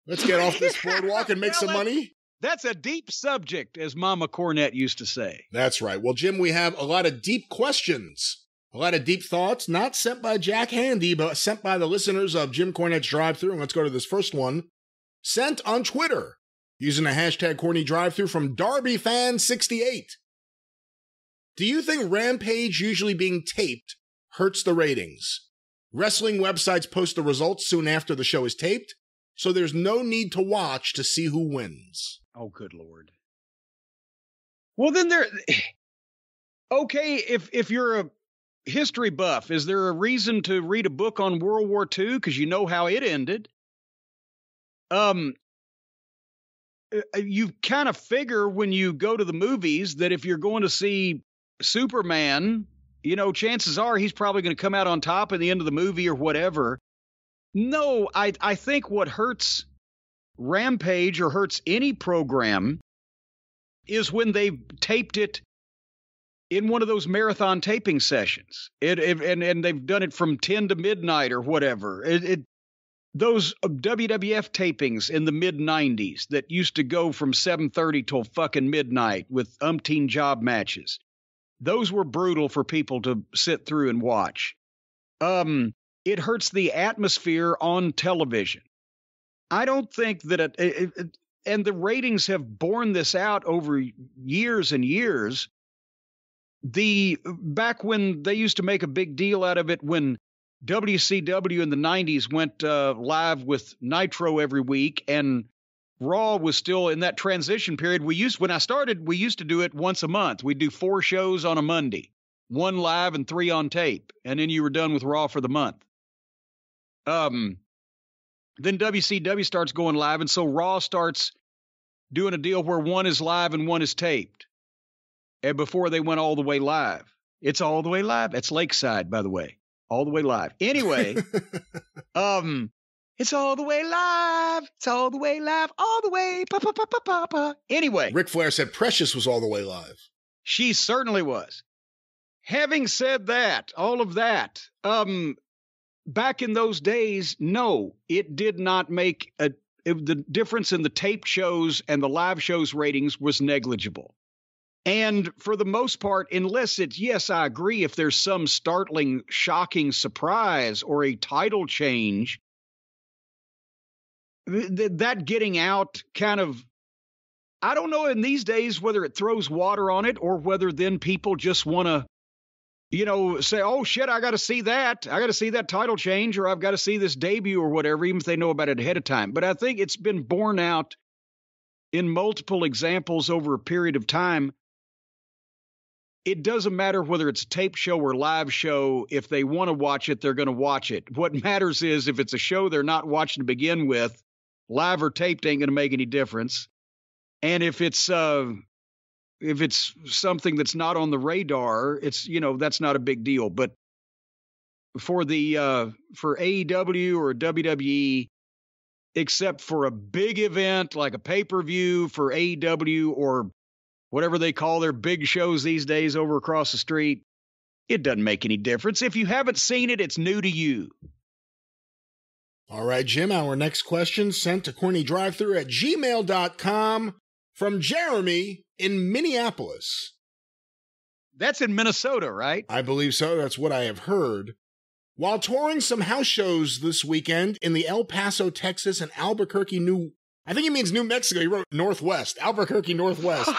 let's get off this boardwalk and make well, some money. That's a deep subject, as Mama Cornette used to say. That's right. Well, Jim, we have a lot of deep questions. A lot of deep thoughts, not sent by Jack Handy, but sent by the listeners of Jim Cornette's Drive-Thru. And let's go to this first one. Sent on Twitter, using the hashtag Corny Drive-Thru from Darby Fan sixty-eight. Do you think Rampage usually being taped hurts the ratings? Wrestling websites post the results soon after the show is taped, so there's no need to watch to see who wins. Oh, good Lord. Well, then there... Okay, if, if you're a history buff, is there a reason to read a book on World War Two? Because you know how it ended. Um, you kind of figure when you go to the movies that if you're going to see Superman, you know, chances are he's probably going to come out on top at the end of the movie or whatever. No, I, I think what hurts Rampage or hurts any program is when they've taped it in one of those marathon taping sessions, it, it and and they've done it from ten to midnight or whatever. It, it those W W F tapings in the mid nineties that used to go from seven thirty till fucking midnight with umpteen job matches. Those were brutal for people to sit through and watch. Um, it hurts the atmosphere on television. I don't think that it, it, it and the ratings have borne this out over years and years. The back when they used to make a big deal out of it when W C W in the nineties went uh, live with Nitro every week and Raw was still in that transition period. We used when I started, we used to do it once a month. We'd do four shows on a Monday, one live and three on tape. And then you were done with Raw for the month. Um, then W C W starts going live. And so Raw starts doing a deal where one is live and one is taped. And before they went all the way live, it's all the way live. It's Lakeside, by the way, all the way live. Anyway, um, it's all the way live. It's all the way live, all the way. Pa, pa, pa, pa, pa, pa. Anyway, Ric Flair said Precious was all the way live. She certainly was. Having said that, all of that, um, back in those days, no, it did not make a it, the difference in the taped shows and the live shows ratings was negligible. And for the most part, unless it's, yes, I agree, if there's some startling, shocking surprise or a title change, th that getting out kind of, I don't know in these days whether it throws water on it or whether then people just want to, you know, say, oh, shit, I got to see that. I got to see that title change or I've got to see this debut or whatever, even if they know about it ahead of time. But I think it's been borne out in multiple examples over a period of time. It doesn't matter whether it's a tape show or live show. If they want to watch it, they're going to watch it. What matters is if it's a show they're not watching to begin with, live or taped ain't going to make any difference. And if it's uh, if it's something that's not on the radar, it's, you know, that's not a big deal. But for the uh, for A E W or W W E, except for a big event like a pay-per-view for A E W or whatever they call their big shows these days over across the street, It doesn't make any difference. If you haven't seen it, it's new to you. All right, Jim, our next question sent to cornydrivethru at gmail dot com from Jeremy in Minneapolis. That's in Minnesota, right? I believe so. That's what I have heard. While touring some house shows this weekend in the El Paso, Texas, and Albuquerque, New... I think he means New Mexico. He wrote Northwest. Albuquerque, Northwest.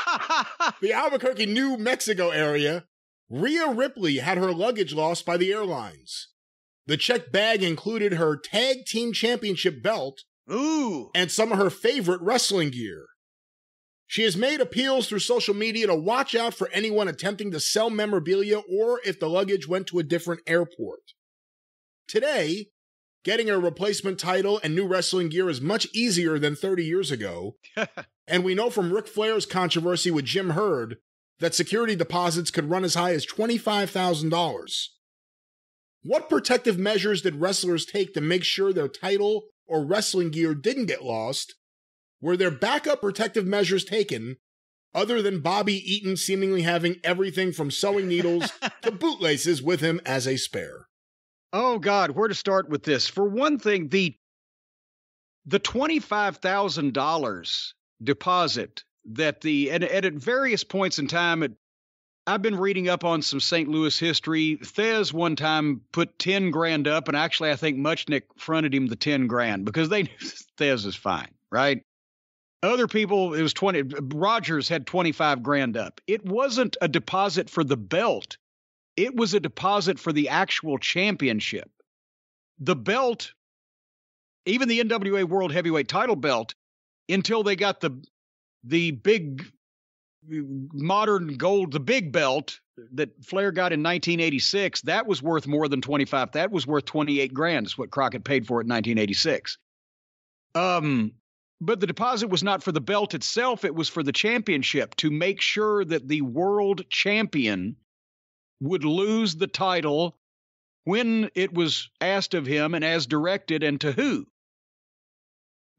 The Albuquerque, New Mexico area. Rhea Ripley had her luggage lost by the airlines. The checked bag included her tag team championship belt Ooh. and some of her favorite wrestling gear. She has made appeals through social media to watch out for anyone attempting to sell memorabilia or if the luggage went to a different airport. Today, getting a replacement title and new wrestling gear is much easier than thirty years ago, and we know from Ric Flair's controversy with Jim Herd that security deposits could run as high as twenty-five thousand dollars. What protective measures did wrestlers take to make sure their title or wrestling gear didn't get lost? Were there backup protective measures taken, other than Bobby Eaton seemingly having everything from sewing needles to bootlaces with him as a spare? Oh, God, where to start with this? For one thing, the the twenty-five thousand dollars deposit that the, and, and at various points in time, it, I've been reading up on some Saint Louis history. Thez one time put ten grand up, and actually I think Muchnick fronted him the ten grand because they knew Thez is fine, right? Other people, it was twenty. Rogers had twenty-five grand up. It wasn't a deposit for the belt. It was a deposit for the actual championship. The belt, even the N W A World Heavyweight Title belt, until they got the the big modern gold, the big belt that Flair got in nineteen eighty-six, that was worth more than twenty-five. That was worth twenty-eight grand is what Crockett paid for it in nineteen eighty-six. Um, but the deposit was not for the belt itself. It was for the championship, to make sure that the world champion would lose the title when it was asked of him and as directed and to who.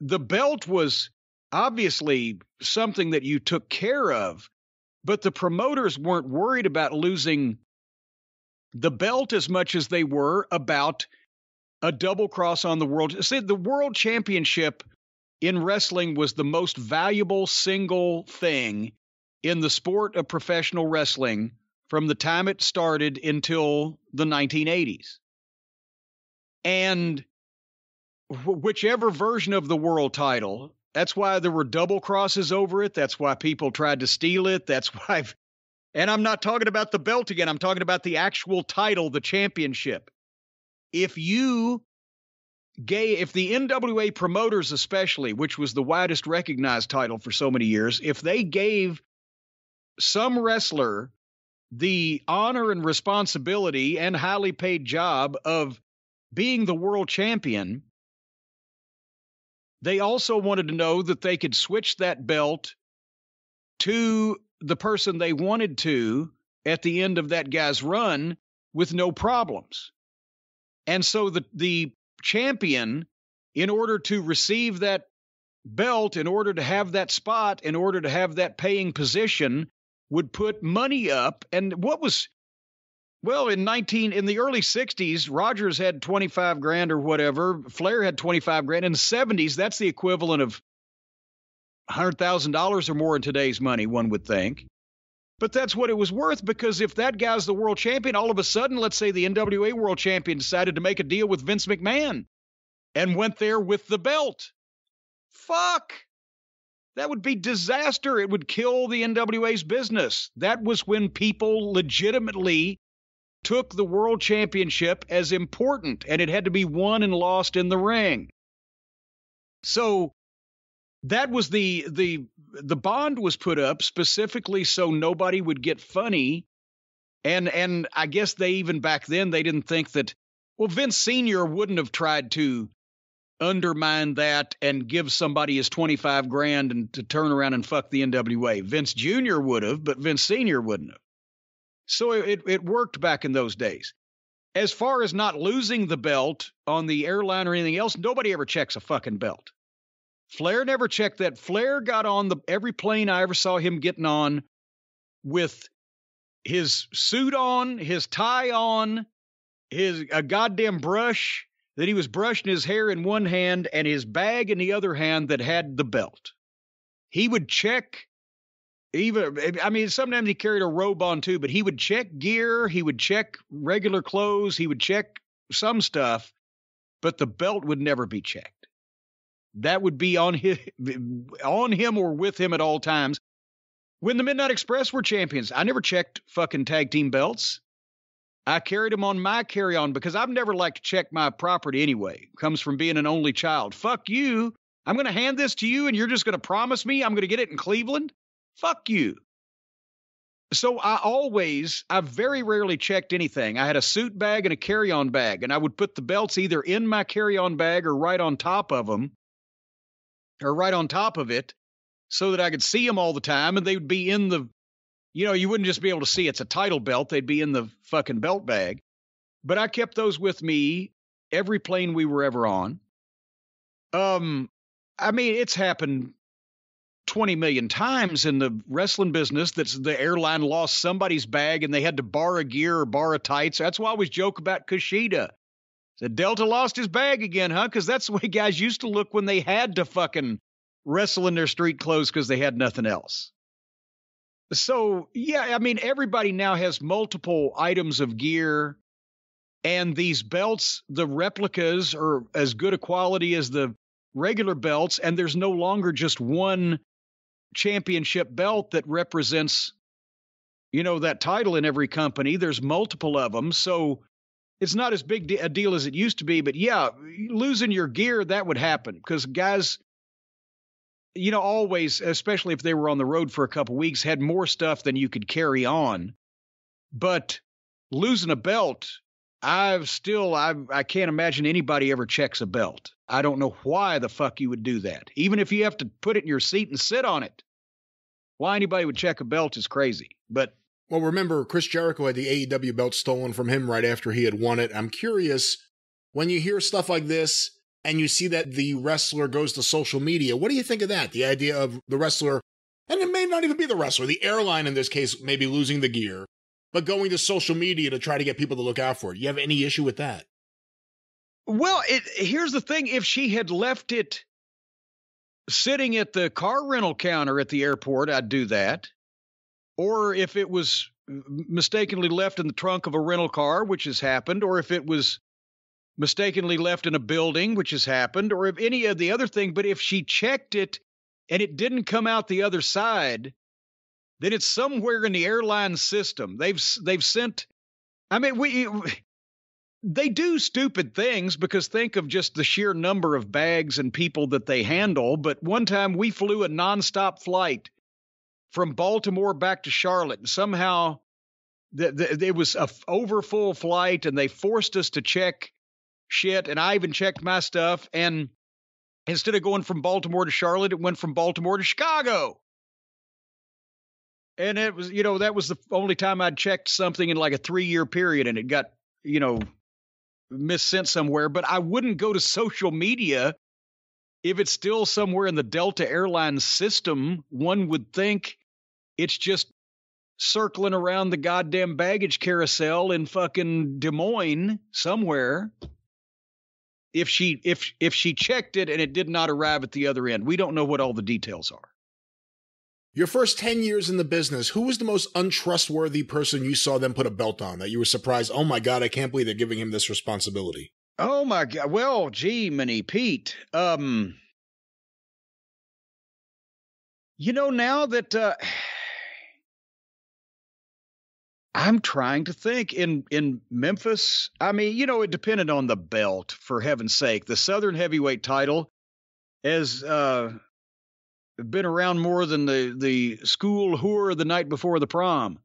The belt was obviously something that you took care of, but the promoters weren't worried about losing the belt as much as they were about a double cross on the world. See, the world championship in wrestling was the most valuable single thing in the sport of professional wrestling from the time it started until the nineteen eighties. And wh- whichever version of the world title, that's why there were double crosses over it. That's why people tried to steal it. That's why, I've, and I'm not talking about the belt again. I'm talking about the actual title, the championship. If you gave, if the N W A promoters especially, which was the widest recognized title for so many years, if they gave some wrestler the honor and responsibility and highly paid job of being the world champion, they also wanted to know that they could switch that belt to the person they wanted to at the end of that guy's run with no problems. And so the, the champion, in order to receive that belt, in order to have that spot, in order to have that paying position, would put money up. And what was, well, in nineteen in the early sixties, Rogers had twenty-five grand or whatever. Flair had twenty-five grand. In the seventies, that's the equivalent of one hundred thousand dollars or more in today's money, one would think. But that's what it was worth, because if that guy's the world champion, all of a sudden, let's say the N W A world champion decided to make a deal with Vince McMahon and went there with the belt. Fuck! That would be disaster. It would kill the N W A's business. That was when people legitimately took the world championship as important, and it had to be won and lost in the ring. So that was the the the bond was put up specifically so nobody would get funny. And and I guess they, even back then, they didn't think that, well, Vince Senior wouldn't have tried to undermine that and give somebody his twenty-five grand and to turn around and fuck the N W A. Vince Junior would have, but Vince Senior wouldn't have. So it, it worked back in those days. As far as not losing the belt on the airline or anything else, nobody ever checks a fucking belt. Flair never checked that. Flair got on the every plane I ever saw him getting on with his suit on, his tie on, his a goddamn brush that he was brushing his hair in one hand and his bag in the other hand that had the belt. He would check even, I mean, sometimes he carried a robe on too, but he would check gear. He would check regular clothes. He would check some stuff, but the belt would never be checked. That would be on his, on him or with him at all times. When the Midnight Express were champions, I never checked fucking tag team belts. I carried them on my carry-on because I've never liked to check my property anyway. It comes from being an only child. Fuck you. I'm going to hand this to you, and you're just going to promise me I'm going to get it in Cleveland? Fuck you. So I always, I very rarely checked anything. I had a suit bag and a carry-on bag, and I would put the belts either in my carry-on bag or right on top of them, or right on top of it, so that I could see them all the time, and they would be in the, you know, you wouldn't just be able to see it's a title belt. They'd be in the fucking belt bag. But I kept those with me every plane we were ever on. Um, I mean, it's happened twenty million times in the wrestling business that the airline lost somebody's bag and they had to borrow gear or borrow tights. That's why I always joke about Kushida. So Delta lost his bag again, huh? Because that's the way guys used to look when they had to fucking wrestle in their street clothes because they had nothing else. So, yeah, I mean, everybody now has multiple items of gear, and these belts, the replicas are as good a quality as the regular belts. And there's no longer just one championship belt that represents, you know, that title in every company. There's multiple of them. So it's not as big a deal as it used to be. But yeah, losing your gear, that would happen because guys, you know, always, especially if they were on the road for a couple weeks, had more stuff than you could carry on. But losing a belt, I've still, I've, I can't imagine anybody ever checks a belt. I don't know why the fuck you would do that. Even if you have to put it in your seat and sit on it, why anybody would check a belt is crazy. But well, remember, Chris Jericho had the A E W belt stolen from him right after he had won it. I'm curious, when you hear stuff like this, and you see that the wrestler goes to social media, what do you think of that? The idea of the wrestler, and it may not even be the wrestler, the airline in this case may be losing the gear, but going to social media to try to get people to look out for it. You have any issue with that? Well, it, here's the thing. If she had left it sitting at the car rental counter at the airport, I'd do that. Or if it was mistakenly left in the trunk of a rental car, which has happened, or if it was mistakenly left in a building, which has happened, or if any of the other thing, but if she checked it and it didn't come out the other side, then it's somewhere in the airline system. They've, they've sent, I mean, we, they do stupid things because think of just the sheer number of bags and people that they handle. But one time we flew a nonstop flight from Baltimore back to Charlotte, and somehow the, the, it was a overfull flight and they forced us to check shit, and I even checked my stuff, and instead of going from Baltimore to Charlotte, it went from Baltimore to Chicago. And it was, you know, that was the only time I'd checked something in like a three-year period, and it got, you know, missent somewhere. But I wouldn't go to social media if it's still somewhere in the Delta Airlines system. One would think it's just circling around the goddamn baggage carousel in fucking Des Moines somewhere. If she if if she checked it and it did not arrive at the other end, we don't know what all the details are. Your first ten years in the business, who was the most untrustworthy person you saw them put a belt on that you were surprised? Oh my God, I can't believe they're giving him this responsibility. Oh my God. Well, gee, Minnie Pete. Um, you know, now that uh, I'm trying to think in, in Memphis. I mean, you know, it depended on the belt, for heaven's sake. The Southern heavyweight title has uh, been around more than the, the school whore the night before the prom.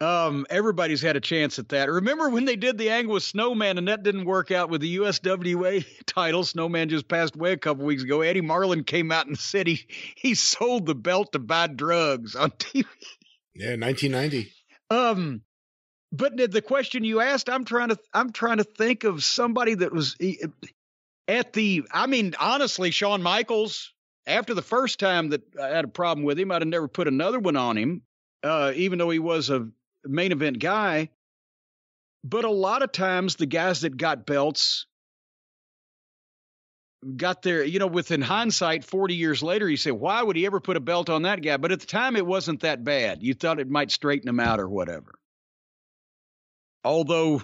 Um, everybody's had a chance at that. Remember when they did the angle with Snowman and that didn't work out with the U S W A title? Snowman just passed away a couple weeks ago. Eddie Marlin came out and said he, he sold the belt to buy drugs on T V. Yeah, nineteen ninety. Um, but the question you asked, I'm trying to, I'm trying to think of somebody that was at the, I mean, honestly, Shawn Michaels, after the first time that I had a problem with him, I'd have never put another one on him. Uh, even though he was a, main event guy. But a lot of times the guys that got belts got there, you know, within hindsight, forty years later, you say, why would he ever put a belt on that guy? But at the time, it wasn't that bad. You thought it might straighten him out or whatever. Although,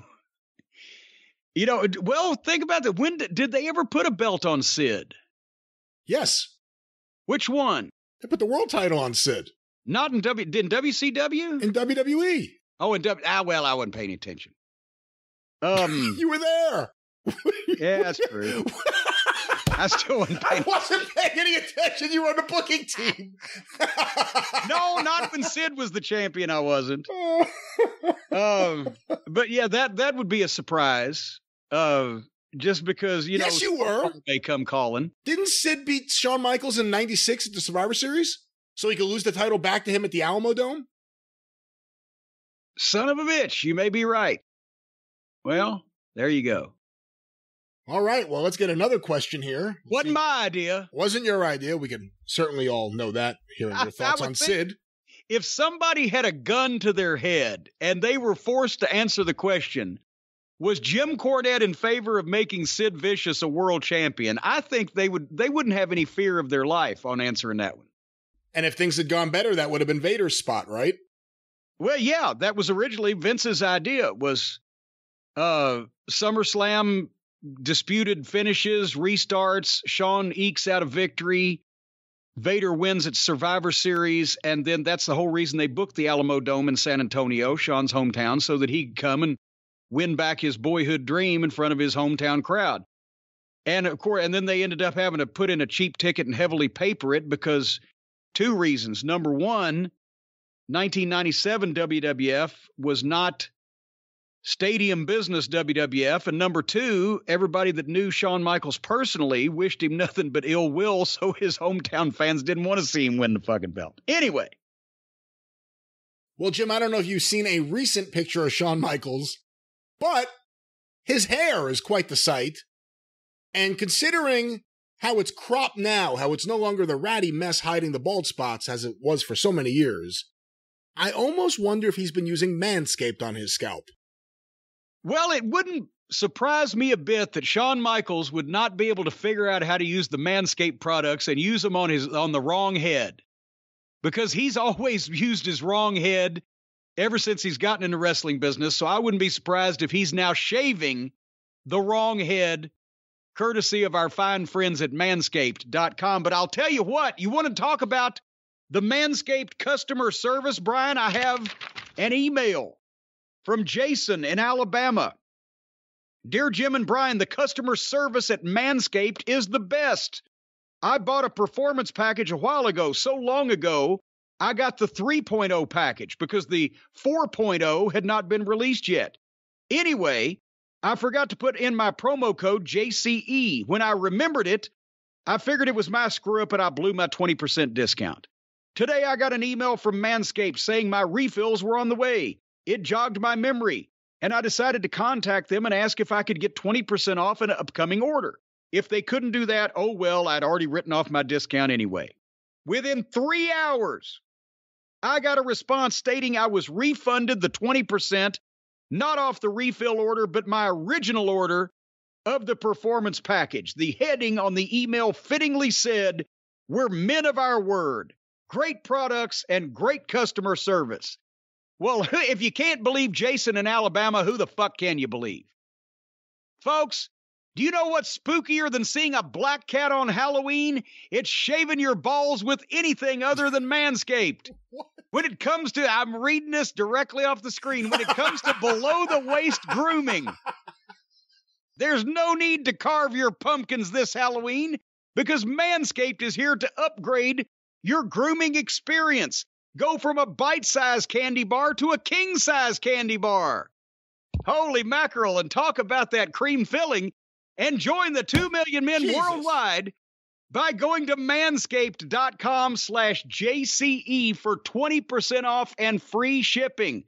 you know, well, think about that. When did, did they ever put a belt on Sid? Yes. Which one? They put the world title on Sid. Not in W, didn't W C W? In W W E. Oh, in W, ah, well, I wasn't paying attention. Um, You were there. Yeah, that's true. I still wasn't paying, I wasn't paying any attention. You were on the booking team. No, not when Sid was the champion. I wasn't. um, but yeah, that that would be a surprise. Uh, just because you yes, know, you were. They come calling. Didn't Sid beat Shawn Michaels in ninety-six at the Survivor Series, so he could lose the title back to him at the Alamo Dome? Son of a bitch! You may be right. Well, there you go. All right, well, let's get another question here. Wasn't my idea. Wasn't your idea. We can certainly all know that, hearing your thoughts on Sid. If somebody had a gun to their head and they were forced to answer the question, was Jim Cornette in favor of making Sid Vicious a world champion? I think they would, they wouldn't have any fear of their life on answering that one. And if things had gone better, that would have been Vader's spot, right? Well, yeah, that was originally Vince's idea, was uh, SummerSlam disputed finishes, restarts, Shawn ekes out a victory, Vader wins at Survivor Series, and then that's the whole reason they booked the Alamo Dome in San Antonio, Shawn's hometown, so that he could come and win back his boyhood dream in front of his hometown crowd. And of course, and then they ended up having to put in a cheap ticket and heavily paper it because two reasons. Number one, nineteen ninety-seven W W F was not stadium business W W F, and number two, everybody that knew Shawn Michaels personally wished him nothing but ill will, so his hometown fans didn't want to see him win the fucking belt. Anyway. Well, Jim, I don't know if you've seen a recent picture of Shawn Michaels, but his hair is quite the sight, and considering how it's cropped now, how it's no longer the ratty mess hiding the bald spots as it was for so many years, I almost wonder if he's been using Manscaped on his scalp. Well, it wouldn't surprise me a bit that Shawn Michaels would not be able to figure out how to use the Manscaped products and use them on his on the wrong head, because he's always used his wrong head ever since he's gotten into wrestling business. So I wouldn't be surprised if he's now shaving the wrong head, courtesy of our fine friends at manscaped dot com. But I'll tell you what, you want to talk about the Manscaped customer service, Brian? I have an email from Jason in Alabama. Dear Jim and Brian, the customer service at Manscaped is the best. I bought a performance package a while ago. So long ago, I got the three point oh package because the four point oh had not been released yet. Anyway, I forgot to put in my promo code J C E. When I remembered it, I figured it was my screw up and I blew my twenty percent discount. Today, I got an email from Manscaped saying my refills were on the way. It jogged my memory, and I decided to contact them and ask if I could get twenty percent off an upcoming order. If they couldn't do that, oh well, I'd already written off my discount anyway. Within three hours, I got a response stating I was refunded the twenty percent, not off the refill order, but my original order of the performance package. The heading on the email fittingly said, "We're men of our word, great products and great customer service." Well, if you can't believe Jason in Alabama, who the fuck can you believe? Folks, do you know what's spookier than seeing a black cat on Halloween? It's shaving your balls with anything other than Manscaped. What? When it comes to, I'm reading this directly off the screen, when it comes to below-the-waist grooming, there's no need to carve your pumpkins this Halloween because Manscaped is here to upgrade your grooming experience. Go from a bite-sized candy bar to a king-size candy bar. Holy mackerel, and talk about that cream filling. And join the two million men Jesus. Worldwide by going to manscaped dot com slash J C E for twenty percent off and free shipping.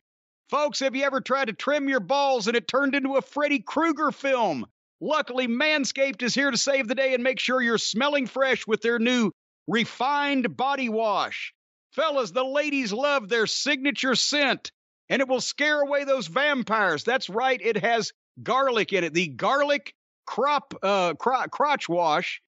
Folks, have you ever tried to trim your balls and it turned into a Freddy Krueger film? Luckily, Manscaped is here to save the day and make sure you're smelling fresh with their new refined body wash. Fellas, the ladies love their signature scent. and it will scare away those vampires. That's right. It has garlic in it. The garlic crop, uh, cro crotch wash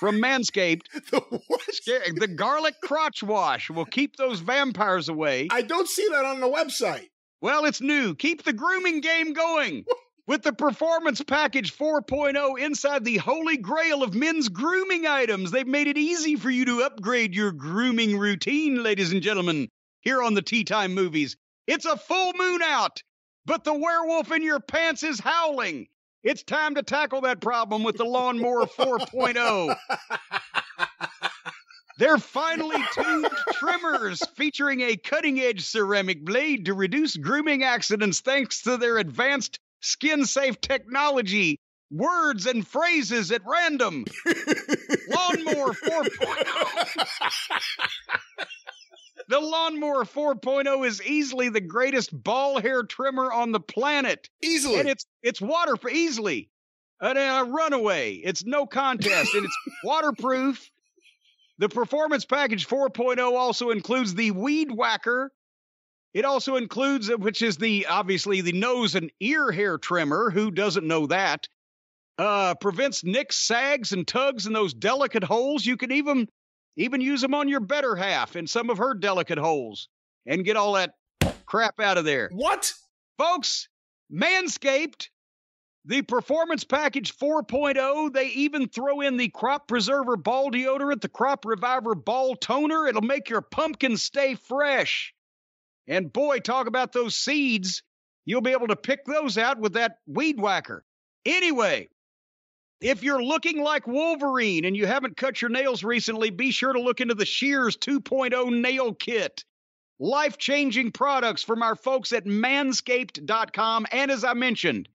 from Manscaped. The what? The garlic crotch wash will keep those vampires away. I don't see that on the website. Well, it's new. Keep the grooming game going. With the Performance Package four point oh inside the holy grail of men's grooming items, they've made it easy for you to upgrade your grooming routine, ladies and gentlemen, here on the Tea Time Movies. It's a full moon out, but the werewolf in your pants is howling. It's time to tackle that problem with the Lawnmower four point oh. They're finely tuned trimmers featuring a cutting-edge ceramic blade to reduce grooming accidents thanks to their advanced skin-safe technology, words and phrases at random. Lawnmower four point oh. The Lawnmower four point oh is easily the greatest ball hair trimmer on the planet. Easily. And it's it's water for easily. And a runaway. It's no contest. And it's waterproof. The Performance Package four point oh also includes the Weed Whacker. It also includes, which is the obviously the nose and ear hair trimmer. Who doesn't know that? Uh, prevents nicks, sags, and tugs in those delicate holes. You can even even use them on your better half in some of her delicate holes and get all that crap out of there. What? Folks, Manscaped, the Performance Package four point oh, they even throw in the Crop Preserver Ball Deodorant, the Crop Reviver Ball Toner. It'll make your pumpkin stay fresh. And boy, talk about those seeds. You'll be able to pick those out with that Weed Whacker. Anyway, if you're looking like Wolverine and you haven't cut your nails recently, be sure to look into the Shears two point oh Nail Kit. Life-changing products from our folks at manscaped dot com. And as I mentioned,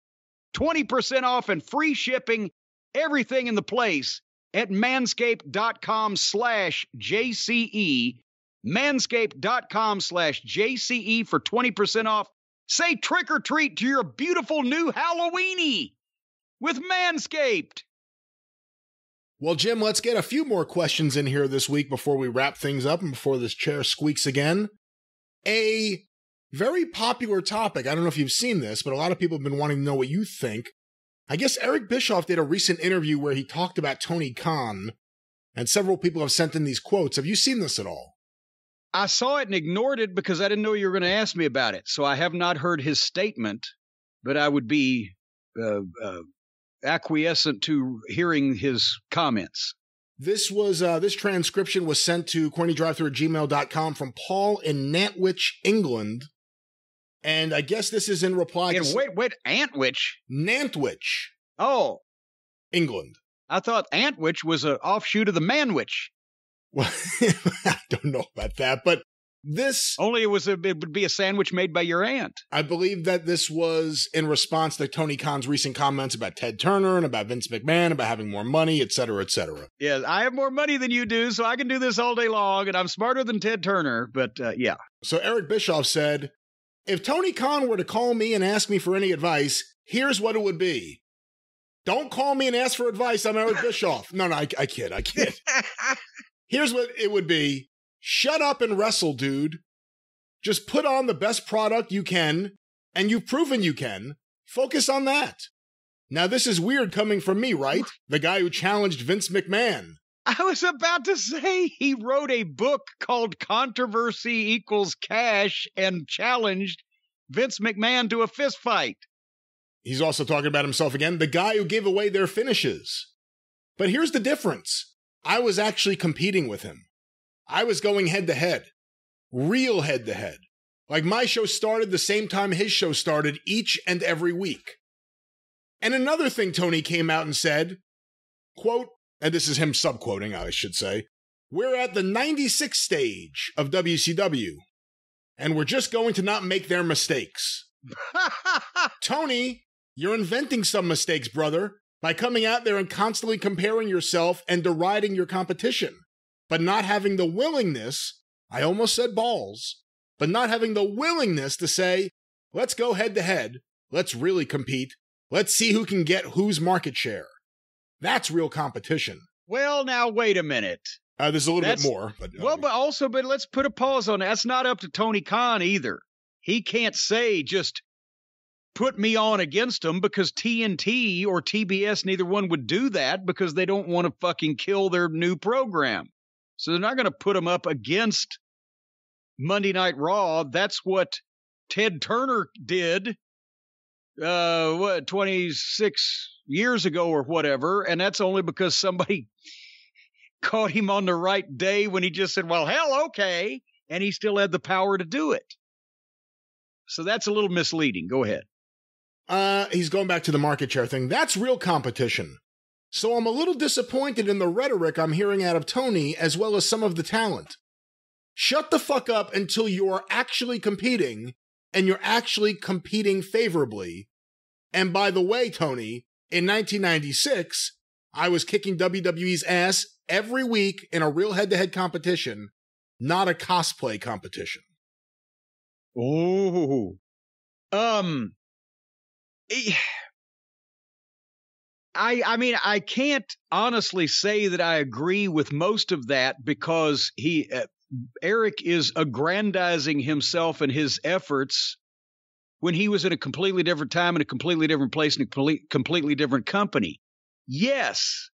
twenty percent off and free shipping, everything in the place at manscaped dot com slash J C E. manscaped dot com slash J C E for twenty percent off. Say trick or treat to your beautiful new Halloweeny with Manscaped. Well, Jim, let's get a few more questions in here this week before we wrap things up and before this chair squeaks again. A very popular topic. I don't know if you've seen this, but a lot of people have been wanting to know what you think. I guess Eric Bischoff did a recent interview where he talked about Tony Khan, and several people have sent in these quotes. Have you seen this at all? I saw it and ignored it because I didn't know you were going to ask me about it. So I have not heard his statement, but I would be uh, uh, acquiescent to hearing his comments. This was uh, this transcription was sent to corny drive thru at gmail dot com from Paul in Nantwich, England. And I guess this is in reply and to... Wait, wait, Antwich? Nantwich. Oh. England. I thought Antwich was an offshoot of the Manwich. Well, I don't know about that, but this... Only it, was a, it would be a sandwich made by your aunt. I believe that this was in response to Tony Khan's recent comments about Ted Turner and about Vince McMahon, about having more money, et cetera, et cetera. Yeah, I have more money than you do, so I can do this all day long, and I'm smarter than Ted Turner, but uh, yeah. So Eric Bischoff said, if Tony Khan were to call me and ask me for any advice, here's what it would be. Don't call me and ask for advice. I'm Eric Bischoff. No, no, I, I kid, I kid. Here's what it would be. Shut up and wrestle, dude. Just put on the best product you can, and you've proven you can. Focus on that. Now, this is weird coming from me, right? The guy who challenged Vince McMahon. I was about to say he wrote a book called Controversy Equals Cash and challenged Vince McMahon to a fist fight. He's also talking about himself again. The guy who gave away their finishes. But here's the difference. I was actually competing with him. I was going head-to-head, real head-to-head. Like, my show started the same time his show started each and every week. And another thing Tony came out and said, quote, and this is him subquoting, I should say, we're at the ninety-sixth stage of W C W, and we're just going to not make their mistakes. Tony, you're inventing some mistakes, brother, by coming out there and constantly comparing yourself and deriding your competition, but not having the willingness, I almost said balls, but not having the willingness to say, let's go head to head, let's really compete, let's see who can get whose market share. That's real competition. Well, now, wait a minute. Uh, there's a little that's, bit more. But, uh, well, but also, but let's put a pause on that. That's not up to Tony Khan either. He can't say just put me on against them, because T N T or T B S, neither one would do that, because they don't want to fucking kill their new program. So they're not going to put them up against Monday Night Raw. That's what Ted Turner did uh, what, twenty-six years ago or whatever. And that's only because somebody caught him on the right day when he just said, well, hell, okay. And he still had the power to do it. So that's a little misleading. Go ahead. Uh, he's going back to the market share thing. That's real competition. So I'm a little disappointed in the rhetoric I'm hearing out of Tony, as well as some of the talent. Shut the fuck up until you are actually competing, and you're actually competing favorably. And by the way, Tony, in nineteen ninety-six, I was kicking W W E's ass every week in a real head-to-head competition, not a cosplay competition. Oh, um, I, I mean, I can't honestly say that I agree with most of that, because he, uh, Eric is aggrandizing himself and his efforts when he was in a completely different time and a completely different place and a complete, completely different company. Yes,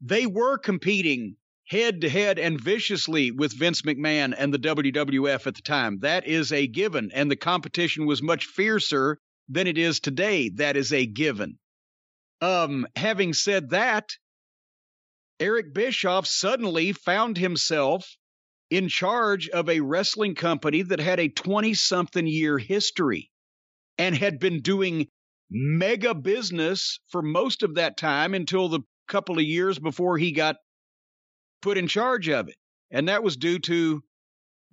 they were competing head-to-head and viciously with Vince McMahon and the W W F at the time. That is a given. And the competition was much fiercer than it is today. That is a given. Um, having said that, Eric Bischoff suddenly found himself in charge of a wrestling company that had a twenty-something year history and had been doing mega business for most of that time until the couple of years before he got put in charge of it. And that was due to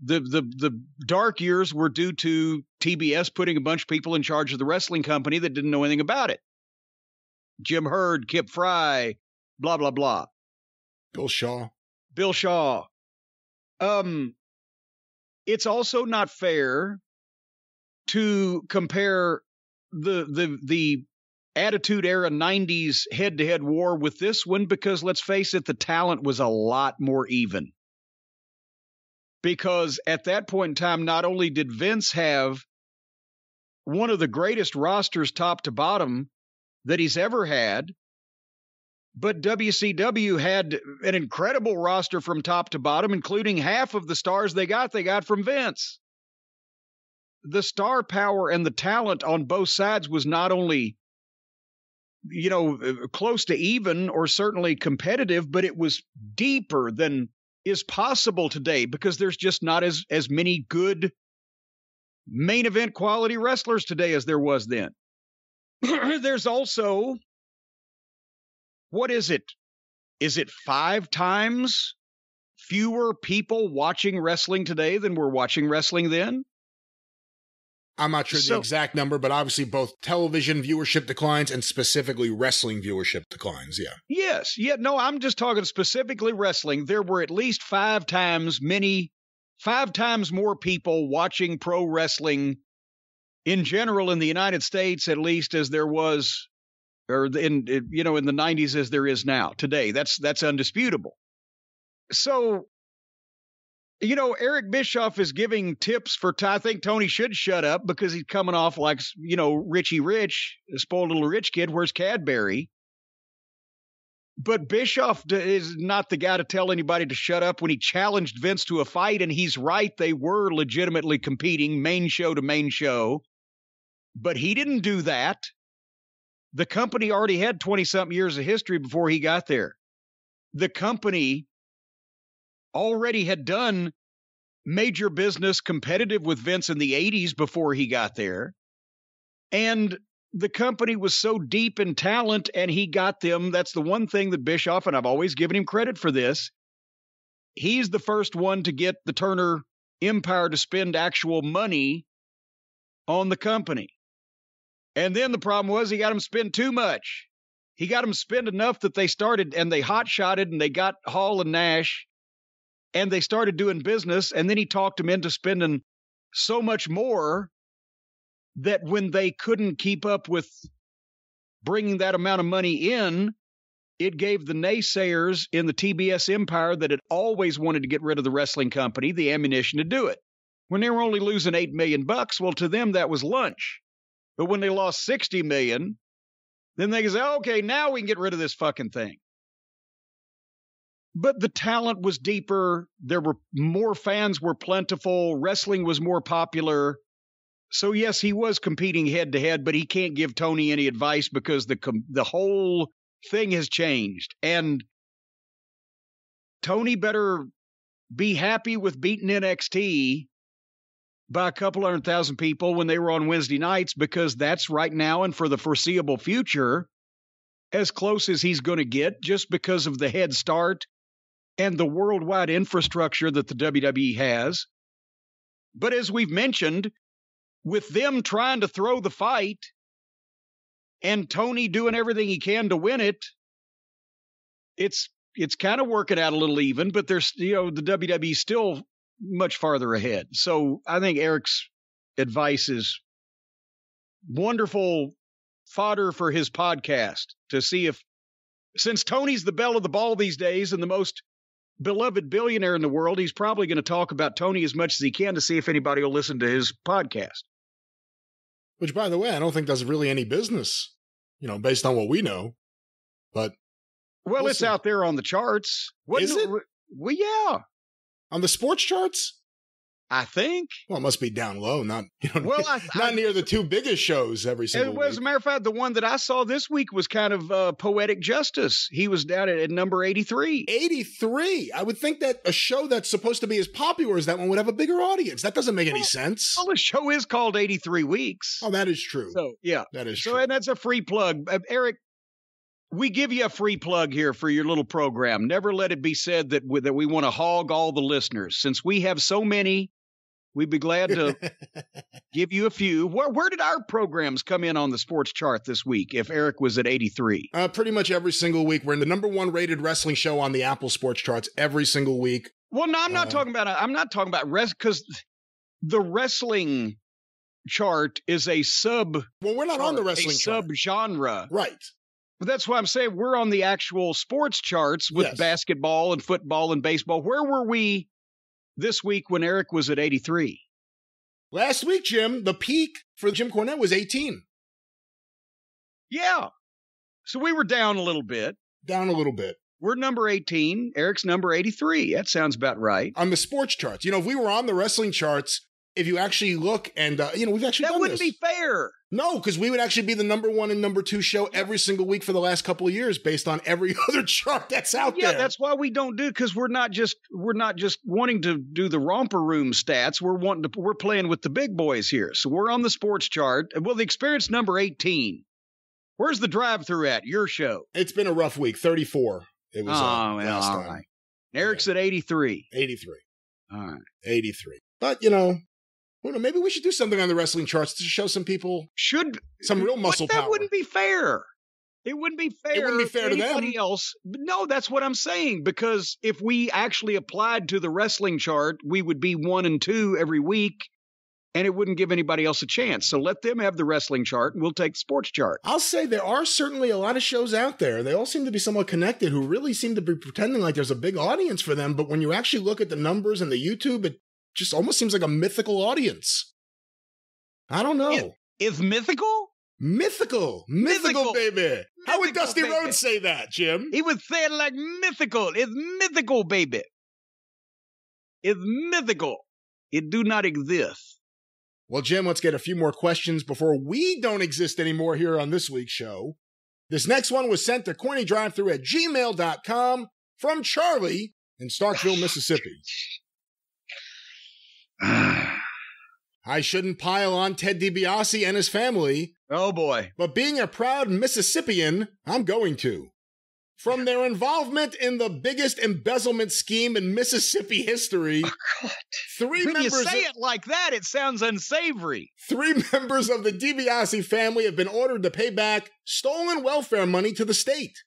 the, the, the dark years were due to T B S putting a bunch of people in charge of the wrestling company that didn't know anything about it. Jim Hurd, Kip Fry, blah, blah, blah. Bill Shaw. Bill Shaw. Um, it's also not fair to compare the, the, the Attitude Era nineties head-to-head war with this one, because let's face it, the talent was a lot more even. Because at that point in time, not only did Vince have one of the greatest rosters top to bottom that he's ever had, but W C W had an incredible roster from top to bottom, including half of the stars they got, they got from Vince. The star power and the talent on both sides was not only, you know, close to even or certainly competitive, but it was deeper than is possible today, because there's just not as, as many good main event quality wrestlers today as there was then. There's also, what is it? Is it five times fewer people watching wrestling today than were watching wrestling then? I'm not sure so, the exact number, but obviously both television viewership declines and specifically wrestling viewership declines, yeah. Yes, yeah, no, I'm just talking specifically wrestling. There were at least five times many, five times more people watching pro wrestling in general in the United States, at least, as there was, or in, you know, in the nineties as there is now, today. That's, that's undisputable. So, you know, Eric Bischoff is giving tips for, I think Tony should shut up, because he's coming off like, you know, Richie Rich, a spoiled little rich kid, where's Cadbury? But Bischoff is not the guy to tell anybody to shut up when he challenged Vince to a fight, and he's right, they were legitimately competing main show to main show, but he didn't do that. The company already had twenty-something years of history before he got there. The company already had done major business competitive with Vince in the eighties before he got there. And the company was so deep in talent, and he got them. That's the one thing that Bischoff, and I've always given him credit for this, he's the first one to get the Turner Empire to spend actual money on the company. And then the problem was he got them to spend too much. He got them to spend enough that they started, and they hot-shotted, and they got Hall and Nash, and they started doing business, and then he talked them into spending so much more that when they couldn't keep up with bringing that amount of money in, it gave the naysayers in the T B S empire that had always wanted to get rid of the wrestling company the ammunition to do it. when they were only losing eight million bucks, well, to them, that was lunch. But when they lost sixty million, then they can say, okay, now we can get rid of this fucking thing. But the talent was deeper. There were more fans were plentiful. Wrestling was more popular. So, yes, he was competing head to head, but he can't give Tony any advice because the com the whole thing has changed. And Tony better be happy with beating N X T by a couple hundred thousand people when they were on Wednesday nights, because that's right now and for the foreseeable future as close as he's going to get, just because of the head start and the worldwide infrastructure that the W W E has. But as we've mentioned, with them trying to throw the fight and Tony doing everything he can to win it, it's it's kind of working out a little even, but there's, you know, the W W E still much farther ahead. So I think Eric's advice is wonderful fodder for his podcast to see if, since Tony's the belle of the ball these days and the most beloved billionaire in the world, he's probably going to talk about Tony as much as he can to see if anybody will listen to his podcast. Which, by the way, I don't think that's really any business, you know, based on what we know. But well, we'll it's see. Out there on the charts. What is it? Well, yeah. On the sports charts? I think. Well, it must be down low, not you know, well, I, not I, near the two biggest shows every single week. As a matter of fact, the one that I saw this week was kind of uh, poetic justice. He was down at, at number eighty-three. eighty-three? I would think that a show that's supposed to be as popular as that one would have a bigger audience. That doesn't make well, any sense. Well, the show is called eighty-three weeks. Oh, that is true. So, yeah. That is so, true. And that's a free plug. Uh, Eric, we give you a free plug here for your little program. Never let it be said that we, that we want to hog all the listeners. Since we have so many, we'd be glad to give you a few. Where, where did our programs come in on the sports chart this week if Eric was at eighty-three? Uh, pretty much every single week. We're in the number one rated wrestling show on the Apple sports charts every single week. Well, no, I'm not uh, talking about I'm not talking about rest, because the wrestling chart is a sub. Well, we're not on the wrestling chart. Sub-genre. Right. But that's why I'm saying we're on the actual sports charts with yes. basketball and football and baseball. Where were we this week when Eric was at eighty-three? Last week, Jim, the peak for Jim Cornette was eighteen. Yeah. So we were down a little bit. Down a little bit. We're number eighteen. Eric's number eighty-three. That sounds about right. On the sports charts. You know, if we were on the wrestling charts, if you actually look and, uh, you know, we've actually that done this. That wouldn't be fair. No, because we would actually be the number one and number two show every single week for the last couple of years based on every other chart that's out yeah, there. Yeah, that's why we don't do, because we're not just we're not just wanting to do the romper room stats. We're wanting to we're playing with the big boys here. So we're on the sports chart. Well, the experience number eighteen. Where's the drive through at your show? It's been a rough week. thirty-four. It was oh, uh, well, last all time. Right. Eric's yeah. at eighty-three. eighty-three. All right. eighty-three. But you know. Maybe we should do something on the wrestling charts to show some people should some real muscle power. That wouldn't be fair. It wouldn't be fair. It wouldn't be fair to anybody else. No, that's what I'm saying. Because if we actually applied to the wrestling chart, we would be one and two every week, and it wouldn't give anybody else a chance. So let them have the wrestling chart, and we'll take the sports chart. I'll say there are certainly a lot of shows out there. They all seem to be somewhat connected, who really seem to be pretending like there's a big audience for them. But when you actually look at the numbers and the YouTube, it just almost seems like a mythical audience. I don't know. Is, is mythical? Mythical. Mythical, mythical baby. Mythical, how would Dusty baby. Rhodes say that, Jim? He would say it like mythical. It's mythical, baby. It's mythical. It do not exist. Well, Jim, let's get a few more questions before we don't exist anymore here on this week's show. This next one was sent to corny drive through at gmail dot com from Charlie in Starkville, Mississippi. I shouldn't pile on Ted DiBiase and his family. Oh, boy. But being a proud Mississippian, I'm going to. From their involvement in the biggest embezzlement scheme in Mississippi history, oh, God. three when members... When you say it like that, it sounds unsavory. Three members of the DiBiase family have been ordered to pay back stolen welfare money to the state.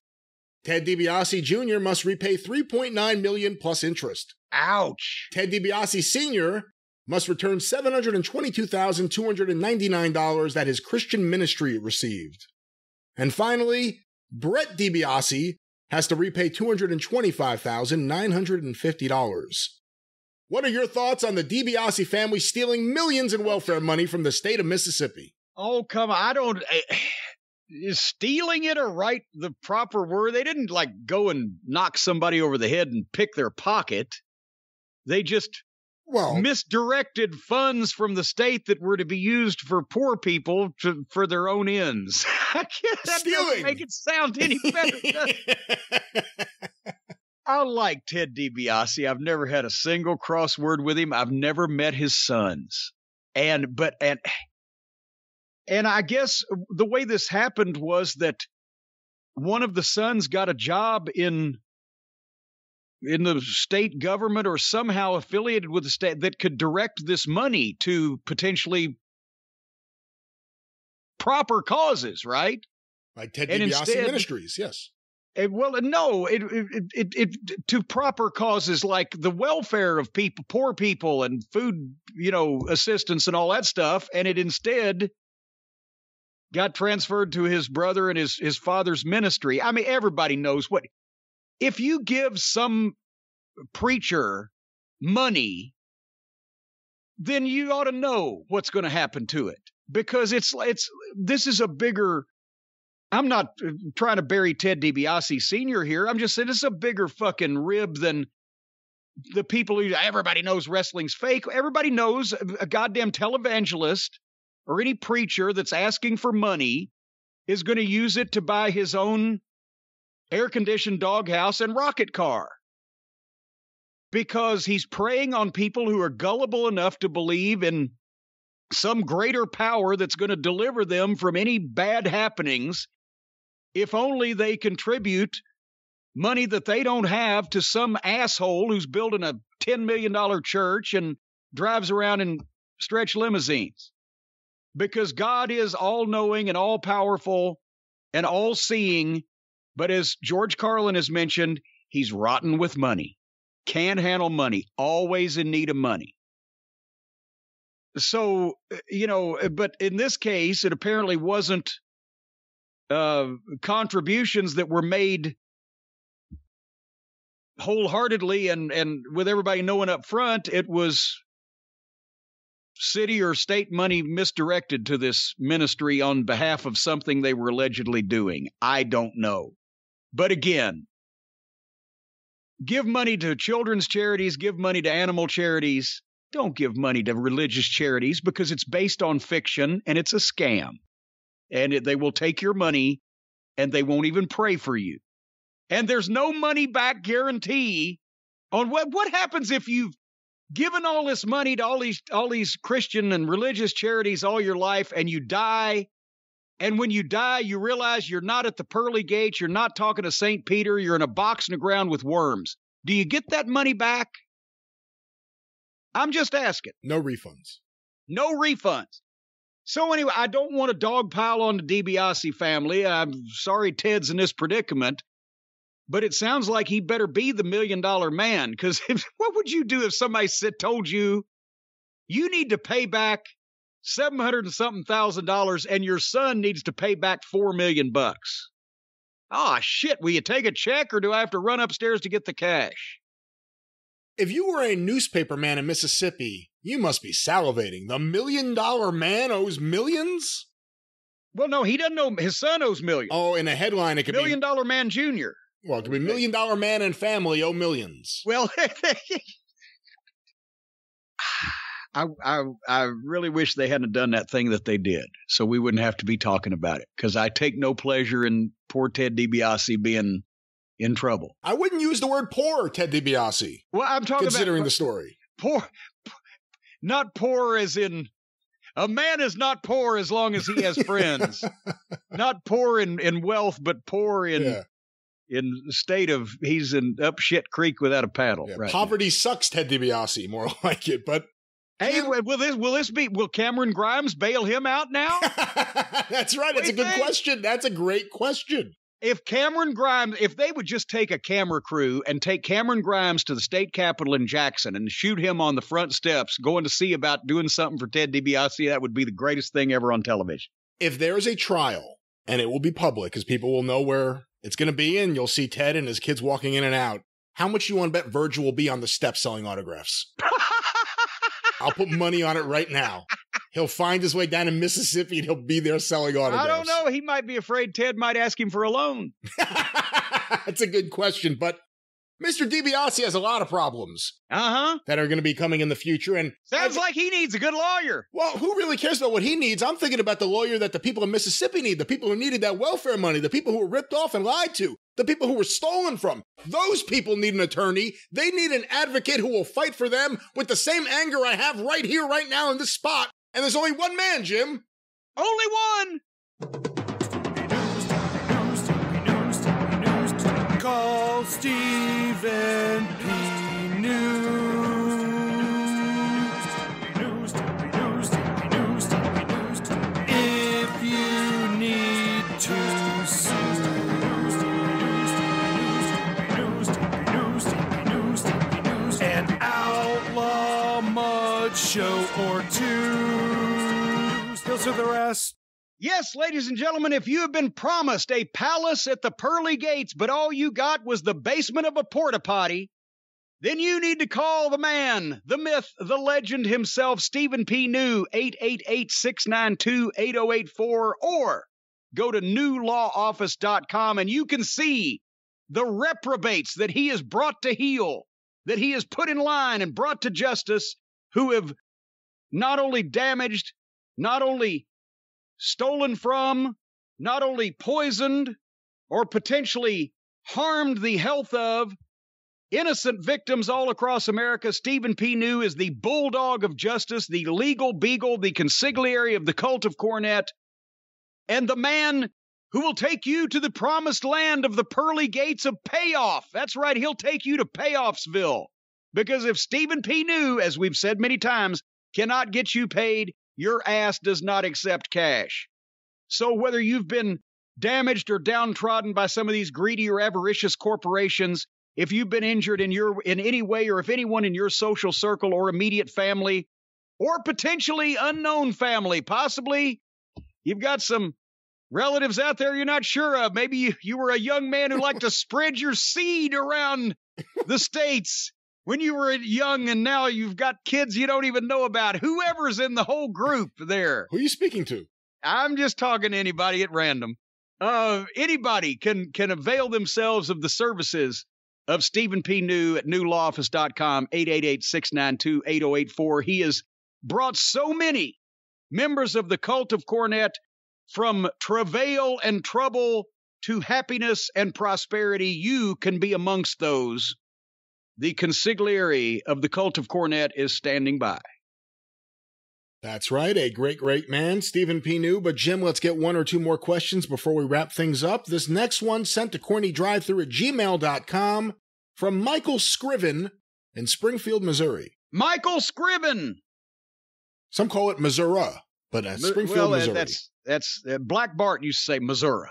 Ted DiBiase Junior must repay three point nine million dollars plus interest. Ouch. Ted DiBiase Senior must return seven hundred twenty-two thousand two hundred ninety-nine dollars that his Christian ministry received. And finally, Brett DiBiase has to repay two hundred twenty-five thousand nine hundred fifty dollars. What are your thoughts on the DiBiase family stealing millions in welfare money from the state of Mississippi? Oh, come on. I don't... I, is stealing it or right the proper word? They didn't, like, go and knock somebody over the head and pick their pocket. They just well, misdirected funds from the state that were to be used for poor people to, for their own ends. I can't, that doesn't make it sound any better. I like Ted DiBiase. I've never had a single crossword with him. I've never met his sons. And but and and I guess the way this happened was that one of the sons got a job in in the state government or somehow affiliated with the state that could direct this money to potentially proper causes, right? Like Ted DiBiase instead, Ministries, yes. It, well, no, it, it, it, it, to proper causes like the welfare of people, poor people and food, you know, assistance and all that stuff. And it instead got transferred to his brother and his, his father's ministry. I mean, everybody knows what, if you give some preacher money, then you ought to know what's going to happen to it because it's, it's, this is a bigger I'm not trying to bury Ted DiBiase Senior here. I'm just saying it's a bigger fucking rib than the people who, everybody knows wrestling's fake. Everybody knows a goddamn televangelist or any preacher that's asking for money is going to use it to buy his own air-conditioned doghouse and rocket car because he's preying on people who are gullible enough to believe in some greater power that's going to deliver them from any bad happenings. If only they contribute money that they don't have to some asshole who's building a ten million dollar church and drives around in stretch limousines. Because God is all-knowing and all-powerful and all-seeing, but as George Carlin has mentioned, he's rotten with money, can't handle money, always in need of money. So, you know, but in this case, it apparently wasn't uh, contributions that were made wholeheartedly and, and with everybody knowing up front. It was city or state money misdirected to this ministry on behalf of something they were allegedly doing. I don't know. But again, give money to children's charities, give money to animal charities. Don't give money to religious charities because it's based on fiction and it's a scam. And it, they will take your money and they won't even pray for you. And there's no money back guarantee on what, what happens if you've given all this money to all these, all these Christian and religious charities all your life and you die. And when you die, you realize you're not at the pearly gates. You're not talking to Saint Peter. You're in a box in the ground with worms. Do you get that money back? I'm just asking. No refunds. No refunds. So anyway, I don't want to dogpile on the DiBiase family. I'm sorry Ted's in this predicament, but it sounds like he better be the million dollar man because what would you do if somebody said, told you, you need to pay back seven hundred and something thousand dollars and your son needs to pay back four million bucks? Ah, shit, will you take a check or do I have to run upstairs to get the cash? If you were a newspaper man in Mississippi, you must be salivating. The million-dollar man owes millions? Well, no, he doesn't owe. His son owes millions. Oh, in a headline, it could million be... Million-dollar man junior. Well, it could be million-dollar man and family owe millions. Well, I, I, I really wish they hadn't done that thing that they did, so we wouldn't have to be talking about it, because I take no pleasure in poor Ted DiBiase being... in trouble. I wouldn't use the word poor, Ted DiBiase. Well, I'm talking considering about, the story. Poor, not poor as in, a man is not poor as long as he has friends. Not poor in, in wealth, but poor in yeah. in state of, he's in up shit creek without a paddle. Yeah, right poverty now. Sucks, Ted DiBiase, more like it, but. Hey, will this, will this be, will Cameron Grimes bail him out now? That's right. That's a good think? question. That's a great question. If Cameron Grimes, if they would just take a camera crew and take Cameron Grimes to the state capitol in Jackson and shoot him on the front steps going to see about doing something for Ted DiBiase, that would be the greatest thing ever on television. If there is a trial, and it will be public because people will know where it's going to be and you'll see Ted and his kids walking in and out, how much you want to bet Virgil will be on the steps selling autographs? I'll put money on it right now. He'll find his way down to Mississippi and he'll be there selling autographs. I don't know. He might be afraid Ted might ask him for a loan. That's a good question, but Mister DiBiase has a lot of problems uh-huh. that are going to be coming in the future. And sounds like he needs a good lawyer. Well, who really cares about what he needs? I'm thinking about the lawyer that the people in Mississippi need, the people who needed that welfare money, the people who were ripped off and lied to, the people who were stolen from. Those people need an attorney. They need an advocate who will fight for them with the same anger I have right here, right now in this spot. And there's only one man, Jim. Only one! Call Stephen P. News. If you need to sue. An outlaw mud show or two. Still sue their ass. Yes, ladies and gentlemen, if you have been promised a palace at the pearly gates, but all you got was the basement of a porta potty, then you need to call the man, the myth, the legend himself, Stephen P. New, eight eight eight, six nine two, eight oh eight four, or go to new law office dot com and you can see the reprobates that he has brought to heel, that he has put in line and brought to justice, who have not only damaged, not only stolen from, not only poisoned or potentially harmed the health of innocent victims all across America. Stephen P. New is the bulldog of justice, the legal beagle, the consigliere of the cult of Cornette, and the man who will take you to the promised land of the pearly gates of payoff. That's right, he'll take you to Payoffsville. Because if Stephen P. New, as we've said many times, cannot get you paid, your ass does not accept cash. So whether you've been damaged or downtrodden by some of these greedy or avaricious corporations, if you've been injured in your in any way, or if anyone in your social circle or immediate family, or potentially unknown family, possibly you've got some relatives out there you're not sure of. Maybe you, you were a young man who liked to spread your seed around the states when you were young, and now you've got kids you don't even know about. Whoever's in the whole group there. Who are you speaking to? I'm just talking to anybody at random. Uh, anybody can can avail themselves of the services of Stephen P. New at new law office dot com, eight eight eight, six nine two, eight oh eight four. He has brought so many members of the cult of Cornette from travail and trouble to happiness and prosperity. You can be amongst those. The consigliere of the cult of Cornette is standing by. That's right. A great, great man, Stephen P. New. But Jim, let's get one or two more questions before we wrap things up. This next one sent to corny drive through at gmail dot com from Michael Scriven in Springfield, Missouri. Michael Scriven. Some call it Missouri, but uh, Springfield, well, uh, Missouri. That's, that's uh, Black Bart used to say Missouri.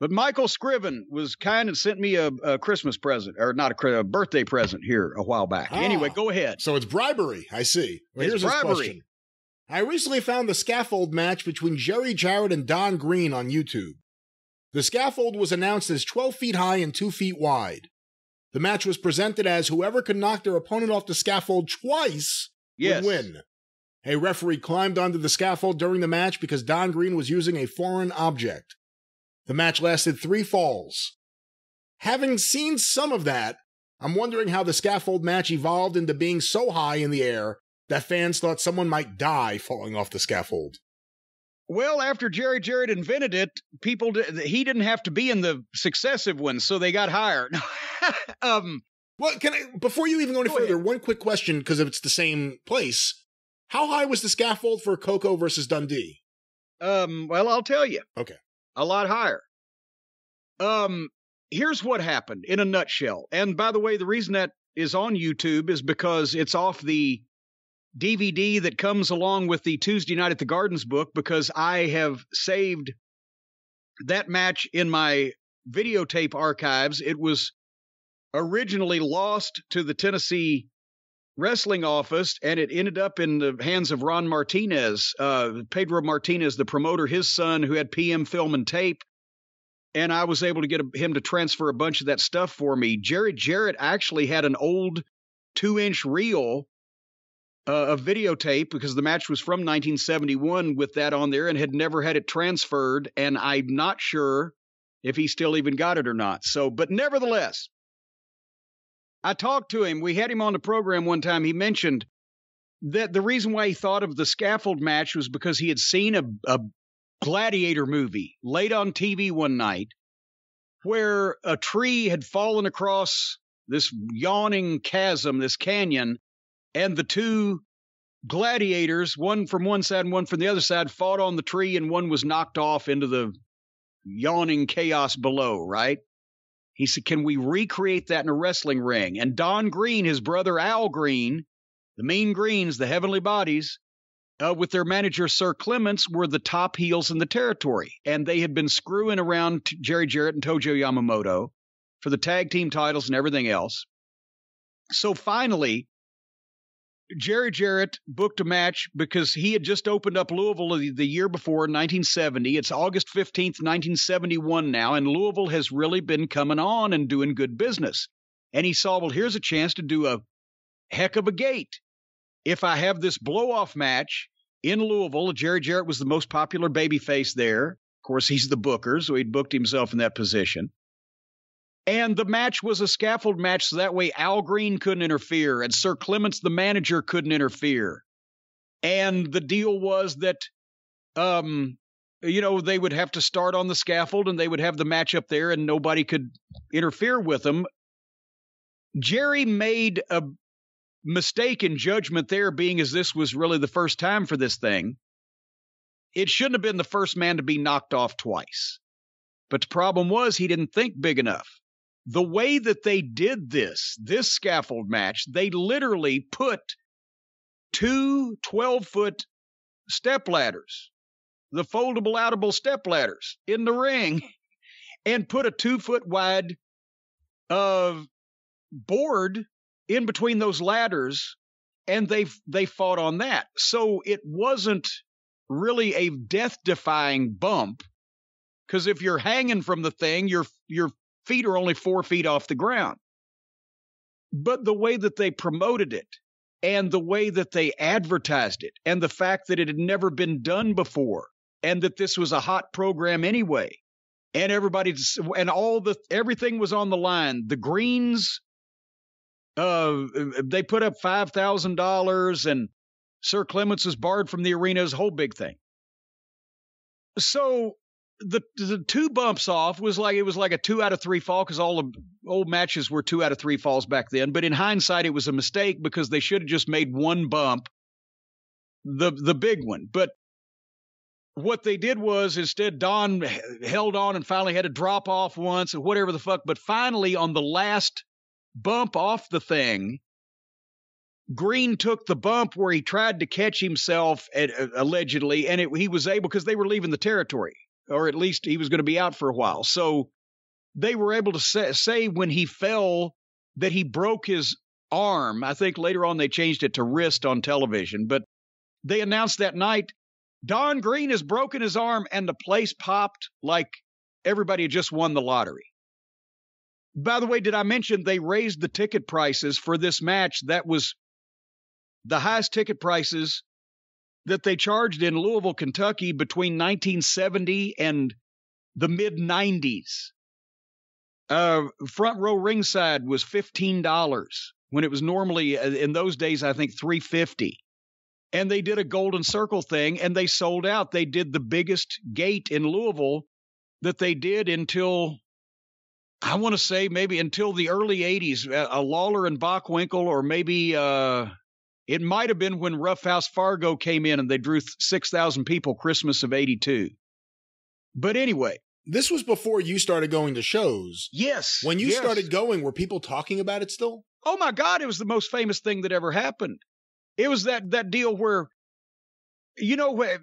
But Michael Scriven was kind and sent me a, a Christmas present, or not a, a birthday present here a while back. Ah, anyway, go ahead. So it's bribery. I see. Well, here's bribery. His question. I recently found the scaffold match between Jerry Jarrett and Don Green on YouTube. The scaffold was announced as twelve feet high and two feet wide. The match was presented as whoever could knock their opponent off the scaffold twice yes. would win. A referee climbed onto the scaffold during the match because Don Green was using a foreign object. The match lasted three falls. Having seen some of that, I'm wondering how the scaffold match evolved into being so high in the air that fans thought someone might die falling off the scaffold. Well, after Jerry Jarrett invented it, people did, he didn't have to be in the successive ones, so they got higher. um, well, can I, before you even go any go further, ahead. One quick question, because if it's the same place, how high was the scaffold for Coco versus Dundee? Um, well, I'll tell you. Okay. A lot higher. Um, here's what happened in a nutshell. And by the way, the reason that is on YouTube is because it's off the D V D that comes along with the Tuesday Night at the Gardens book, because I have saved that match in my videotape archives. It was originally lost to the Tennessee Wrestling Office, and it ended up in the hands of Ron Martinez, uh, Pedro Martinez, the promoter, his son, who had P M Film and Tape, and I was able to get a, him to transfer a bunch of that stuff for me. Jerry Jarrett actually had an old two-inch reel uh, a videotape because the match was from nineteen seventy-one with that on there and had never had it transferred. And I'm not sure if he still even got it or not. So, but nevertheless, I talked to him. We had him on the program one time. He mentioned that the reason why he thought of the scaffold match was because he had seen a, a gladiator movie late on T V one night where a tree had fallen across this yawning chasm, this canyon, and the two gladiators, one from one side and one from the other side, fought on the tree, and one was knocked off into the yawning chaos below, right? He said, can we recreate that in a wrestling ring? And Don Green, his brother Al Green, the Mean Greens, the Heavenly Bodies, uh, with their manager Sir Clements, were the top heels in the territory. And they had been screwing around Jerry Jarrett and Tojo Yamamoto for the tag team titles and everything else. So finally, Jerry Jarrett booked a match because he had just opened up Louisville the, the year before, nineteen seventy. It's August fifteenth, nineteen seventy-one now, and Louisville has really been coming on and doing good business. And he saw, well, here's a chance to do a heck of a gate. If I have this blow-off match in Louisville, Jerry Jarrett was the most popular babyface there. Of course, he's the booker, so he'd booked himself in that position. And the match was a scaffold match, so that way Al Green couldn't interfere, and Sir Clements, the manager, couldn't interfere. And the deal was that, um, you know, they would have to start on the scaffold, and they would have the match up there, and nobody could interfere with them. Jerry made a mistake in judgment there, being as this was really the first time for this thing. It shouldn't have been the first man to be knocked off twice. But the problem was he didn't think big enough. The way that they did this, this scaffold match, they literally put two twelve-foot step ladders, the foldable, outable step ladders, in the ring, and put a two-foot wide uh, board in between those ladders, and they they fought on that. So it wasn't really a death-defying bump, because if you're hanging from the thing, your your feet are only four feet off the ground. But the way that they promoted it, and the way that they advertised it, and the fact that it had never been done before, and that this was a hot program anyway, and everybody and all the everything was on the line. The Greens, Uh, they put up five thousand dollars, and Sir Clements was barred from the arena's whole big thing. So the the two bumps off was like, it was like a two out of three fall, because all the old matches were two out of three falls back then. But in hindsight, it was a mistake, because they should have just made one bump, the the big one. But what they did was instead Don held on and finally had to drop off once and whatever the fuck. But finally, on the last bump off the thing, Green took the bump where he tried to catch himself, at, uh, allegedly, and it, he was able, because they were leaving the territory, or at least he was going to be out for a while. So they were able to say, say when he fell that he broke his arm. I think later on they changed it to wrist on television, but they announced that night, Don Green has broken his arm, and the place popped like everybody had just won the lottery. By the way, did I mention they raised the ticket prices for this match? That was the highest ticket prices that they charged in Louisville, Kentucky between nineteen seventy and the mid nineties. Uh, front row ringside was fifteen dollars when it was normally, in those days, I think three fifty. And they did a golden circle thing, and they sold out. They did the biggest gate in Louisville that they did until, I want to say maybe until the early eighties, a Lawler and Bockwinkel, or maybe uh, it might have been when Roughhouse Fargo came in and they drew six thousand people Christmas of eighty-two. But anyway. This was before you started going to shows. Yes. When you yes. started going, were people talking about it still? Oh, my God. It was the most famous thing that ever happened. It was that, that deal where, you know, where,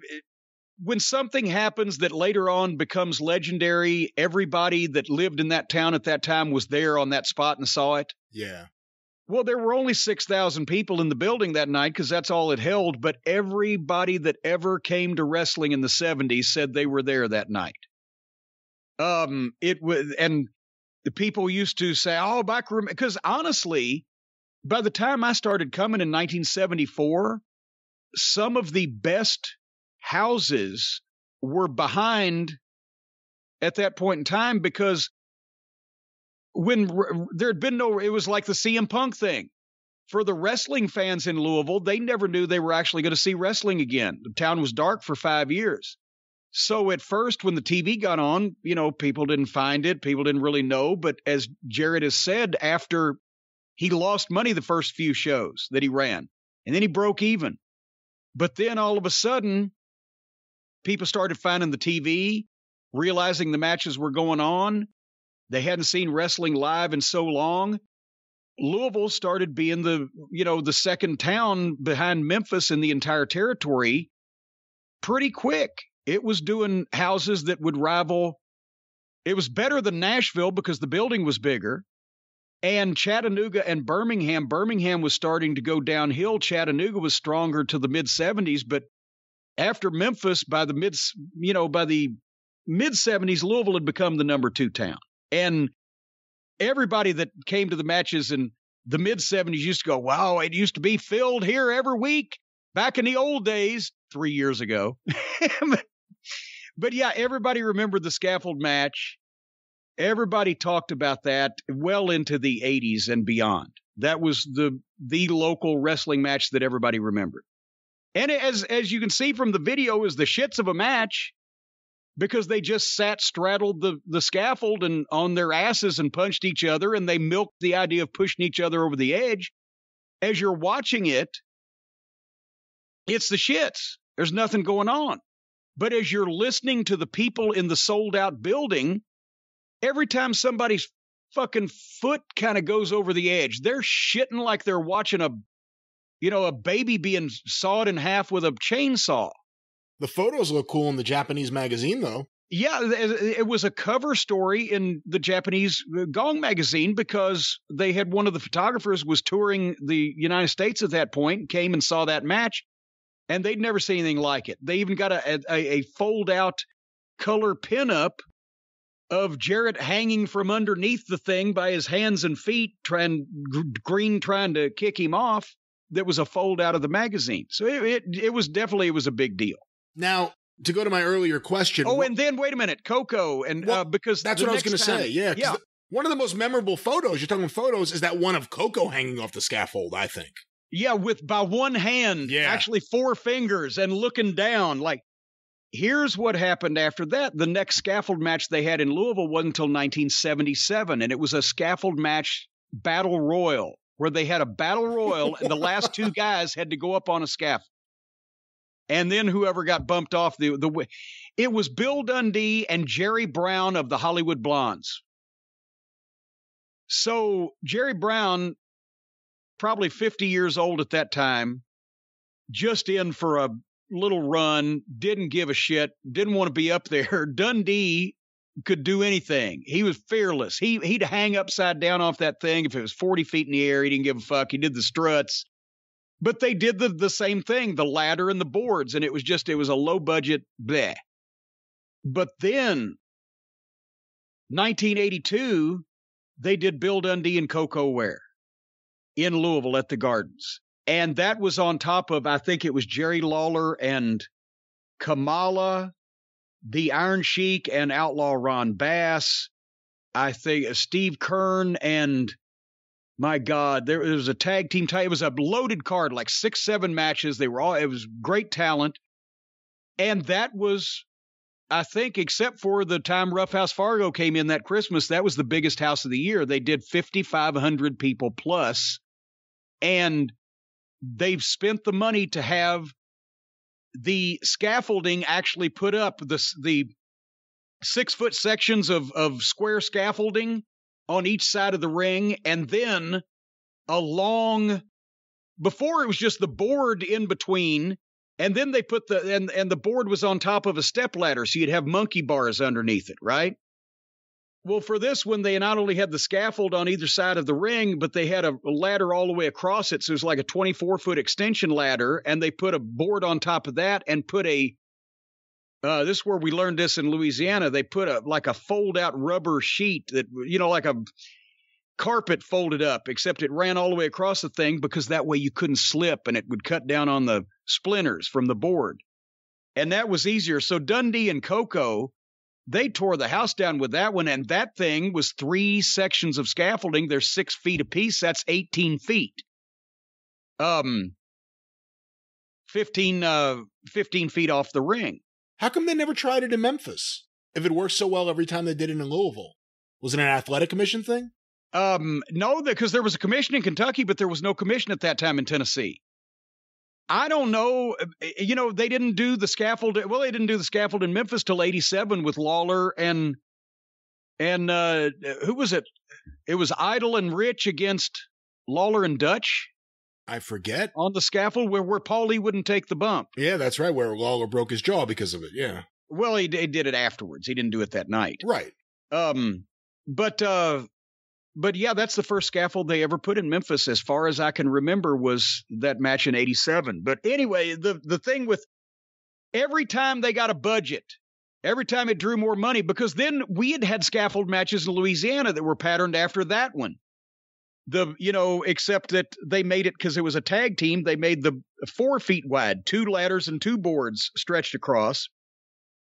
when something happens that later on becomes legendary, everybody that lived in that town at that time was there on that spot and saw it. Yeah. Well, there were only six thousand people in the building that night, because that's all it held. But everybody that ever came to wrestling in the seventies said they were there that night. Um, it was, and the people used to say, oh, back room, because honestly, by the time I started coming in nineteen seventy-four, some of the best houses were behind at that point in time, because when there had been no, it was like the C M Punk thing. For the wrestling fans in Louisville, they never knew they were actually going to see wrestling again. The town was dark for five years. So at first, when the T V got on, you know, people didn't find it. People didn't really know. But as Jared has said, after he lost money the first few shows that he ran, and then he broke even. But then all of a sudden, people started finding the T V, realizing the matches were going on. They hadn't seen wrestling live in so long. Louisville started being the, you know, the second town behind Memphis in the entire territory pretty quick. It was doing houses that would rival. It was better than Nashville because the building was bigger. And Chattanooga and Birmingham, Birmingham was starting to go downhill. Chattanooga was stronger to the mid seventies, but after Memphis, by the mid, you know, by the mid seventies, Louisville had become the number two town. And everybody that came to the matches in the mid seventies used to go, wow, it used to be filled here every week back in the old days, three years ago. But yeah, everybody remembered the scaffold match. Everybody talked about that well into the eighties and beyond. That was the the local wrestling match that everybody remembered. And as as you can see from the video, is the shits of a match, because they just sat straddled the the scaffold and on their asses and punched each other, and they milked the idea of pushing each other over the edge. As you're watching it, it's the shits. There's nothing going on. But as you're listening to the people in the sold-out building, every time somebody's fucking foot kind of goes over the edge, they're shitting like they're watching a, you know, a baby being sawed in half with a chainsaw. The photos look cool in the Japanese magazine, though. Yeah, it was a cover story in the Japanese Gong magazine because they had one of the photographers was touring the United States at that point, came and saw that match, and they'd never seen anything like it. They even got a, a, a fold-out color pinup of Jarrett hanging from underneath the thing by his hands and feet, trying Green trying to kick him off. That was a fold out of the magazine. So it it, it was definitely, it was a big deal. Now, to go to my earlier question. Oh, and then wait a minute, Coco. And well, uh, because that's what I was going to say. Yeah. yeah. The, one of the most memorable photos, you're talking photos, is that one of Coco hanging off the scaffold, I think. Yeah. With by one hand, yeah. actually four fingers and looking down like. Here's what happened after that. The next scaffold match they had in Louisville wasn't until nineteen seventy-seven, and it was a scaffold match battle royal, where they had a battle royal, and the last two guys had to go up on a scaffold. And then whoever got bumped off, the the it was Bill Dundee and Jerry Brown of the Hollywood Blondes. So Jerry Brown, probably fifty years old at that time, just in for a little run, didn't give a shit, didn't want to be up there. Dundee could do anything. He was fearless. He, he'd hang upside down off that thing. If it was forty feet in the air, he didn't give a fuck. He did the struts. But they did the, the same thing, the ladder and the boards, and it was just, it was a low budget bleh. But then, nineteen eighty-two, they did Bill Dundee and Coco Ware in Louisville at the Gardens. And that was on top of, I think it was Jerry Lawler and Kamala, the Iron Sheik and Outlaw Ron Bass. I think Steve Kern and, my God, there, there was a tag team. It was a loaded card, like six, seven matches. They were all, it was great talent. And that was, I think, except for the time Roughhouse Fargo came in that Christmas, that was the biggest house of the year. They did fifty-five hundred people plus. And they've spent the money to have the scaffolding actually put up, the the six foot sections of, of square scaffolding on each side of the ring. And then a long, before it was just the board in between. And then they put the, and, and the board was on top of a step ladder. So you'd have monkey bars underneath it, right? Well, for this one, they not only had the scaffold on either side of the ring, but they had a ladder all the way across it. So it was like a twenty-four foot extension ladder, and they put a board on top of that and put a, uh, this is where we learned this in Louisiana, they put a like a fold-out rubber sheet that, you know, like a, carpet folded up, except it ran all the way across the thing because that way you couldn't slip and it would cut down on the splinters from the board. And that was easier. So Dundee and Coco, they tore the house down with that one. And that thing was three sections of scaffolding. They're six feet apiece. That's eighteen feet. Um, fifteen, uh, fifteen feet off the ring. How come they never tried it in Memphis? If it worked so well every time they did it in Louisville, was it an athletic commission thing? Um, no, because there was a commission in Kentucky, but there was no commission at that time in Tennessee. I don't know. You know, they didn't do the scaffold. Well, they didn't do the scaffold in Memphis till eighty-seven with Lawler and, and, uh, who was it? It was Idle and Rich against Lawler and Dutch. I forget. On the scaffold where, where Paulie wouldn't take the bump. Yeah, that's right. Where Lawler broke his jaw because of it. Yeah. Well, he, he did it afterwards. He didn't do it that night. Right. Um, but, uh, But yeah, that's the first scaffold they ever put in Memphis, as far as I can remember, was that match in eighty-seven. But anyway, the, the thing with every time they got a budget, every time it drew more money, because then we had had scaffold matches in Louisiana that were patterned after that one. The, you know, except that they made it because it was a tag team. They made the four feet wide, two ladders and two boards stretched across.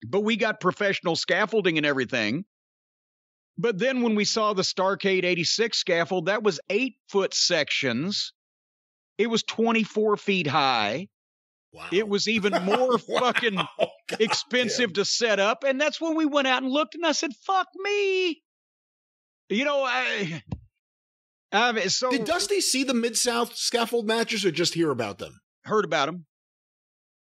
But we got professional scaffolding and everything. But then when we saw the Starrcade eighty-six scaffold, that was eight-foot sections. It was twenty-four feet high. Wow. It was even more wow. fucking God expensive damn. to set up. And that's when we went out and looked, and I said, fuck me. You know, I... I so, did Dusty see the Mid-South scaffold matches or just hear about them? Heard about them.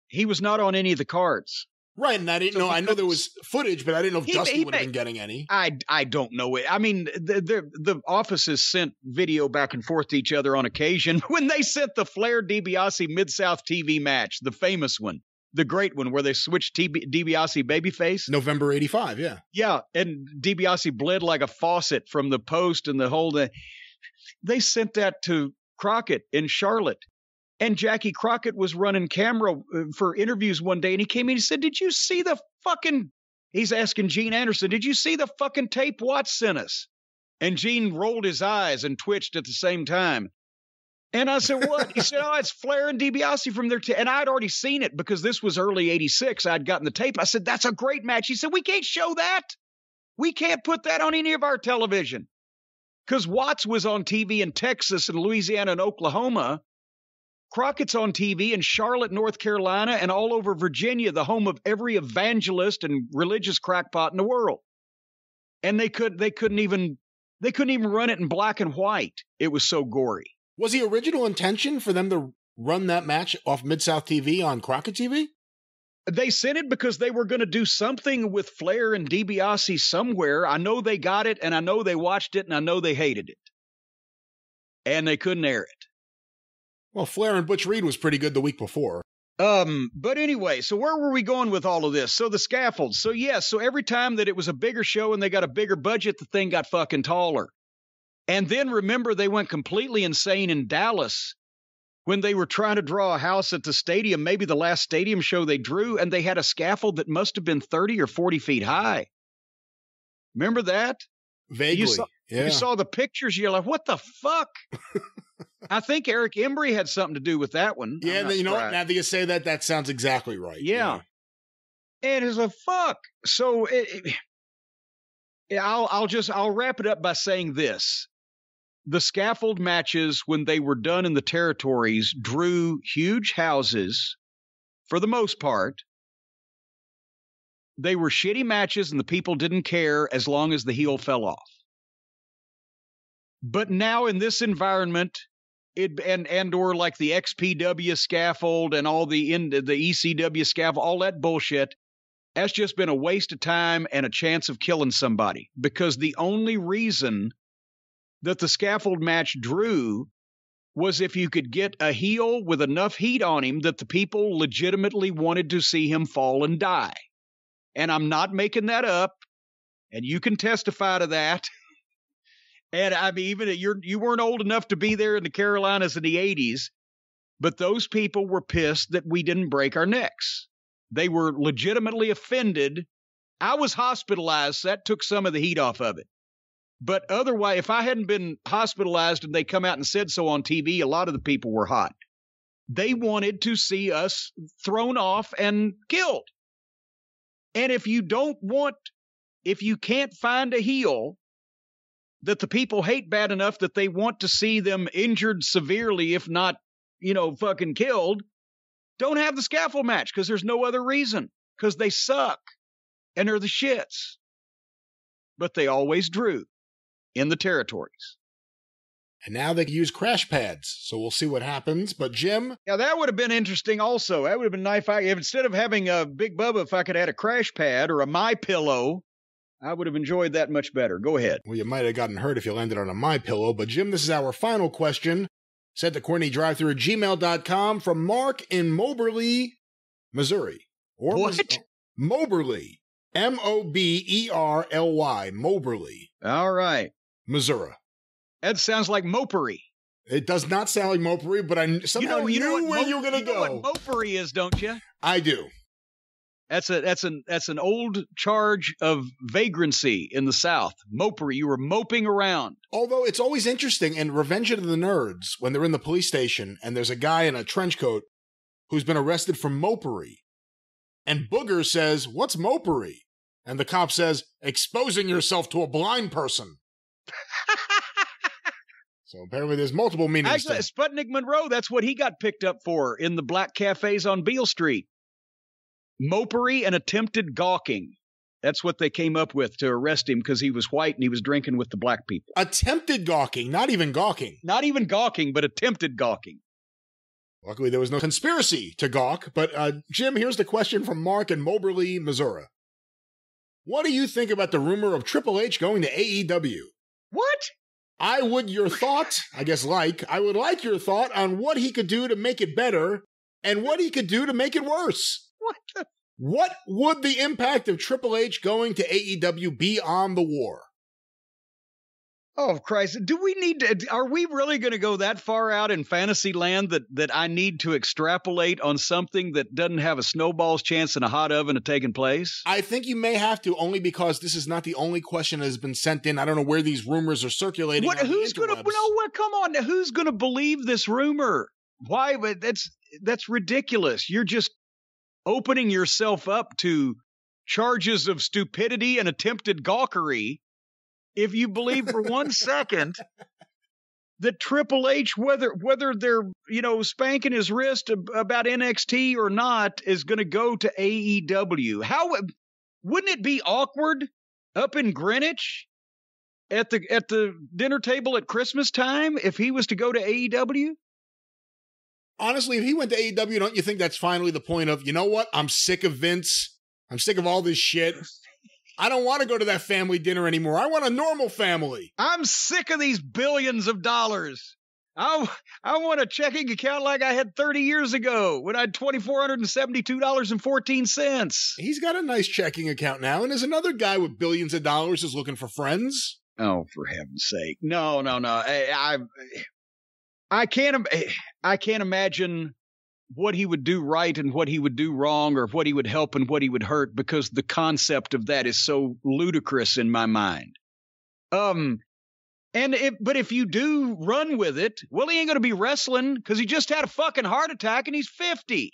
He was not on any of the cards. Right, and I didn't so know. I know there was footage, but I didn't know if he, Dusty would have been getting any. I, I don't know it. I mean, the, the the offices sent video back and forth to each other on occasion. When they sent the Flair DiBiase Mid-South T V match, the famous one, the great one, where they switched DiBiase babyface, November eighty-five, yeah, yeah, and DiBiase bled like a faucet from the post and the whole thing. They sent that to Crockett in Charlotte. And Jackie Crockett was running camera for interviews one day, and he came in and he said, did you see the fucking, he's asking Gene Anderson, did you see the fucking tape Watts sent us? And Gene rolled his eyes and twitched at the same time. And I said, what? He said, oh, it's Flair and DiBiase from their, t and I'd already seen it because this was early eighty-six. I'd gotten the tape. I said, that's a great match. He said, we can't show that. We can't put that on any of our television. Because Watts was on T V in Texas and Louisiana and Oklahoma. Crockett's on T V in Charlotte, North Carolina, and all over Virginia, the home of every evangelist and religious crackpot in the world. And they could they couldn't even they couldn't even run it in black and white. It was so gory. Was the original intention for them to run that match off Mid-South T V on Crockett T V? They sent it because they were going to do something with Flair and DiBiase somewhere. I know they got it, and I know they watched it, and I know they hated it. And they couldn't air it. Well, Flair and Butch Reed was pretty good the week before. Um, but anyway, so where were we going with all of this? So the scaffold. So yes, yeah, so every time that it was a bigger show and they got a bigger budget, the thing got fucking taller. And then remember, they went completely insane in Dallas when they were trying to draw a house at the stadium, maybe the last stadium show they drew, and they had a scaffold that must have been thirty or forty feet high. Remember that? Vaguely, you saw, yeah. You saw the pictures, you're like, what the fuck? I think Eric Embry had something to do with that one. Yeah, you surprised. know what? Now that you say that, that sounds exactly right. Yeah. yeah. And it's a fuck. So it, it, I'll, I'll just, I'll wrap it up by saying this. The scaffold matches, when they were done in the territories, drew huge houses for the most part. They were shitty matches and the people didn't care as long as the heel fell off. But now in this environment, It, and and or like the X P W scaffold and all the in, the E C W scaffold, all that bullshit, that's just been a waste of time and a chance of killing somebody. Because the only reason that the scaffold match drew was if you could get a heel with enough heat on him that the people legitimately wanted to see him fall and die. And I'm not making that up, and you can testify to that. And I mean, even you're, you weren't old enough to be there in the Carolinas in the eighties, but those people were pissed that we didn't break our necks. They were legitimately offended. I was hospitalized. So that took some of the heat off of it. But otherwise, if I hadn't been hospitalized and they come out and said so on T V, a lot of the people were hot. They wanted to see us thrown off and killed. And if you don't want, if you can't find a heel that the people hate bad enough that they want to see them injured severely, if not, you know, fucking killed, don't have the scaffold match because there's no other reason, because they suck and are the shits. But they always drew in the territories. And now they can use crash pads, so we'll see what happens. But Jim? Yeah, that would have been interesting also. That would have been nice. If I, if instead of having a Big Bubba, if I could add a crash pad or a My Pillow, I would have enjoyed that much better. Go ahead. Well, you might have gotten hurt if you landed on a My Pillow. But Jim, this is our final question. Sent to corny drive through at gmail dot com from Mark in Moberly, Missouri. Or what? Missouri. Moberly. M O B E R L Y. Moberly. All right. Missouri. That sounds like mopery. It does not sound like mopery, but I somehow you know, you knew where you were going to go. You know what mopery is, don't you? I do. That's a that's an that's an old charge of vagrancy in the South. Mopery, you were moping around. Although it's always interesting in Revenge of the Nerds when they're in the police station and there's a guy in a trench coat who's been arrested for mopery, and Booger says, "What's mopery?" And the cop says, "Exposing yourself to a blind person." So apparently there's multiple meanings. Actually, Sputnik Monroe, that's what he got picked up for in the black cafes on Beale Street. Mopery and attempted gawking. That's what they came up with to arrest him because he was white and he was drinking with the black people. Attempted gawking, not even gawking. Not even gawking, but attempted gawking. Luckily there was no conspiracy to gawk, but uh, Jim, here's the question from Mark in Moberly, Missouri. What do you think about the rumor of Triple H going to A E W? What? I would your thought, I guess like, I would like your thought on what he could do to make it better and what he could do to make it worse. What the? What would the impact of Triple H going to A E W be on the war? Oh, Christ. Do we need to, are we really going to go that far out in fantasy land that, that I need to extrapolate on something that doesn't have a snowball's chance in a hot oven of taking place? I think you may have to, only because this is not the only question that has been sent in. I don't know where these rumors are circulating. What, who's going to, no, well, come on. Who's going to believe this rumor? Why? But that's, that's ridiculous. You're just opening yourself up to charges of stupidity and attempted gawkery. If you believe for one second that Triple H, whether whether they're, you know, spanking his wrist ab about N X T or not, is going to go to A E W. How wouldn't it be awkward up in Greenwich at the at the dinner table at Christmas time if he was to go to A E W? Honestly, if he went to A E W, don't you think that's finally the point of, you know what? I'm sick of Vince. I'm sick of all this shit. I don't want to go to that family dinner anymore. I want a normal family. I'm sick of these billions of dollars. I, I want a checking account like I had thirty years ago when I had two thousand four hundred seventy-two dollars and fourteen cents. He's got a nice checking account now, and there's another guy with billions of dollars who's looking for friends. Oh, for heaven's sake. No, no, no. I, I, I, can't, I can't imagine what he would do right and what he would do wrong, or what he would help and what he would hurt, because the concept of that is so ludicrous in my mind. Um, and if, but if you do run with it, well, he ain't going to be wrestling because he just had a fucking heart attack and he's fifty.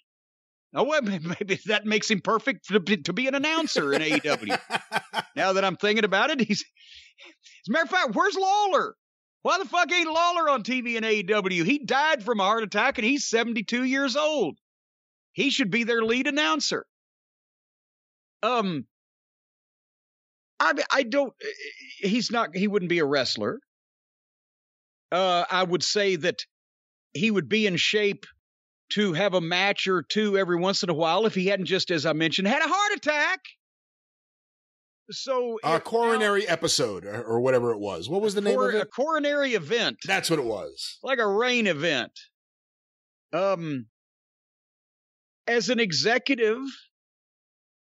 Oh, well, maybe that makes him perfect to be, to be an announcer in A E W. Now that I'm thinking about it, he's, as a matter of fact, where's Lawler? Why the fuck ain't Lawler on T V in A E W? He died from a heart attack, and he's seventy-two years old. He should be their lead announcer. Um, I I don't. He's not. He wouldn't be a wrestler. Uh, I would say that he would be in shape to have a match or two every once in a while if he hadn't just, as I mentioned, had a heart attack. So a coronary now, episode or, or whatever it was. What was the name of it? A coronary event. That's what it was. Like a rain event. Um, as an executive,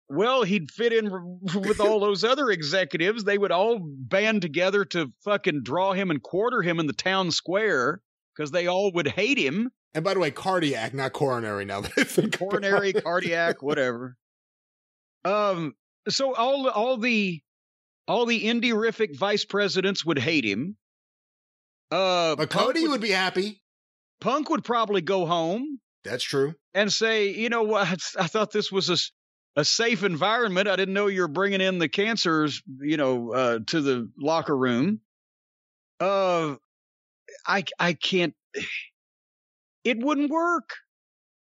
well, he'd fit in with all those other executives. They would all band together to fucking draw him and quarter him in the town square because they all would hate him. And by the way, cardiac, not coronary. Now that I think coronary, cardiac, whatever. Um. So all all the All the indie-rific vice presidents would hate him. Uh, but Cody would, would be happy. Punk would probably go home. That's true. And say, you know what? I thought this was a, a safe environment. I didn't know you were bringing in the cancers, you know, uh, to the locker room. Uh, I I can't. It wouldn't work.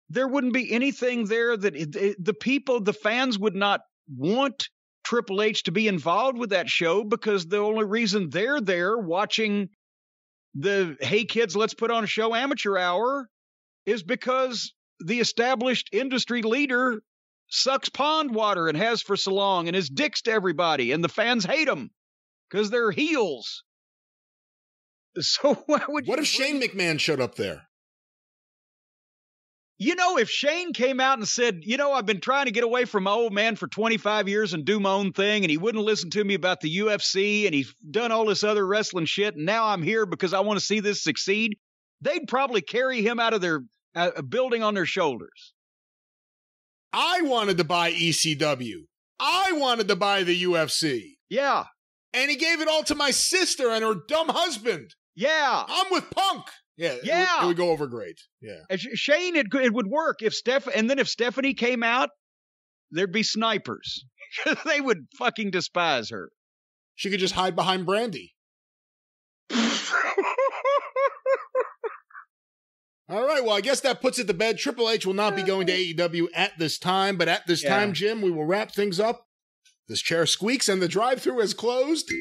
There wouldn't be anything there that it, it, the people, the fans would not want Triple H to be involved with that show, because the only reason they're there watching the, hey, kids, let's put on a show amateur hour is because the established industry leader sucks pond water and has for so long and is dicks to everybody, and the fans hate him because they're heels. So why would you? What if Shane McMahon showed up there? You know, if Shane came out and said, you know, I've been trying to get away from my old man for twenty-five years and do my own thing, and he wouldn't listen to me about the U F C, and he's done all this other wrestling shit, and now I'm here because I want to see this succeed, they'd probably carry him out of their uh, building on their shoulders. I wanted to buy E C W. I wanted to buy the U F C. Yeah. And he gave it all to my sister and her dumb husband. Yeah. I'm with Punk. Yeah, yeah. It would, it would go over great. Yeah, and Shane, it it would work if Steph, and then if Stephanie came out, there'd be snipers. They would fucking despise her. She could just hide behind Brandi. All right, well, I guess that puts it to bed. Triple H will not be going to A E W at this time, but at this yeah. time, Jim, we will wrap things up. This chair squeaks, and the drive-thru has closed.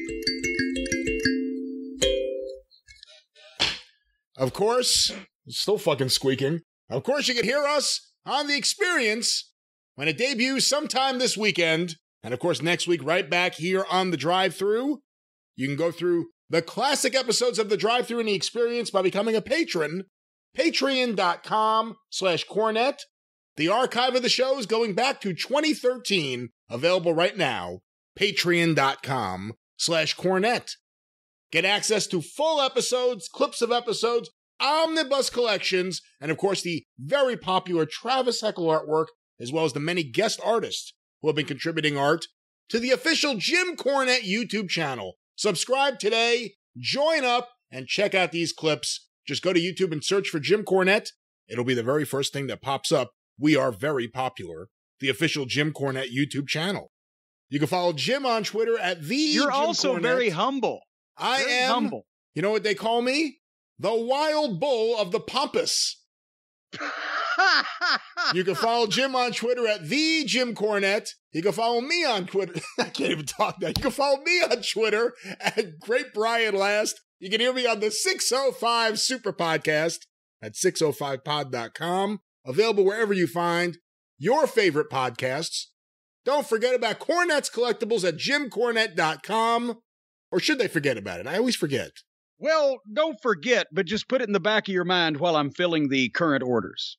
Of course, it's still fucking squeaking. Of course, you can hear us on The Experience when it debuts sometime this weekend. And of course, next week, right back here on The Drive-Thru. You can go through the classic episodes of The Drive-Thru and The Experience by becoming a patron. Patreon.com slash Cornette. The archive of the show is going back to twenty thirteen. Available right now. Patreon.com slash Cornette. Get access to full episodes, clips of episodes, omnibus collections, and of course the very popular Travis Heckle artwork, as well as the many guest artists who have been contributing art to the official Jim Cornette YouTube channel. Subscribe today, join up, and check out these clips. Just go to YouTube and search for Jim Cornette. It'll be the very first thing that pops up. We are very popular. The official Jim Cornette YouTube channel. You can follow Jim on Twitter at the You're Jim also Cornette. Very humble. I Very am, humble. You know what they call me? The Wild Bull of the Pompous. You can follow Jim on Twitter at the Jim Cornette. You can follow me on Twitter. I can't even talk now. You can follow me on Twitter at Great Brian Last. You can hear me on the six oh five Super Podcast at six oh five pod dot com. Available wherever you find your favorite podcasts. Don't forget about Cornette's Collectibles at jim cornette dot com. Or should they forget about it? I always forget. Well, don't forget, but just put it in the back of your mind while I'm filling the current orders.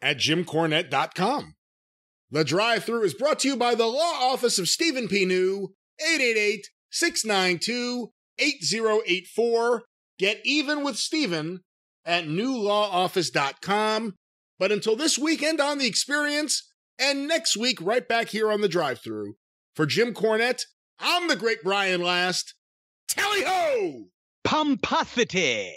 At jim cornette dot com. The Drive-Thru is brought to you by the Law Office of Stephen P. New, eight eight eight, six nine two, eight zero eight four. Get even with Stephen at new law office dot com. But until this weekend on The Experience, and next week right back here on The Drive-Thru, for Jim Cornette, I'm the Great Brian Last. Tally ho! Pomposity!